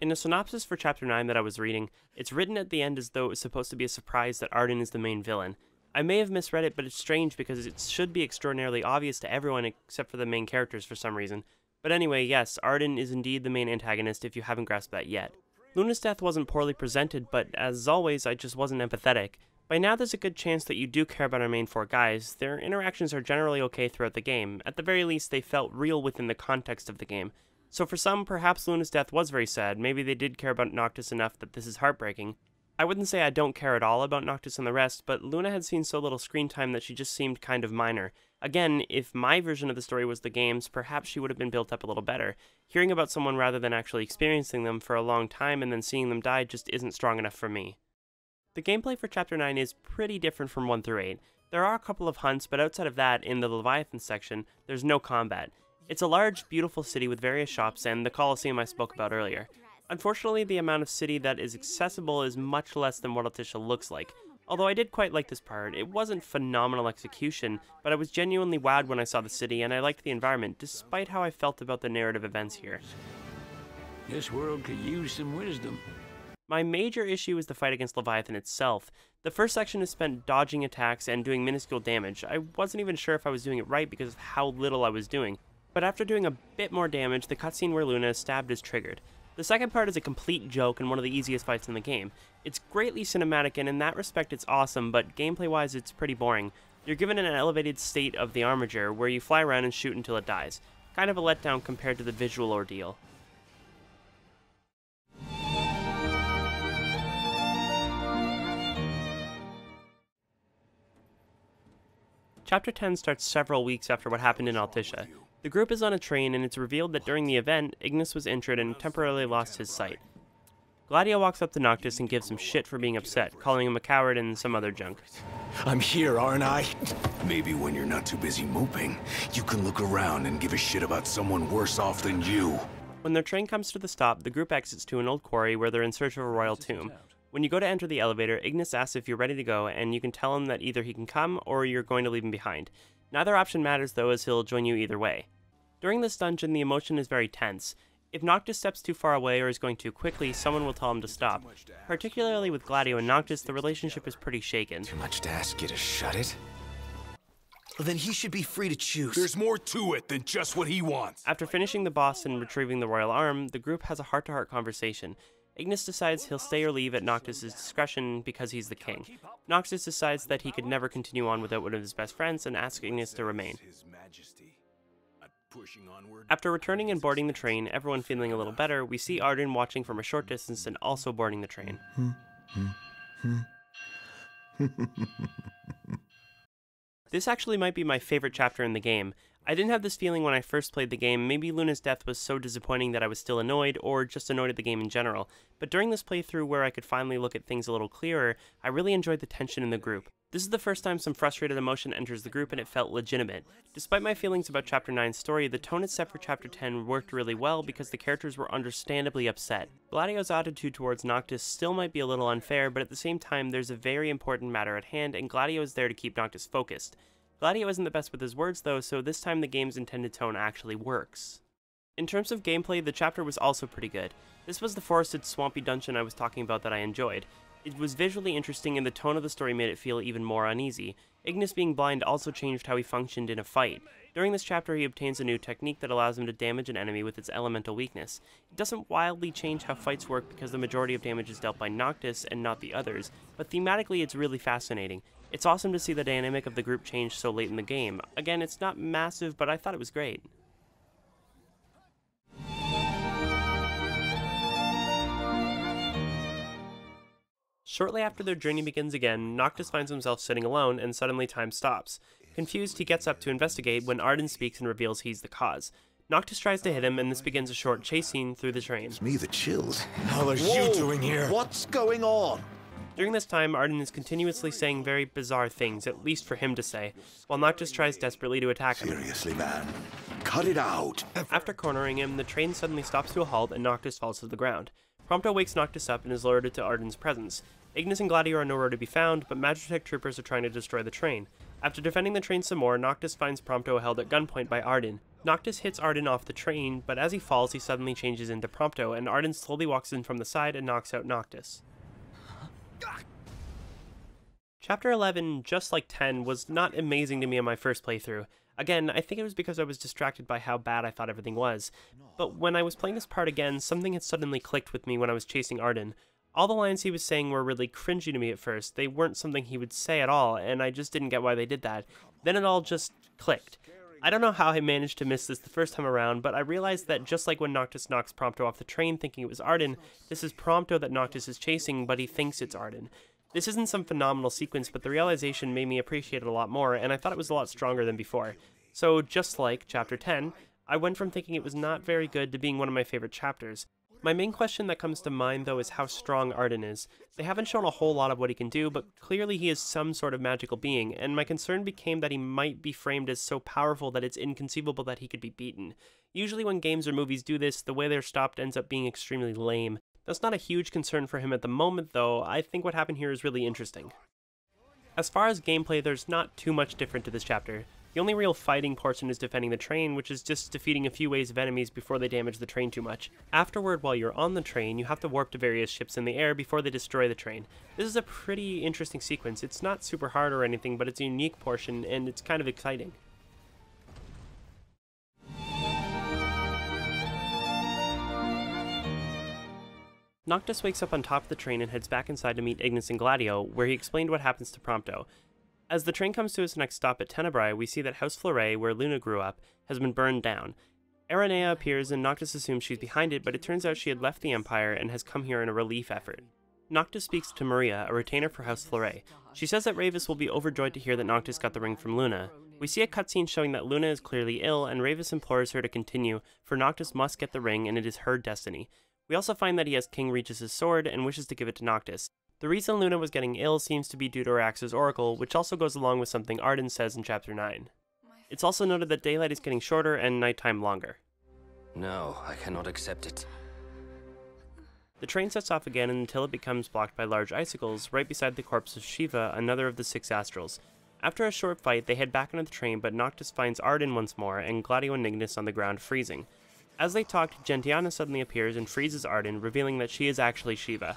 In a synopsis for Chapter 9 that I was reading, it's written at the end as though it was supposed to be a surprise that Ardyn is the main villain. I may have misread it, but it's strange because it should be extraordinarily obvious to everyone except for the main characters for some reason. But anyway, yes, Ardyn is indeed the main antagonist if you haven't grasped that yet. Luna's death wasn't poorly presented, but as always, I just wasn't empathetic. By now there's a good chance that you do care about our main four guys. Their interactions are generally okay throughout the game. At the very least, they felt real within the context of the game. So for some, perhaps Luna's death was very sad, maybe they did care about Noctis enough that this is heartbreaking. I wouldn't say I don't care at all about Noctis and the rest, but Luna had seen so little screen time that she just seemed kind of minor. Again, if my version of the story was the game's, perhaps she would have been built up a little better. Hearing about someone rather than actually experiencing them for a long time and then seeing them die just isn't strong enough for me. The gameplay for Chapter 9 is pretty different from 1 through 8. There are a couple of hunts, but outside of that, in the Leviathan section, there's no combat. It's a large, beautiful city with various shops and the Colosseum I spoke about earlier. Unfortunately, the amount of city that is accessible is much less than what Altissia looks like. Although I did quite like this part, it wasn't phenomenal execution, but I was genuinely wowed when I saw the city and I liked the environment, despite how I felt about the narrative events here. This world could use some wisdom. My major issue is the fight against Leviathan itself. The first section is spent dodging attacks and doing minuscule damage. I wasn't even sure if I was doing it right because of how little I was doing. But after doing a bit more damage, the cutscene where Luna is stabbed is triggered. The second part is a complete joke and one of the easiest fights in the game. It's greatly cinematic and in that respect it's awesome, but gameplay-wise it's pretty boring. You're given an elevated state of the Armiger, where you fly around and shoot until it dies. Kind of a letdown compared to the visual ordeal. Chapter 10 starts several weeks after what happened in Altissia. The group is on a train and it's revealed that during the event, Ignis was injured and temporarily lost his sight. Gladio walks up to Noctis and gives him shit for being upset, calling him a coward and some other junk. I'm here, aren't I? Maybe when you're not too busy moping, you can look around and give a shit about someone worse off than you. When their train comes to the stop, the group exits to an old quarry where they're in search of a royal tomb. When you go to enter the elevator, Ignis asks if you're ready to go and you can tell him that either he can come or you're going to leave him behind. Neither option matters though, as he'll join you either way. During this dungeon, the emotion is very tense. If Noctis steps too far away or is going too quickly, someone will tell him to stop. Particularly with Gladio and Noctis, the relationship is pretty shaken. Too much to ask you to shut it? Well, then he should be free to choose. There's more to it than just what he wants. After finishing the boss and retrieving the royal arm, the group has a heart-to-heart conversation. Ignis decides he'll stay or leave at Noctis' discretion because he's the king. Noctis decides that he could never continue on without one of his best friends and asks Ignis to remain. After returning and boarding the train, everyone feeling a little better, we see Ardyn watching from a short distance and also boarding the train. This actually might be my favorite chapter in the game. I didn't have this feeling when I first played the game. Maybe Luna's death was so disappointing that I was still annoyed, or just annoyed at the game in general. But during this playthrough where I could finally look at things a little clearer, I really enjoyed the tension in the group. This is the first time some frustrated emotion enters the group and it felt legitimate. Despite my feelings about Chapter 9's story, the tone it set for Chapter 10 worked really well because the characters were understandably upset. Gladio's attitude towards Noctis still might be a little unfair, but at the same time there's a very important matter at hand and Gladio is there to keep Noctis focused. Gladio isn't the best with his words though, so this time the game's intended tone actually works. In terms of gameplay, the chapter was also pretty good. This was the forested, swampy dungeon I was talking about that I enjoyed. It was visually interesting and the tone of the story made it feel even more uneasy. Ignis being blind also changed how he functioned in a fight. During this chapter he obtains a new technique that allows him to damage an enemy with its elemental weakness. It doesn't wildly change how fights work because the majority of damage is dealt by Noctis and not the others, but thematically it's really fascinating. It's awesome to see the dynamic of the group change so late in the game. Again, it's not massive, but I thought it was great. Shortly after their journey begins again, Noctis finds himself sitting alone, and suddenly time stops. Confused, he gets up to investigate when Ardyn speaks and reveals he's the cause. Noctis tries to hit him, and this begins a short chase scene through the train. It's me the chills. How are you doing here? What's going on? During this time, Ardyn is continuously saying very bizarre things, at least for him to say, while Noctis tries desperately to attack him. Seriously, man. Cut it out. After cornering him, the train suddenly stops to a halt, and Noctis falls to the ground. Prompto wakes Noctis up and is alerted to Ardyn's presence. Ignis and Gladio are nowhere to be found, but Magitek troopers are trying to destroy the train. After defending the train some more, Noctis finds Prompto held at gunpoint by Ardyn. Noctis hits Ardyn off the train, but as he falls, he suddenly changes into Prompto, and Ardyn slowly walks in from the side and knocks out Noctis. Chapter 11, just like 10, was not amazing to me on my first playthrough. Again, I think it was because I was distracted by how bad I thought everything was. But when I was playing this part again, something had suddenly clicked with me when I was chasing Ardyn. All the lines he was saying were really cringy to me at first. They weren't something he would say at all, and I just didn't get why they did that. Then it all just clicked. I don't know how I managed to miss this the first time around, but I realized that just like when Noctis knocks Prompto off the train thinking it was Ardyn, this is Prompto that Noctis is chasing, but he thinks it's Ardyn. This isn't some phenomenal sequence, but the realization made me appreciate it a lot more, and I thought it was a lot stronger than before. So, just like Chapter 10, I went from thinking it was not very good to being one of my favorite chapters. My main question that comes to mind, though, is how strong Ardyn is. They haven't shown a whole lot of what he can do, but clearly he is some sort of magical being, and my concern became that he might be framed as so powerful that it's inconceivable that he could be beaten. Usually when games or movies do this, the way they're stopped ends up being extremely lame. That's not a huge concern for him at the moment, though. I think what happened here is really interesting. As far as gameplay, there's not too much different to this chapter. The only real fighting portion is defending the train, which is just defeating a few waves of enemies before they damage the train too much. Afterward, while you're on the train, you have to warp to various ships in the air before they destroy the train. This is a pretty interesting sequence. It's not super hard or anything, but it's a unique portion, and it's kind of exciting. Noctis wakes up on top of the train and heads back inside to meet Ignis and Gladio, where he explained what happens to Prompto. As the train comes to its next stop at Tenebrae, we see that House Fleuret, where Luna grew up, has been burned down. Aranea appears and Noctis assumes she's behind it, but it turns out she had left the Empire and has come here in a relief effort. Noctis speaks to Maria, a retainer for House Fleuret. She says that Ravus will be overjoyed to hear that Noctis got the ring from Luna. We see a cutscene showing that Luna is clearly ill, and Ravus implores her to continue, for Noctis must get the ring and it is her destiny. We also find that he has King Regis' sword and wishes to give it to Noctis. The reason Luna was getting ill seems to be due to Arax's oracle, which also goes along with something Ardyn says in Chapter 9. It's also noted that daylight is getting shorter and nighttime longer. No, I cannot accept it. The train sets off again until it becomes blocked by large icicles right beside the corpse of Shiva, another of the six Astrals. After a short fight, they head back into the train, but Noctis finds Ardyn once more and Gladio and Ignis on the ground freezing. As they talked, Gentiana suddenly appears and freezes Ardyn, revealing that she is actually Shiva.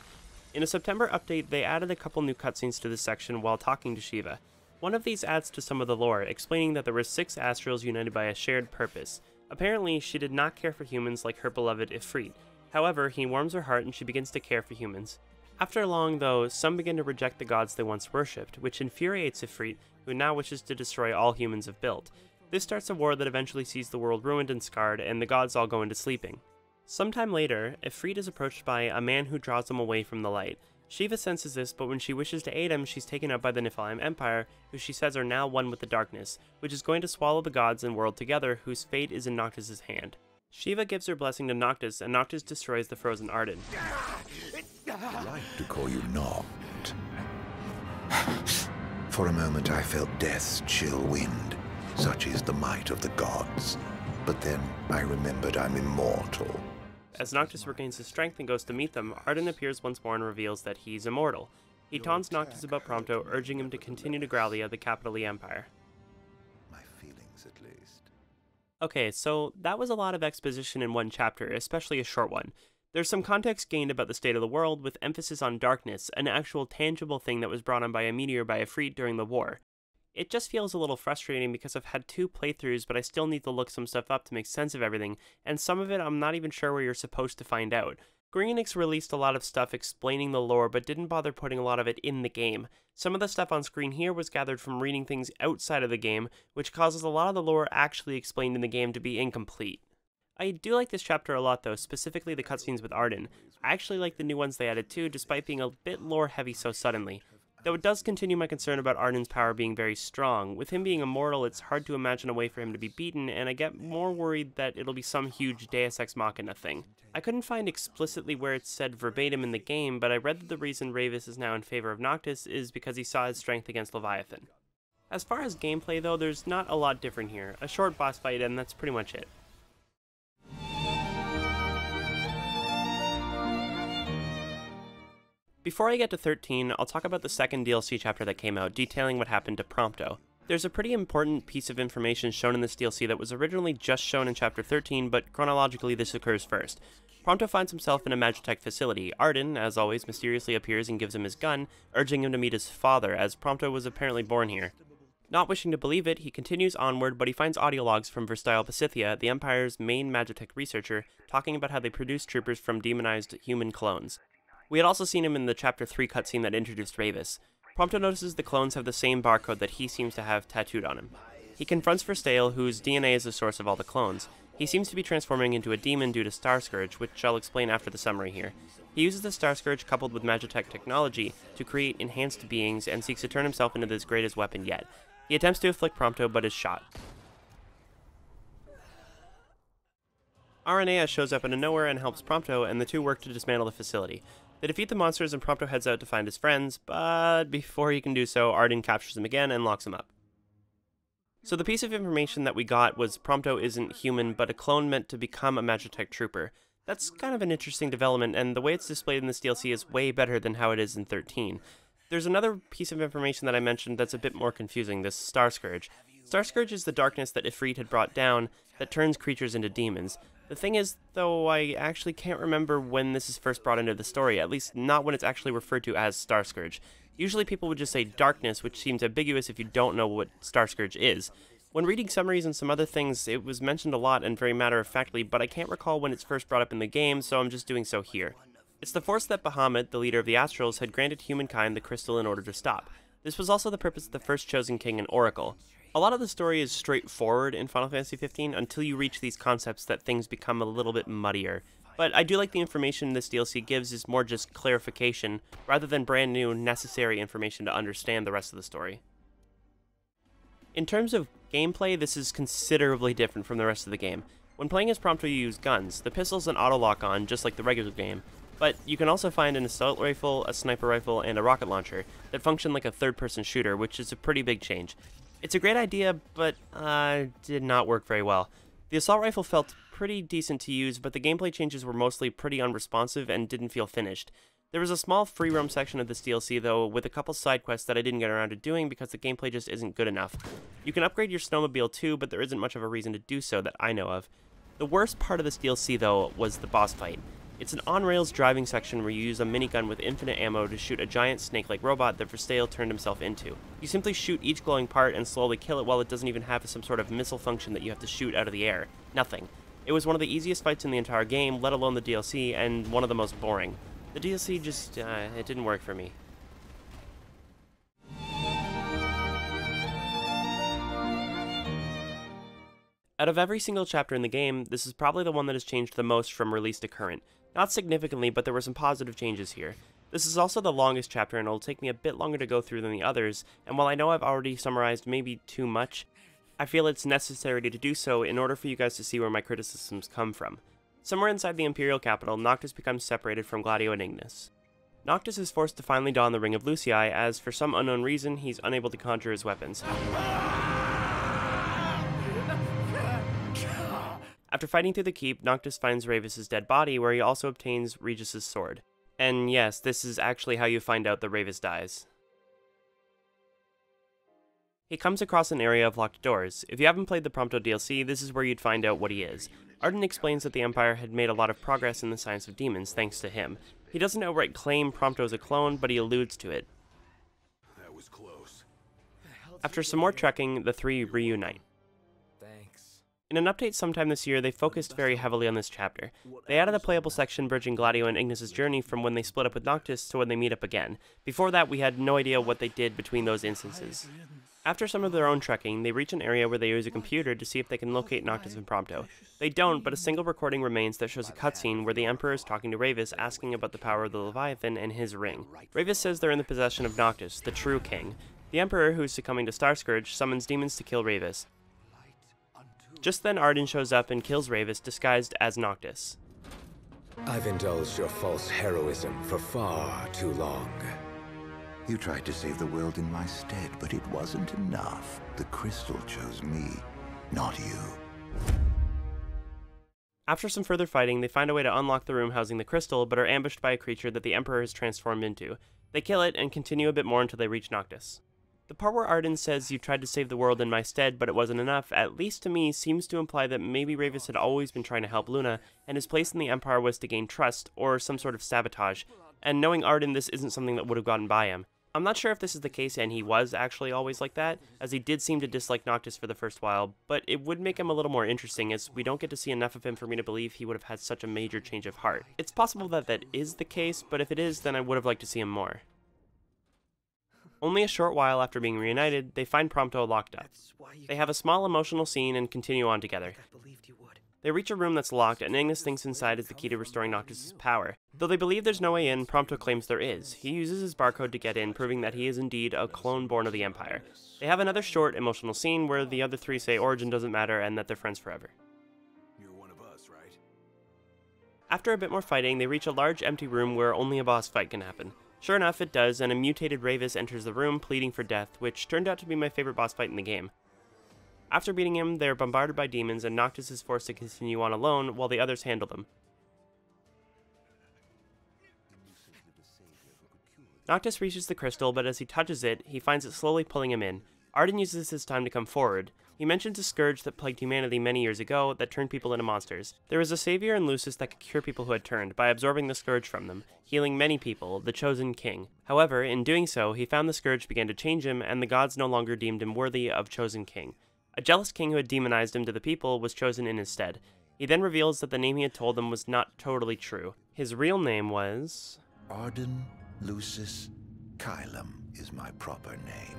In a September update, they added a couple new cutscenes to this section while talking to Shiva. One of these adds to some of the lore, explaining that there were six Astrals united by a shared purpose. Apparently, she did not care for humans like her beloved Ifrit. However, he warms her heart and she begins to care for humans. After long, though, some begin to reject the gods they once worshipped, which infuriates Ifrit, who now wishes to destroy all humans have built. This starts a war that eventually sees the world ruined and scarred, and the gods all go into sleeping. Sometime later, Ifrit is approached by a man who draws him away from the light. Shiva senses this, but when she wishes to aid him, she's taken up by the Niflheim Empire, who she says are now one with the darkness, which is going to swallow the gods and world together, whose fate is in Noctis' hand. Shiva gives her blessing to Noctis, and Noctis destroys the frozen Ardyn. I like to call you Noct. For a moment I felt death's chill wind. Such is the might of the gods. But then I remembered I'm immortal. As Noctis regains his strength and goes to meet them, Ardyn appears once more and reveals that he's immortal. He taunts Noctis about Prompto, urging him to continue to Growlia, the capital E Empire. My feelings, at least. Okay, so that was a lot of exposition in one chapter, especially a short one. There's some context gained about the state of the world, with emphasis on darkness, an actual tangible thing that was brought on by a meteor by Ifrit during the war. It just feels a little frustrating because I've had two playthroughs, but I still need to look some stuff up to make sense of everything, and some of it I'm not even sure where you're supposed to find out. Square Enix released a lot of stuff explaining the lore, but didn't bother putting a lot of it in the game. Some of the stuff on screen here was gathered from reading things outside of the game, which causes a lot of the lore actually explained in the game to be incomplete. I do like this chapter a lot though, specifically the cutscenes with Ardyn. I actually like the new ones they added too, despite being a bit lore heavy so suddenly. Though it does continue my concern about Ardyn's power being very strong. With him being immortal, it's hard to imagine a way for him to be beaten, and I get more worried that it'll be some huge Deus Ex Machina thing. I couldn't find explicitly where it's said verbatim in the game, but I read that the reason Ravus is now in favor of Noctis is because he saw his strength against Leviathan. As far as gameplay though, there's not a lot different here. A short boss fight and that's pretty much it. Before I get to 13, I'll talk about the second DLC chapter that came out, detailing what happened to Prompto. There's a pretty important piece of information shown in this DLC that was originally just shown in Chapter 13, but chronologically this occurs first. Prompto finds himself in a Magitek facility. Ardyn, as always, mysteriously appears and gives him his gun, urging him to meet his father, as Prompto was apparently born here. Not wishing to believe it, he continues onward, but he finds audio logs from Versatile Pasithia, the Empire's main Magitek researcher, talking about how they produce troopers from demonized human clones. We had also seen him in the Chapter 3 cutscene that introduced Ravus. Prompto notices the clones have the same barcode that he seems to have tattooed on him. He confronts Verstale, whose DNA is the source of all the clones. He seems to be transforming into a demon due to Starscourge, which I'll explain after the summary here. He uses the Starscourge coupled with Magitek technology to create enhanced beings and seeks to turn himself into his greatest weapon yet. He attempts to afflict Prompto but is shot. Aranea shows up out of nowhere and helps Prompto, and the two work to dismantle the facility. They defeat the monsters and Prompto heads out to find his friends, but before he can do so, Ardyn captures him again and locks him up. So the piece of information that we got was Prompto isn't human, but a clone meant to become a Magitek trooper. That's kind of an interesting development, and the way it's displayed in this DLC is way better than how it is in 13. There's another piece of information that I mentioned that's a bit more confusing, this Starscourge. Starscourge is the darkness that Ifrit had brought down that turns creatures into demons. The thing is, though, I actually can't remember when this is first brought into the story, at least not when it's actually referred to as Starscourge. Usually people would just say darkness, which seems ambiguous if you don't know what Starscourge is. When reading summaries and some other things, it was mentioned a lot and very matter-of-factly, but I can't recall when it's first brought up in the game, so I'm just doing so here. It's the force that Bahamut, the leader of the Astrals, had granted humankind the crystal in order to stop. This was also the purpose of the first Chosen King and Oracle. A lot of the story is straightforward in Final Fantasy XV until you reach these concepts that things become a little bit muddier. But I do like the information this DLC gives is more just clarification, rather than brand new, necessary information to understand the rest of the story. In terms of gameplay, this is considerably different from the rest of the game. When playing as Prompto, you use guns. The pistol's an auto-lock on, just like the regular game, but you can also find an assault rifle, a sniper rifle, and a rocket launcher that function like a third-person shooter, which is a pretty big change. It's a great idea, but did not work very well. The assault rifle felt pretty decent to use, but the gameplay changes were mostly pretty unresponsive and didn't feel finished. There was a small free roam section of this DLC though, with a couple side quests that I didn't get around to doing because the gameplay just isn't good enough. You can upgrade your snowmobile too, but there isn't much of a reason to do so that I know of. The worst part of this DLC though was the boss fight. It's an on-rails driving section where you use a minigun with infinite ammo to shoot a giant snake-like robot that Verstale turned himself into. You simply shoot each glowing part and slowly kill it while it doesn't even have some sort of missile function that you have to shoot out of the air. Nothing. It was one of the easiest fights in the entire game, let alone the DLC, and one of the most boring. The DLC just, it didn't work for me. Out of every single chapter in the game, this is probably the one that has changed the most from release to current. Not significantly, but there were some positive changes here. This is also the longest chapter and it'll take me a bit longer to go through than the others, and while I know I've already summarized maybe too much, I feel it's necessary to do so in order for you guys to see where my criticisms come from. Somewhere inside the Imperial capital, Noctis becomes separated from Gladio and Ignis. Noctis is forced to finally don the Ring of Lucii, as for some unknown reason, he's unable to conjure his weapons. After fighting through the keep, Noctis finds Ravus' dead body, where he also obtains Regis' sword. And yes, this is actually how you find out that Ravus dies. He comes across an area of locked doors. If you haven't played the Prompto DLC, this is where you'd find out what he is. Ardyn explains that the Empire had made a lot of progress in the science of demons, thanks to him. He doesn't outright claim Prompto is a clone, but he alludes to it. That was close. After some more trekking, the three reunite. In an update sometime this year, they focused very heavily on this chapter. They added a playable section bridging Gladio and Ignis' journey from when they split up with Noctis to when they meet up again. Before that, we had no idea what they did between those instances. After some of their own trekking, they reach an area where they use a computer to see if they can locate Noctis and Prompto. They don't, but a single recording remains that shows a cutscene where the Emperor is talking to Ravus, asking about the power of the Leviathan and his ring. Ravus says they're in the possession of Noctis, the true king. The Emperor, who is succumbing to Starscourge, summons demons to kill Ravus. Just then, Ardyn shows up and kills Ravus, disguised as Noctis. I've indulged your false heroism for far too long. You tried to save the world in my stead, but it wasn't enough. The crystal chose me, not you. After some further fighting, they find a way to unlock the room housing the crystal, but are ambushed by a creature that the Emperor has transformed into. They kill it and continue a bit more until they reach Noctis. The part where Ardyn says you tried to save the world in my stead but it wasn't enough, at least to me, seems to imply that maybe Ravus had always been trying to help Luna, and his place in the Empire was to gain trust, or some sort of sabotage, and knowing Ardyn, this isn't something that would have gotten by him. I'm not sure if this is the case and he was actually always like that, as he did seem to dislike Noctis for the first while, but it would make him a little more interesting as we don't get to see enough of him for me to believe he would have had such a major change of heart. It's possible that that is the case, but if it is, then I would have liked to see him more. Only a short while after being reunited, they find Prompto locked up. They have a small emotional scene and continue on together. They reach a room that's locked, and Ignis thinks inside is the key to restoring Noctis' power. Though they believe there's no way in, Prompto claims there is. He uses his barcode to get in, proving that he is indeed a clone born of the Empire. They have another short, emotional scene where the other three say origin doesn't matter and that they're friends forever. You're one of us, right? After a bit more fighting, they reach a large, empty room where only a boss fight can happen. Sure enough, it does, and a mutated Ravus enters the room, pleading for death, which turned out to be my favorite boss fight in the game. After beating him, they are bombarded by demons, and Noctis is forced to continue on alone, while the others handle them. Noctis reaches the crystal, but as he touches it, he finds it slowly pulling him in. Ardyn uses his time to come forward. He mentions a scourge that plagued humanity many years ago that turned people into monsters. There was a savior in Lucis that could cure people who had turned, by absorbing the scourge from them, healing many people, the chosen king. However, in doing so, he found the scourge began to change him, and the gods no longer deemed him worthy of chosen king. A jealous king who had demonized him to the people was chosen in his stead. He then reveals that the name he had told them was not totally true. His real name was... Ardyn Lucis Caelum is my proper name.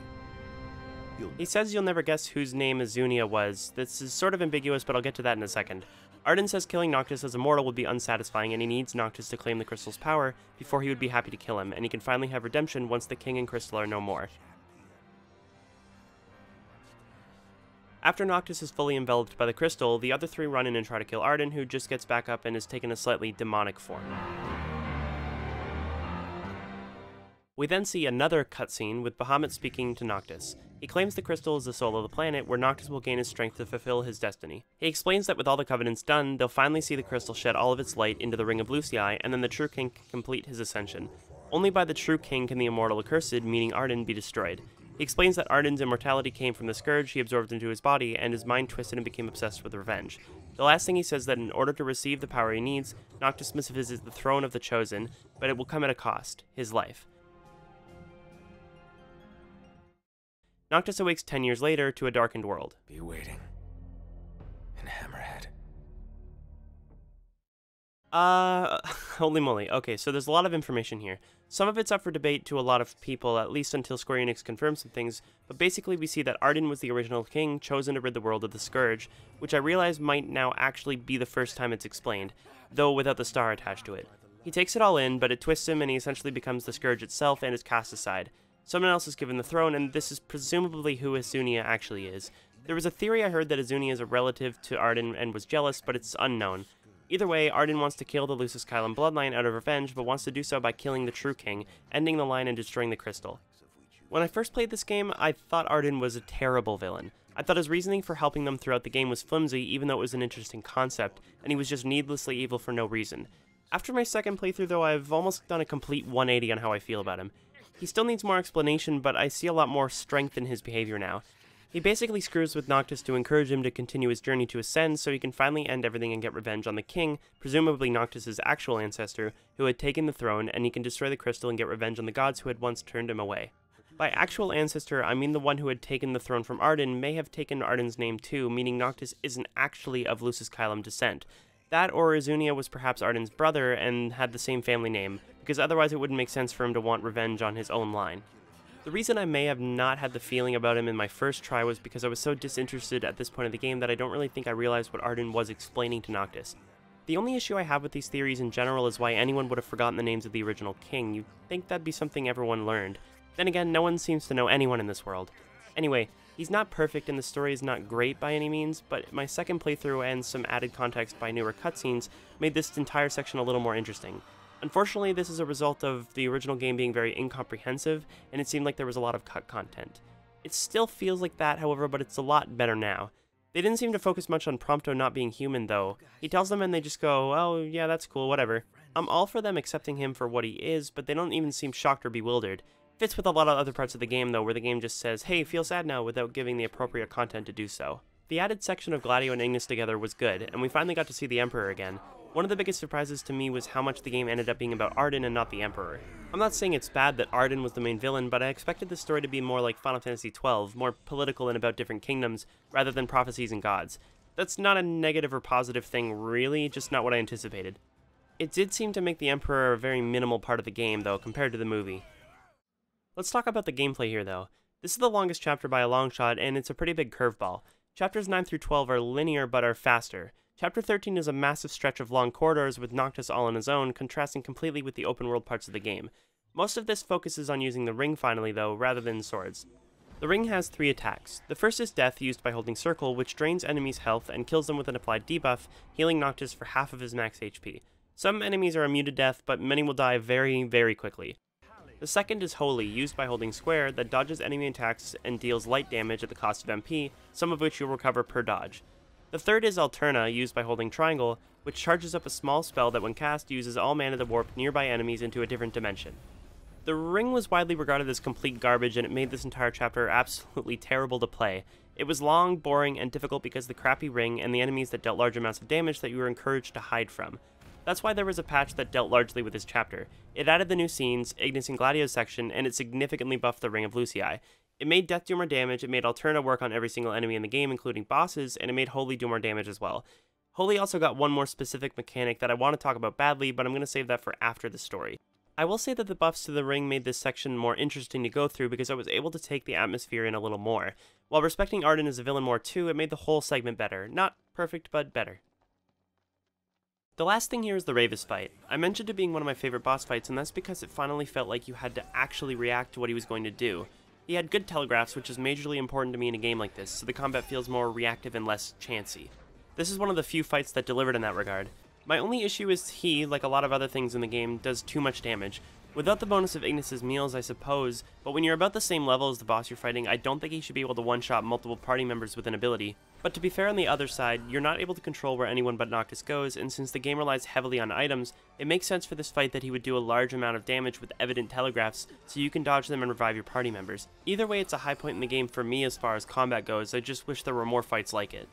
He says you'll never guess whose name Izunia was. This is sort of ambiguous, but I'll get to that in a second. Ardyn says killing Noctis as a mortal would be unsatisfying, and he needs Noctis to claim the crystal's power before he would be happy to kill him, and he can finally have redemption once the king and crystal are no more. After Noctis is fully enveloped by the crystal, the other three run in and try to kill Ardyn, who just gets back up and is taken a slightly demonic form. We then see another cutscene with Bahamut speaking to Noctis. He claims the crystal is the soul of the planet, where Noctis will gain his strength to fulfill his destiny. He explains that with all the covenants done, they'll finally see the crystal shed all of its light into the Ring of Lucii, and then the true king can complete his ascension. Only by the true king can the immortal accursed, meaning Ardyn, be destroyed. He explains that Ardyn's immortality came from the scourge he absorbed into his body, and his mind twisted and became obsessed with revenge. The last thing he says that in order to receive the power he needs, Noctis must visit the throne of the Chosen, but it will come at a cost, his life. Noctis awakes 10 years later to a darkened world. Be waiting. In Hammerhead. Holy moly. Okay, so there's a lot of information here. Some of it's up for debate to a lot of people, at least until Square Enix confirms some things, but basically we see that Ardyn was the original king chosen to rid the world of the Scourge, which I realize might now actually be the first time it's explained, though without the star attached to it. He takes it all in, but it twists him and he essentially becomes the Scourge itself and is cast aside. Someone else is given the throne, and this is presumably who Izunia actually is. There was a theory I heard that Izunia is a relative to Ardyn and was jealous, but it's unknown. Either way, Ardyn wants to kill the Lucis Caelum bloodline out of revenge, but wants to do so by killing the true king, ending the line and destroying the crystal. When I first played this game, I thought Ardyn was a terrible villain. I thought his reasoning for helping them throughout the game was flimsy, even though it was an interesting concept, and he was just needlessly evil for no reason. After my second playthrough though, I've almost done a complete 180 on how I feel about him. He still needs more explanation, but I see a lot more strength in his behavior now. He basically screws with Noctis to encourage him to continue his journey to ascend so he can finally end everything and get revenge on the king, presumably Noctis' actual ancestor, who had taken the throne, and he can destroy the crystal and get revenge on the gods who had once turned him away. By actual ancestor, I mean the one who had taken the throne from Ardyn may have taken Ardyn's name too, meaning Noctis isn't actually of Lucis Caelum descent. That or Izunia was perhaps Ardyn's brother and had the same family name, because otherwise it wouldn't make sense for him to want revenge on his own line. The reason I may have not had the feeling about him in my first try was because I was so disinterested at this point of the game that I don't really think I realized what Ardyn was explaining to Noctis. The only issue I have with these theories in general is why anyone would have forgotten the names of the original king. You'd think that'd be something everyone learned. Then again, no one seems to know anyone in this world. Anyway, he's not perfect and the story is not great by any means, but my second playthrough and some added context by newer cutscenes made this entire section a little more interesting. Unfortunately, this is a result of the original game being very incomprehensive, and it seemed like there was a lot of cut content. It still feels like that, however, but it's a lot better now. They didn't seem to focus much on Prompto not being human, though. He tells them and they just go, oh, yeah, that's cool, whatever. I'm all for them accepting him for what he is, but they don't even seem shocked or bewildered. Fits with a lot of other parts of the game, though, where the game just says, hey, feel sad now, without giving the appropriate content to do so. The added section of Gladio and Ignis together was good, and we finally got to see the Emperor again. One of the biggest surprises to me was how much the game ended up being about Ardyn and not the Emperor. I'm not saying it's bad that Ardyn was the main villain, but I expected the story to be more like Final Fantasy XII, more political and about different kingdoms, rather than prophecies and gods. That's not a negative or positive thing really, just not what I anticipated. It did seem to make the Emperor a very minimal part of the game though, compared to the movie. Let's talk about the gameplay here though. This is the longest chapter by a long shot, and it's a pretty big curveball. Chapters 9 through 12 are linear but are faster. Chapter 13 is a massive stretch of long corridors with Noctis all on his own, contrasting completely with the open world parts of the game. Most of this focuses on using the ring finally though, rather than swords. The ring has 3 attacks. The first is death, used by holding circle, which drains enemies' health and kills them with an applied debuff, healing Noctis for half of his max HP. Some enemies are immune to death, but many will die very, very quickly. The second is holy, used by holding square, that dodges enemy attacks and deals light damage at the cost of MP, some of which you'll recover per dodge. The third is Alterna, used by holding triangle, which charges up a small spell that when cast uses all mana to warp nearby enemies into a different dimension. The ring was widely regarded as complete garbage, and it made this entire chapter absolutely terrible to play. It was long, boring, and difficult because of the crappy ring and the enemies that dealt large amounts of damage that you were encouraged to hide from. That's why there was a patch that dealt largely with this chapter. It added the new scenes, Ignis and Gladiolus section, and it significantly buffed the Ring of Lucii. It made death do more damage, it made Alterna work on every single enemy in the game, including bosses, and it made Holy do more damage as well. Holy also got one more specific mechanic that I want to talk about badly, but I'm going to save that for after the story. I will say that the buffs to the ring made this section more interesting to go through because I was able to take the atmosphere in a little more. While respecting Ardyn as a villain more too, it made the whole segment better. Not perfect, but better. The last thing here is the Ravus fight. I mentioned it being one of my favorite boss fights, and that's because it finally felt like you had to actually react to what he was going to do. He had good telegraphs, which is majorly important to me in a game like this, so the combat feels more reactive and less chancy. This is one of the few fights that delivered in that regard. My only issue is he, like a lot of other things in the game, does too much damage. Without the bonus of Ignis's meals, I suppose, but when you're about the same level as the boss you're fighting, I don't think he should be able to one-shot multiple party members with an ability. But to be fair on the other side, you're not able to control where anyone but Noctis goes, and since the game relies heavily on items, it makes sense for this fight that he would do a large amount of damage with evident telegraphs, so you can dodge them and revive your party members. Either way, it's a high point in the game for me as far as combat goes, I just wish there were more fights like it.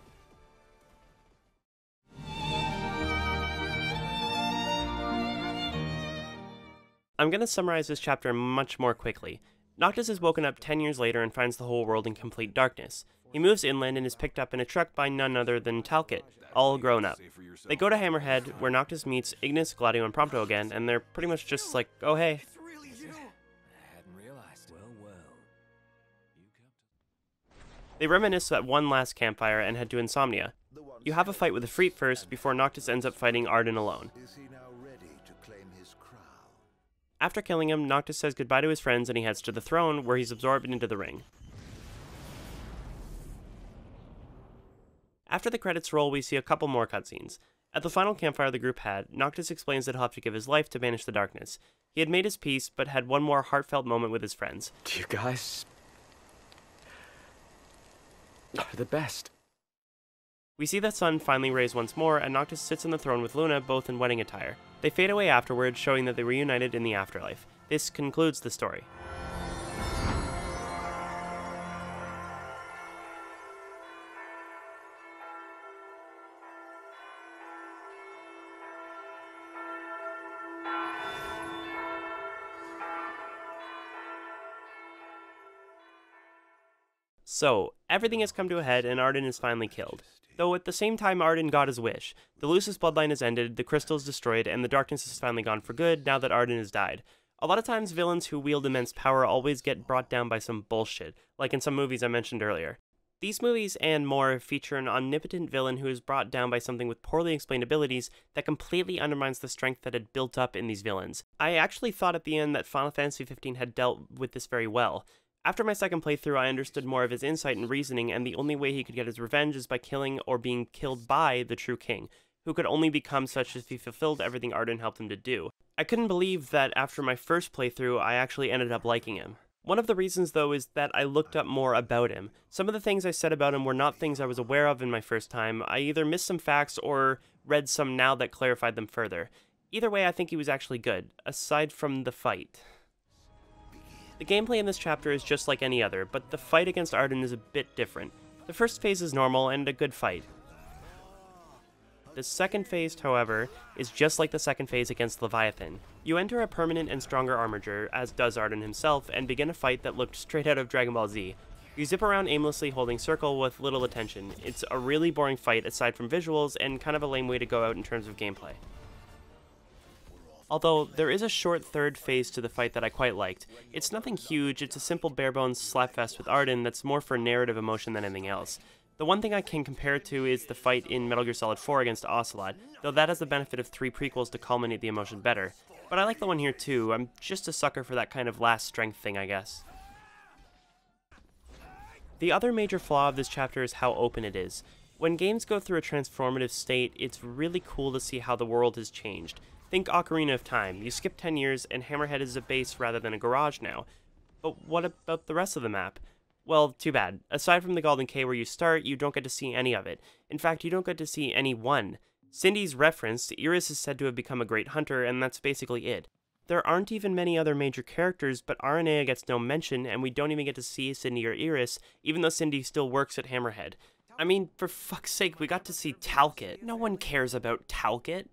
I'm going to summarize this chapter much more quickly. Noctis is woken up 10 years later and finds the whole world in complete darkness. He moves inland and is picked up in a truck by none other than Talcott, all grown up. They go to Hammerhead, where Noctis meets Ignis, Gladio, and Prompto again, and they're pretty much just like, oh hey. They reminisce at one last campfire and head to Insomnia. You have a fight with Ifrit first, before Noctis ends up fighting Ardyn alone. After killing him, Noctis says goodbye to his friends and he heads to the throne, where he's absorbed into the ring. After the credits roll, we see a couple more cutscenes. At the final campfire the group had, Noctis explains that he'll have to give his life to banish the darkness. He had made his peace, but had one more heartfelt moment with his friends. You guys are the best. We see the sun finally raise once more, and Noctis sits on the throne with Luna, both in wedding attire. They fade away afterwards, showing that they reunited in the afterlife. This concludes the story. So, everything has come to a head and Ardyn is finally killed. Though at the same time Ardyn got his wish. The Lucis bloodline is ended, the crystal is destroyed, and the darkness is finally gone for good now that Ardyn has died. A lot of times villains who wield immense power always get brought down by some bullshit, like in some movies I mentioned earlier. These movies and more feature an omnipotent villain who is brought down by something with poorly explained abilities that completely undermines the strength that had built up in these villains. I actually thought at the end that Final Fantasy XV had dealt with this very well. After my second playthrough, I understood more of his insight and reasoning, and the only way he could get his revenge is by killing or being killed by the true king, who could only become such if he fulfilled everything Ardyn helped him to do. I couldn't believe that after my first playthrough, I actually ended up liking him. One of the reasons, though, is that I looked up more about him. Some of the things I said about him were not things I was aware of in my first time. I either missed some facts or read some now that clarified them further. Either way, I think he was actually good, aside from the fight. The gameplay in this chapter is just like any other, but the fight against Ardyn is a bit different. The first phase is normal and a good fight. The second phase, however, is just like the second phase against Leviathan. You enter a permanent and stronger Armiger, as does Ardyn himself, and begin a fight that looked straight out of Dragon Ball Z. You zip around aimlessly holding circle with little attention. It's a really boring fight aside from visuals and kind of a lame way to go out in terms of gameplay. although there is a short third phase to the fight that I quite liked. It's nothing huge, it's a simple bare-bones slapfest with Ardyn that's more for narrative emotion than anything else. The one thing I can compare it to is the fight in Metal Gear Solid 4 against Ocelot, though that has the benefit of 3 prequels to culminate the emotion better. But I like the one here too, I'm just a sucker for that kind of last strength thing, I guess. The other major flaw of this chapter is how open it is. When games go through a transformative state, it's really cool to see how the world has changed. Think Ocarina of Time, you skip 10 years and Hammerhead is a base rather than a garage now. But what about the rest of the map? Well, too bad. Aside from the Golden K where you start, you don't get to see any of it. In fact, you don't get to see any one. Cindy's referenced, Iris is said to have become a great hunter, and that's basically it. There aren't even many other major characters, but Aranea gets no mention, and we don't even get to see Cindy or Iris, even though Cindy still works at Hammerhead. I mean, for fuck's sake, we got to see Talcott. No one cares about Talcott.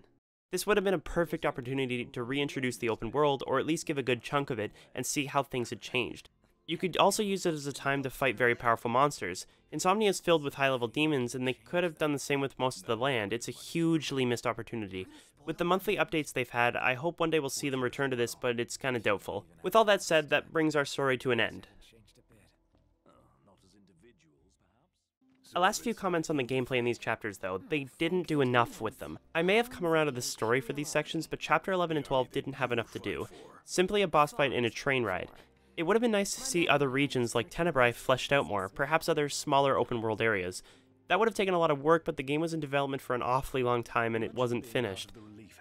This would have been a perfect opportunity to reintroduce the open world, or at least give a good chunk of it, and see how things had changed. You could also use it as a time to fight very powerful monsters. Insomnia is filled with high-level demons, and they could have done the same with most of the land. It's a hugely missed opportunity. With the monthly updates they've had, I hope one day we'll see them return to this, but it's kind of doubtful. With all that said, that brings our story to an end. A last few comments on the gameplay in these chapters though, they didn't do enough with them. I may have come around to the story for these sections, but chapter 11 and 12 didn't have enough to do. Simply a boss fight and a train ride. It would have been nice to see other regions like Tenebrae fleshed out more, perhaps other smaller open world areas. That would have taken a lot of work, but the game was in development for an awfully long time and it wasn't finished.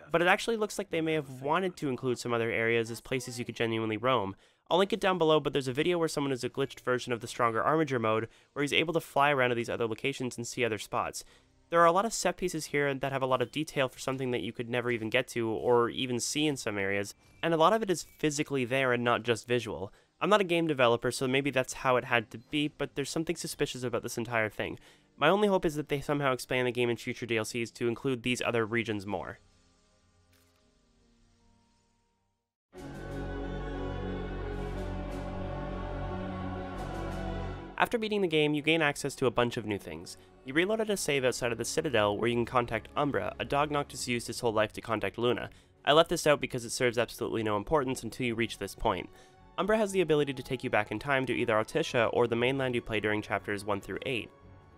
But it actually looks like they may have wanted to include some other areas as places you could genuinely roam. I'll link it down below, but there's a video where someone is a glitched version of the stronger Armiger mode, where he's able to fly around to these other locations and see other spots. There are a lot of set pieces here that have a lot of detail for something that you could never even get to, or even see in some areas, and a lot of it is physically there and not just visual. I'm not a game developer, so maybe that's how it had to be, but there's something suspicious about this entire thing. My only hope is that they somehow expand the game in future DLCs to include these other regions more. After beating the game, you gain access to a bunch of new things. You reloaded a save outside of the Citadel where you can contact Umbra, a dog Noctis used his whole life to contact Luna. I left this out because it serves absolutely no importance until you reach this point. Umbra has the ability to take you back in time to either Altissia or the mainland you play during chapters 1 through 8.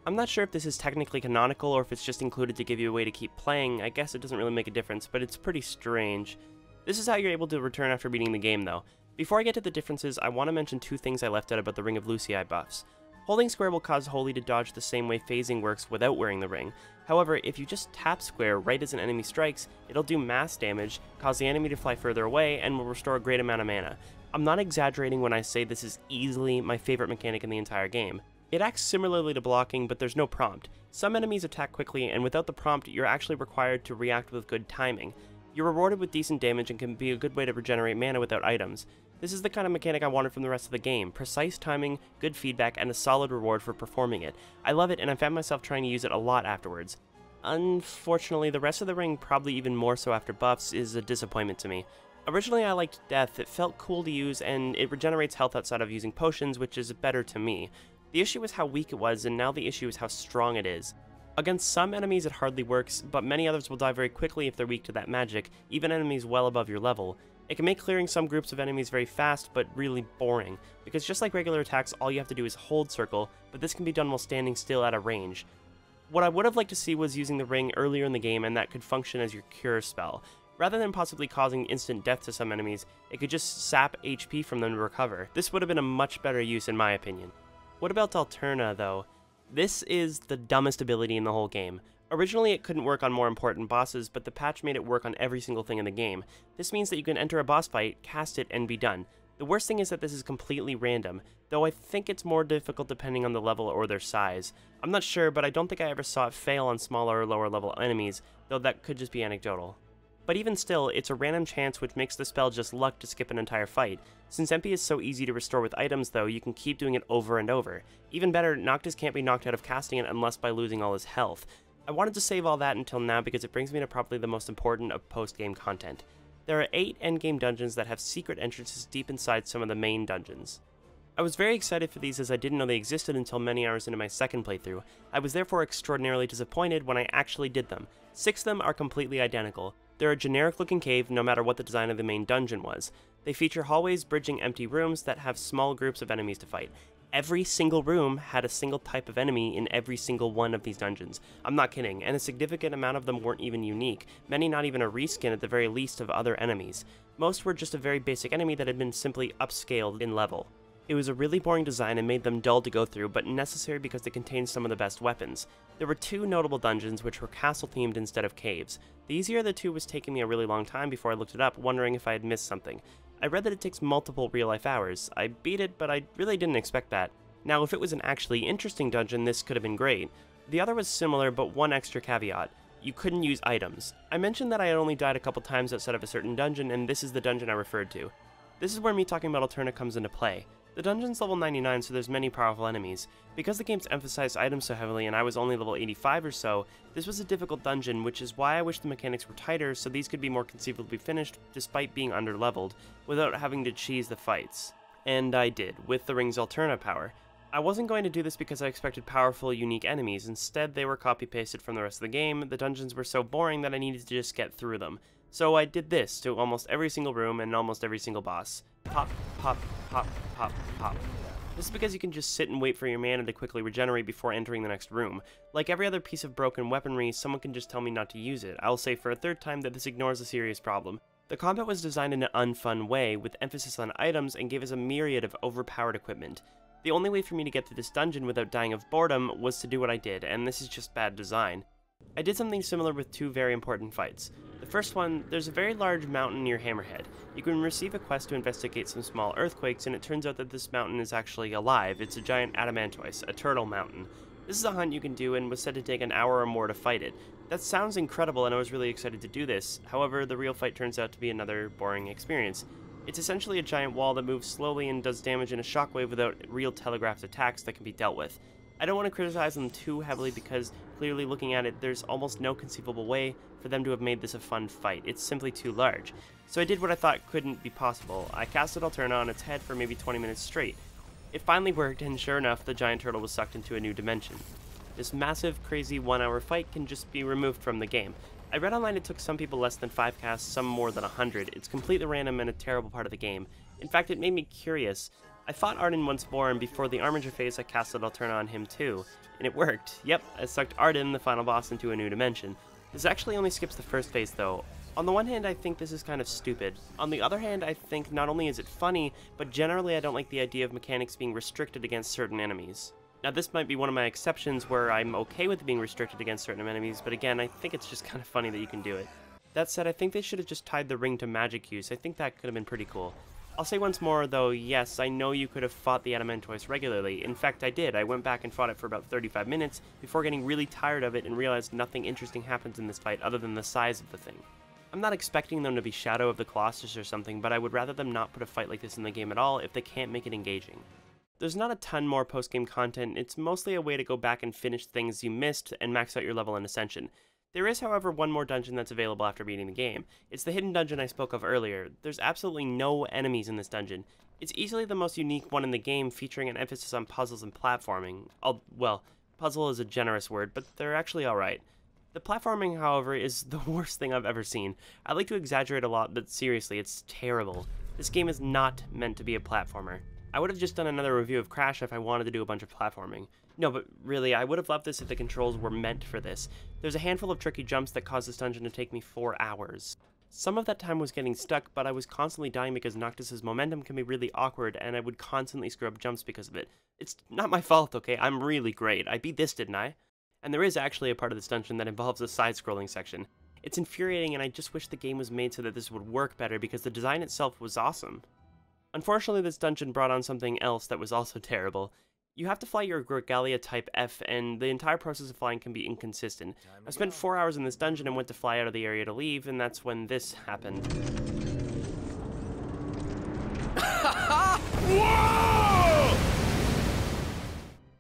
I'm not sure if this is technically canonical or if it's just included to give you a way to keep playing. I guess it doesn't really make a difference, but it's pretty strange. This is how you're able to return after beating the game though. Before I get to the differences, I want to mention two things I left out about the Ring of Lucii buffs. Holding square will cause Holy to dodge the same way phasing works without wearing the ring. However, if you just tap square right as an enemy strikes, it'll do mass damage, cause the enemy to fly further away, and will restore a great amount of mana. I'm not exaggerating when I say this is easily my favorite mechanic in the entire game. It acts similarly to blocking, but there's no prompt. Some enemies attack quickly, and without the prompt, you're actually required to react with good timing. You're rewarded with decent damage and can be a good way to regenerate mana without items. This is the kind of mechanic I wanted from the rest of the game. Precise timing, good feedback, and a solid reward for performing it. I love it and I found myself trying to use it a lot afterwards. Unfortunately, the rest of the ring, probably even more so after buffs, is a disappointment to me. Originally I liked Death, it felt cool to use and it regenerates health outside of using potions, which is better to me. The issue was how weak it was and now the issue is how strong it is. Against some enemies it hardly works, but many others will die very quickly if they're weak to that magic, even enemies well above your level. It can make clearing some groups of enemies very fast, but really boring, because just like regular attacks all you have to do is hold circle, but this can be done while standing still at a range. What I would have liked to see was using the ring earlier in the game and that could function as your cure spell. Rather than possibly causing instant death to some enemies, it could just sap HP from them to recover. This would have been a much better use in my opinion. What about Dalturna though? This is the dumbest ability in the whole game. Originally it couldn't work on more important bosses, but the patch made it work on every single thing in the game. This means that you can enter a boss fight, cast it, and be done. The worst thing is that this is completely random, though I think it's more difficult depending on the level or their size. I'm not sure, but I don't think I ever saw it fail on smaller or lower level enemies, though that could just be anecdotal. But even still, it's a random chance which makes the spell just luck to skip an entire fight. Since MP is so easy to restore with items though, you can keep doing it over and over. Even better, Noctis can't be knocked out of casting it unless by losing all his health. I wanted to save all that until now because it brings me to probably the most important of post-game content. There are 8 endgame dungeons that have secret entrances deep inside some of the main dungeons. I was very excited for these as I didn't know they existed until many hours into my second playthrough. I was therefore extraordinarily disappointed when I actually did them. 6 of them are completely identical. They're a generic-looking cave no matter what the design of the main dungeon was. They feature hallways bridging empty rooms that have small groups of enemies to fight. Every single room had a single type of enemy in every single one of these dungeons. I'm not kidding, and a significant amount of them weren't even unique, many not even a reskin at the very least of other enemies. Most were just a very basic enemy that had been simply upscaled in level. It was a really boring design and made them dull to go through, but necessary because they contained some of the best weapons. There were two notable dungeons which were castle-themed instead of caves. The easier of the two was taking me a really long time before I looked it up, wondering if I had missed something. I read that it takes multiple real-life hours. I beat it, but I really didn't expect that. Now, if it was an actually interesting dungeon, this could have been great. The other was similar, but one extra caveat. You couldn't use items. I mentioned that I had only died a couple times outside of a certain dungeon, and this is the dungeon I referred to. This is where me talking about Alterna comes into play. The dungeon's level 99, so there's many powerful enemies. Because the game's emphasized items so heavily and I was only level 85 or so, this was a difficult dungeon, which is why I wish the mechanics were tighter so these could be more conceivably finished despite being under-leveled, without having to cheese the fights. And I did, with the ring's Alterna power. I wasn't going to do this because I expected powerful, unique enemies. Instead, they were copy-pasted from the rest of the game. The dungeons were so boring that I needed to just get through them. So I did this to almost every single room and almost every single boss. Pop, pop, pop, pop, pop. This is because you can just sit and wait for your mana to quickly regenerate before entering the next room. Like every other piece of broken weaponry, someone can just tell me not to use it. I'll say for a third time that this ignores a serious problem. The combat was designed in an unfun way, with emphasis on items, and gave us a myriad of overpowered equipment. The only way for me to get through this dungeon without dying of boredom was to do what I did, and this is just bad design. I did something similar with two very important fights. The first one, there's a very large mountain near Hammerhead. You can receive a quest to investigate some small earthquakes, and it turns out that this mountain is actually alive. It's a giant adamantoise, a turtle mountain. This is a hunt you can do and was said to take an hour or more to fight it. That sounds incredible and I was really excited to do this. However, the real fight turns out to be another boring experience. It's essentially a giant wall that moves slowly and does damage in a shockwave without real telegraphed attacks that can be dealt with. I don't want to criticize them too heavily because, clearly looking at it, there's almost no conceivable way for them to have made this a fun fight. It's simply too large. So I did what I thought couldn't be possible. I casted Alterna on its head for maybe 20 minutes straight. It finally worked, and sure enough, the giant turtle was sucked into a new dimension. This massive, crazy one-hour fight can just be removed from the game. I read online it took some people less than 5 casts, some more than 100. It's completely random and a terrible part of the game. In fact, it made me curious. I fought Ardyn once more, and before the Armiger phase I casted Alterna on him too, and it worked. Yep, I sucked Ardyn, the final boss, into a new dimension. This actually only skips the first phase though. On the one hand, I think this is kind of stupid. On the other hand, I think not only is it funny, but generally I don't like the idea of mechanics being restricted against certain enemies. Now, this might be one of my exceptions where I'm okay with being restricted against certain enemies, but again, I think it's just kind of funny that you can do it. That said, I think they should have just tied the ring to magic use. I think that could have been pretty cool. I'll say once more, though, yes, I know you could have fought the Adamantoise regularly. In fact, I did. I went back and fought it for about 35 minutes before getting really tired of it and realized nothing interesting happens in this fight other than the size of the thing. I'm not expecting them to be Shadow of the Colossus or something, but I would rather them not put a fight like this in the game at all if they can't make it engaging. There's not a ton more post-game content. It's mostly a way to go back and finish things you missed and max out your level in Ascension. There is, however, one more dungeon that's available after beating the game. It's the hidden dungeon I spoke of earlier. There's absolutely no enemies in this dungeon. It's easily the most unique one in the game, featuring an emphasis on puzzles and platforming. Well, puzzle is a generous word, but they're actually alright. The platforming, however, is the worst thing I've ever seen. I like to exaggerate a lot, but seriously, it's terrible. This game is not meant to be a platformer. I would have just done another review of Crash if I wanted to do a bunch of platforming. No, but really, I would have loved this if the controls were meant for this. There's a handful of tricky jumps that caused this dungeon to take me 4 hours. Some of that time was getting stuck, but I was constantly dying because Noctis' momentum can be really awkward, and I would constantly screw up jumps because of it. It's not my fault, okay? I'm really great. I beat this, didn't I? And there is actually a part of this dungeon that involves a side-scrolling section. It's infuriating, and I just wish the game was made so that this would work better because the design itself was awesome. Unfortunately, this dungeon brought on something else that was also terrible. You have to fly your Gregalia Type F, and the entire process of flying can be inconsistent. I spent 4 hours in this dungeon and went to fly out of the area to leave, and that's when this happened.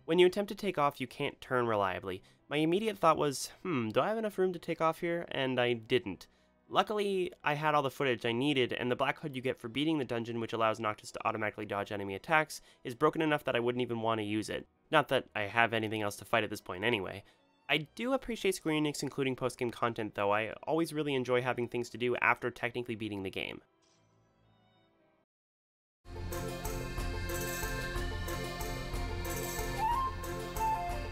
When you attempt to take off, you can't turn reliably. My immediate thought was, do I have enough room to take off here? And I didn't. Luckily, I had all the footage I needed, and the black hood you get for beating the dungeon, which allows Noctis to automatically dodge enemy attacks, is broken enough that I wouldn't even want to use it. Not that I have anything else to fight at this point anyway. I do appreciate Square Enix including post-game content though. I always really enjoy having things to do after technically beating the game.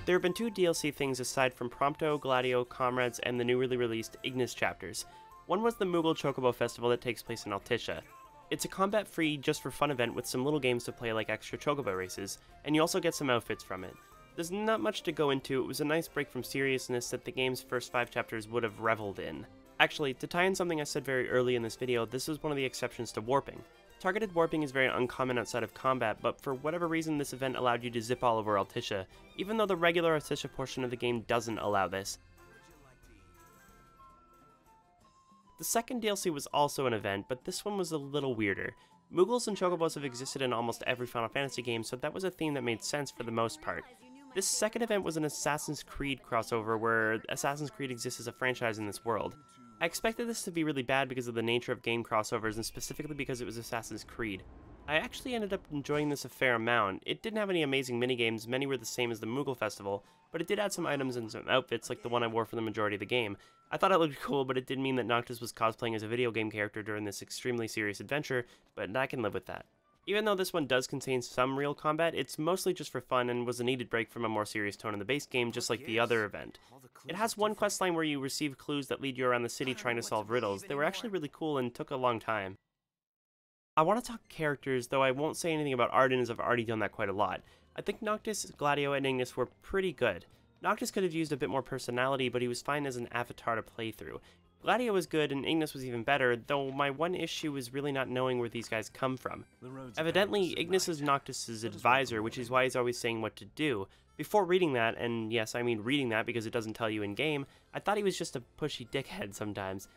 There have been two DLC things aside from Prompto, Gladio, Comrades, and the newly released Ignis chapters. One was the Moogle Chocobo Festival that takes place in Altissia. It's a combat-free, just-for-fun event with some little games to play like extra Chocobo races, and you also get some outfits from it. There's not much to go into, it was a nice break from seriousness that the game's first 5 chapters would have reveled in. Actually, to tie in something I said very early in this video, this was one of the exceptions to warping. Targeted warping is very uncommon outside of combat, but for whatever reason this event allowed you to zip all over Altissia, even though the regular Altissia portion of the game doesn't allow this. The second DLC was also an event, but this one was a little weirder. Moogles and Chocobos have existed in almost every Final Fantasy game, so that was a theme that made sense for the most part. This second event was an Assassin's Creed crossover where Assassin's Creed exists as a franchise in this world. I expected this to be really bad because of the nature of game crossovers and specifically because it was Assassin's Creed. I actually ended up enjoying this a fair amount. It didn't have any amazing minigames, many were the same as the Moogle Festival, but it did add some items and some outfits like the one I wore for the majority of the game. I thought it looked cool, but it did mean that Noctis was cosplaying as a video game character during this extremely serious adventure, but I can live with that. Even though this one does contain some real combat, it's mostly just for fun and was a needed break from a more serious tone in the base game, just like the other event. It has one questline where you receive clues that lead you around the city trying to solve riddles. They were actually really cool and took a long time. I want to talk characters, though I won't say anything about Ardyn as I've already done that quite a lot. I think Noctis, Gladio, and Ignis were pretty good. Noctis could have used a bit more personality, but he was fine as an avatar to play through. Gladio was good and Ignis was even better, though my one issue is really not knowing where these guys come from. Evidently, Ignis is Noctis' advisor, which is why he's always saying what to do. Before reading that, and yes, I mean reading that because it doesn't tell you in-game, I thought he was just a pushy dickhead sometimes.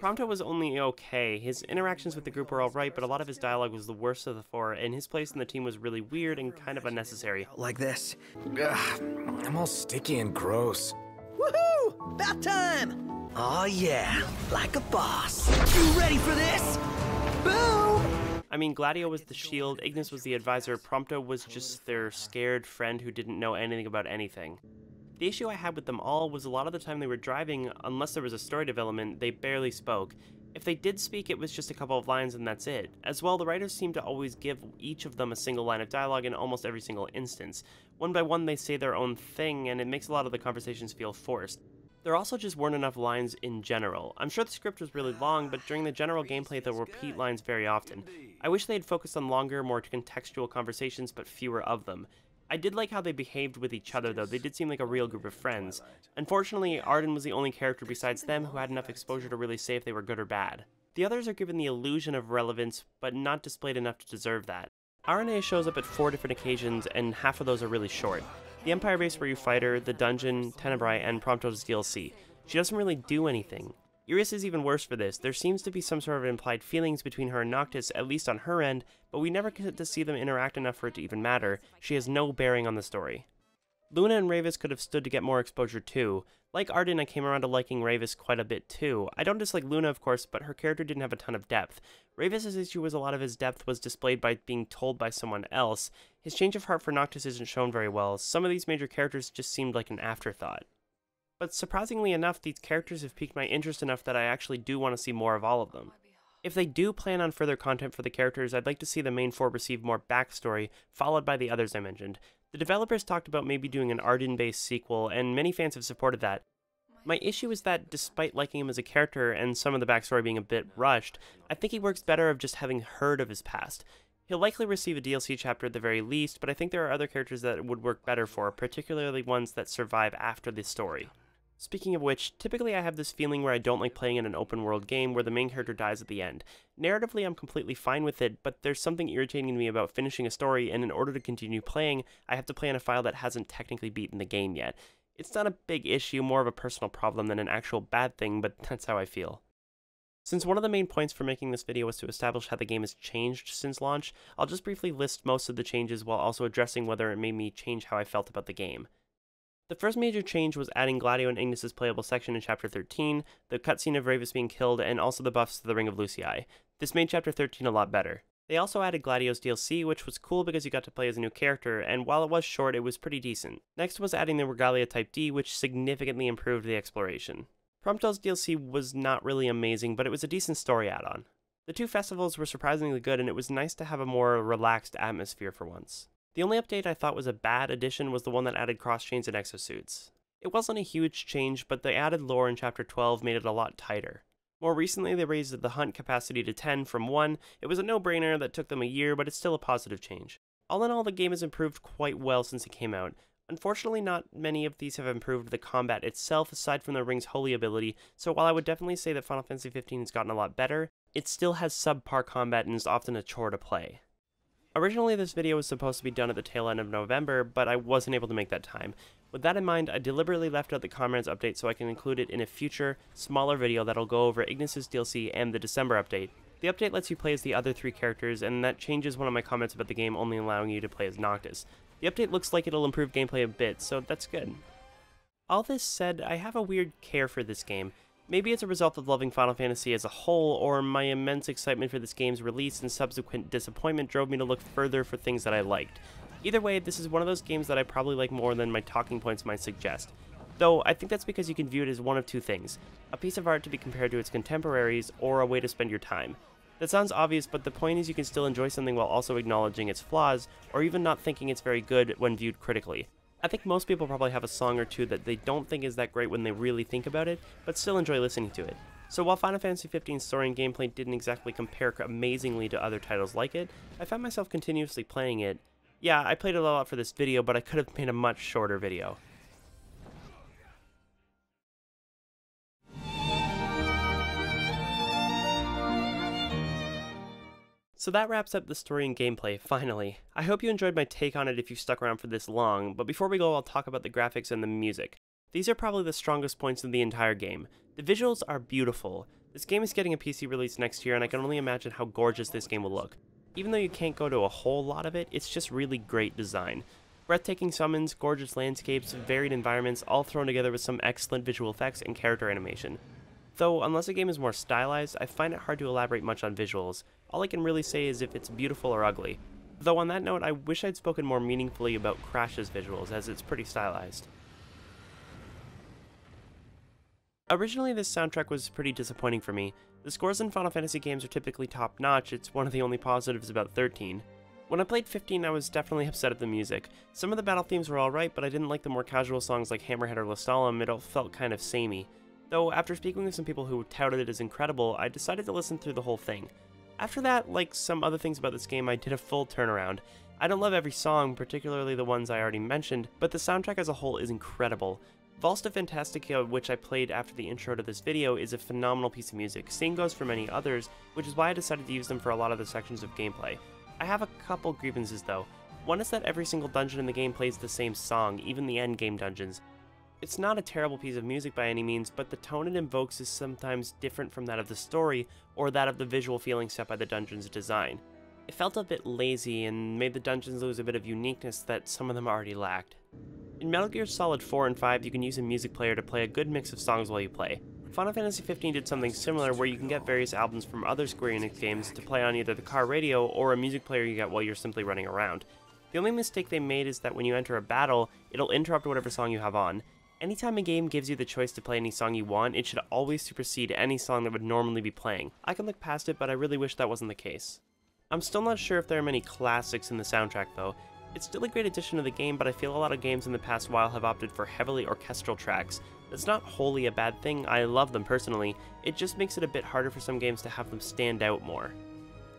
Prompto was only okay, his interactions with the group were alright, but a lot of his dialogue was the worst of the four, and his place in the team was really weird and kind of unnecessary. Like this. Ugh, I'm all sticky and gross. Woohoo! About time! Aw yeah, like a boss. You ready for this? Boom! I mean, Gladio was the shield, Ignis was the advisor, Prompto was just their scared friend who didn't know anything about anything. The issue I had with them all was a lot of the time they were driving, unless there was a story development, they barely spoke. If they did speak, it was just a couple of lines and that's it. As well, the writers seem to always give each of them a single line of dialogue in almost every single instance. One by one, they say their own thing, and it makes a lot of the conversations feel forced. There also just weren't enough lines in general. I'm sure the script was really long, but during the general gameplay they'll repeat lines very often. I wish they had focused on longer, more contextual conversations, but fewer of them. I did like how they behaved with each other though, they did seem like a real group of friends. Unfortunately, Ardyn was the only character besides them who had enough exposure to really say if they were good or bad. The others are given the illusion of relevance, but not displayed enough to deserve that. Aranea shows up at 4 different occasions, and half of those are really short. The Empire base where you fight her, the dungeon, Tenebrae, and Prompto's DLC. She doesn't really do anything. Iris is even worse for this. There seems to be some sort of implied feelings between her and Noctis, at least on her end, but we never get to see them interact enough for it to even matter. She has no bearing on the story. Luna and Ravus could have stood to get more exposure too. Like Ardyn, I came around to liking Ravus quite a bit too. I don't dislike Luna of course, but her character didn't have a ton of depth. Ravus' issue was a lot of his depth was displayed by being told by someone else. His change of heart for Noctis isn't shown very well. Some of these major characters just seemed like an afterthought. But surprisingly enough, these characters have piqued my interest enough that I actually do want to see more of all of them. If they do plan on further content for the characters, I'd like to see the main 4 receive more backstory, followed by the others I mentioned. The developers talked about maybe doing an Ardyn-based sequel, and many fans have supported that. My issue is that, despite liking him as a character and some of the backstory being a bit rushed, I think he works better of just having heard of his past. He'll likely receive a DLC chapter at the very least, but I think there are other characters that it would work better for, particularly ones that survive after the story. Speaking of which, typically I have this feeling where I don't like playing in an open-world game where the main character dies at the end. Narratively, I'm completely fine with it, but there's something irritating to me about finishing a story, and in order to continue playing, I have to play in a file that hasn't technically beaten the game yet. It's not a big issue, more of a personal problem than an actual bad thing, but that's how I feel. Since one of the main points for making this video was to establish how the game has changed since launch, I'll just briefly list most of the changes while also addressing whether it made me change how I felt about the game. The first major change was adding Gladio and Ignis' playable section in Chapter 13, the cutscene of Ravus being killed, and also the buffs to the Ring of Lucii. This made Chapter 13 a lot better. They also added Gladios DLC, which was cool because you got to play as a new character, and while it was short, it was pretty decent. Next was adding the Regalia Type D, which significantly improved the exploration. Prompto's DLC was not really amazing, but it was a decent story add-on. The two festivals were surprisingly good, and it was nice to have a more relaxed atmosphere for once. The only update I thought was a bad addition was the one that added cross-chains and exosuits. It wasn't a huge change, but the added lore in Chapter 12 made it a lot tighter. More recently, they raised the hunt capacity to 10 from 1. It was a no-brainer that took them a year, but it's still a positive change. All in all, the game has improved quite well since it came out. Unfortunately, not many of these have improved the combat itself, aside from the Ring's Holy ability, so while I would definitely say that Final Fantasy XV has gotten a lot better, it still has subpar combat and is often a chore to play. Originally, this video was supposed to be done at the tail end of November, but I wasn't able to make that time. With that in mind, I deliberately left out the Comrades update so I can include it in a future, smaller video that'll go over Ignis's DLC and the December update. The update lets you play as the other three characters, and that changes one of my comments about the game only allowing you to play as Noctis. The update looks like it'll improve gameplay a bit, so that's good. All this said, I have a weird care for this game. Maybe it's a result of loving Final Fantasy as a whole, or my immense excitement for this game's release and subsequent disappointment drove me to look further for things that I liked. Either way, this is one of those games that I probably like more than my talking points might suggest. Though, I think that's because you can view it as one of two things: a piece of art to be compared to its contemporaries, or a way to spend your time. That sounds obvious, but the point is you can still enjoy something while also acknowledging its flaws, or even not thinking it's very good when viewed critically. I think most people probably have a song or two that they don't think is that great when they really think about it, but still enjoy listening to it. So while Final Fantasy XV's story and gameplay didn't exactly compare amazingly to other titles like it, I found myself continuously playing it. Yeah, I played it a lot for this video, but I could have made a much shorter video. So that wraps up the story and gameplay, finally. I hope you enjoyed my take on it if you've stuck around for this long, but before we go I'll talk about the graphics and the music. These are probably the strongest points in the entire game. The visuals are beautiful. This game is getting a PC release next year and I can only imagine how gorgeous this game will look. Even though you can't go to a whole lot of it, it's just really great design. Breathtaking summons, gorgeous landscapes, varied environments, all thrown together with some excellent visual effects and character animation. Though, unless a game is more stylized, I find it hard to elaborate much on visuals. All I can really say is if it's beautiful or ugly. Though on that note, I wish I'd spoken more meaningfully about Crash's visuals, as it's pretty stylized. Originally, this soundtrack was pretty disappointing for me. The scores in Final Fantasy games are typically top-notch, it's one of the only positives about 13. When I played 15, I was definitely upset at the music. Some of the battle themes were alright, but I didn't like the more casual songs like Hammerhead or Lestallum, it all felt kind of samey. Though, after speaking with some people who touted it as incredible, I decided to listen through the whole thing. After that, like some other things about this game, I did a full turnaround. I don't love every song, particularly the ones I already mentioned, but the soundtrack as a whole is incredible. Valsta Fantastica, which I played after the intro to this video, is a phenomenal piece of music. Same goes for many others, which is why I decided to use them for a lot of the sections of gameplay. I have a couple grievances though. One is that every single dungeon in the game plays the same song, even the endgame dungeons. It's not a terrible piece of music by any means, but the tone it invokes is sometimes different from that of the story, or that of the visual feeling set by the dungeon's design. It felt a bit lazy and made the dungeons lose a bit of uniqueness that some of them already lacked. In Metal Gear Solid 4 and 5, you can use a music player to play a good mix of songs while you play. Final Fantasy XV did something similar where you can get various albums from other Square Enix games to play on either the car radio or a music player you get while you're simply running around. The only mistake they made is that when you enter a battle, it'll interrupt whatever song you have on. Anytime a game gives you the choice to play any song you want, it should always supersede any song that would normally be playing. I can look past it, but I really wish that wasn't the case. I'm still not sure if there are many classics in the soundtrack though. It's still a great addition to the game, but I feel a lot of games in the past while have opted for heavily orchestral tracks. That's not wholly a bad thing, I love them personally, it just makes it a bit harder for some games to have them stand out more.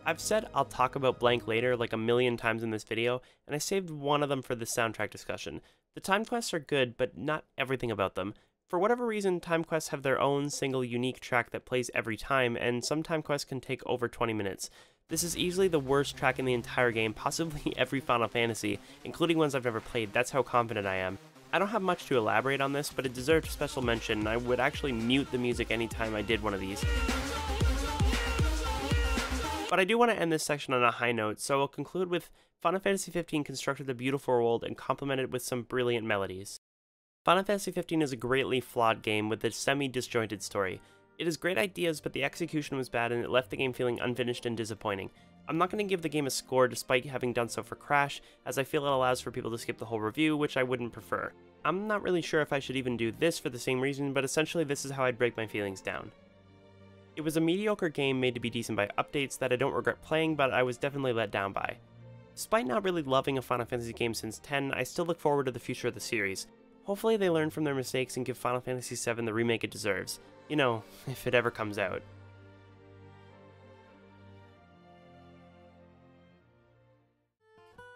I've said I'll talk about Blank later like a million times in this video, and I saved one of them for this soundtrack discussion. The time quests are good, but not everything about them. For whatever reason, time quests have their own single unique track that plays every time, and some time quests can take over 20 minutes. This is easily the worst track in the entire game, possibly every Final Fantasy, including ones I've never played, that's how confident I am. I don't have much to elaborate on this, but it deserves special mention, and I would actually mute the music anytime I did one of these. But I do want to end this section on a high note, so I'll conclude with Final Fantasy XV constructed a beautiful world and complemented it with some brilliant melodies. Final Fantasy XV is a greatly flawed game with a semi-disjointed story. It has great ideas, but the execution was bad and it left the game feeling unfinished and disappointing. I'm not going to give the game a score despite having done so for Crash, as I feel it allows for people to skip the whole review, which I wouldn't prefer. I'm not really sure if I should even do this for the same reason, but essentially this is how I'd break my feelings down. It was a mediocre game made to be decent by updates that I don't regret playing, but I was definitely let down by. Despite not really loving a Final Fantasy game since X, I still look forward to the future of the series. Hopefully they learn from their mistakes and give Final Fantasy VII the remake it deserves. You know, if it ever comes out.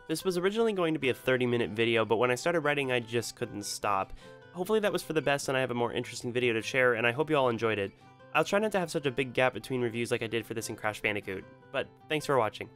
This was originally going to be a 30-minute video, but when I started writing I just couldn't stop. Hopefully that was for the best and I have a more interesting video to share, and I hope you all enjoyed it. I'll try not to have such a big gap between reviews like I did for this and Crash Bandicoot, but thanks for watching.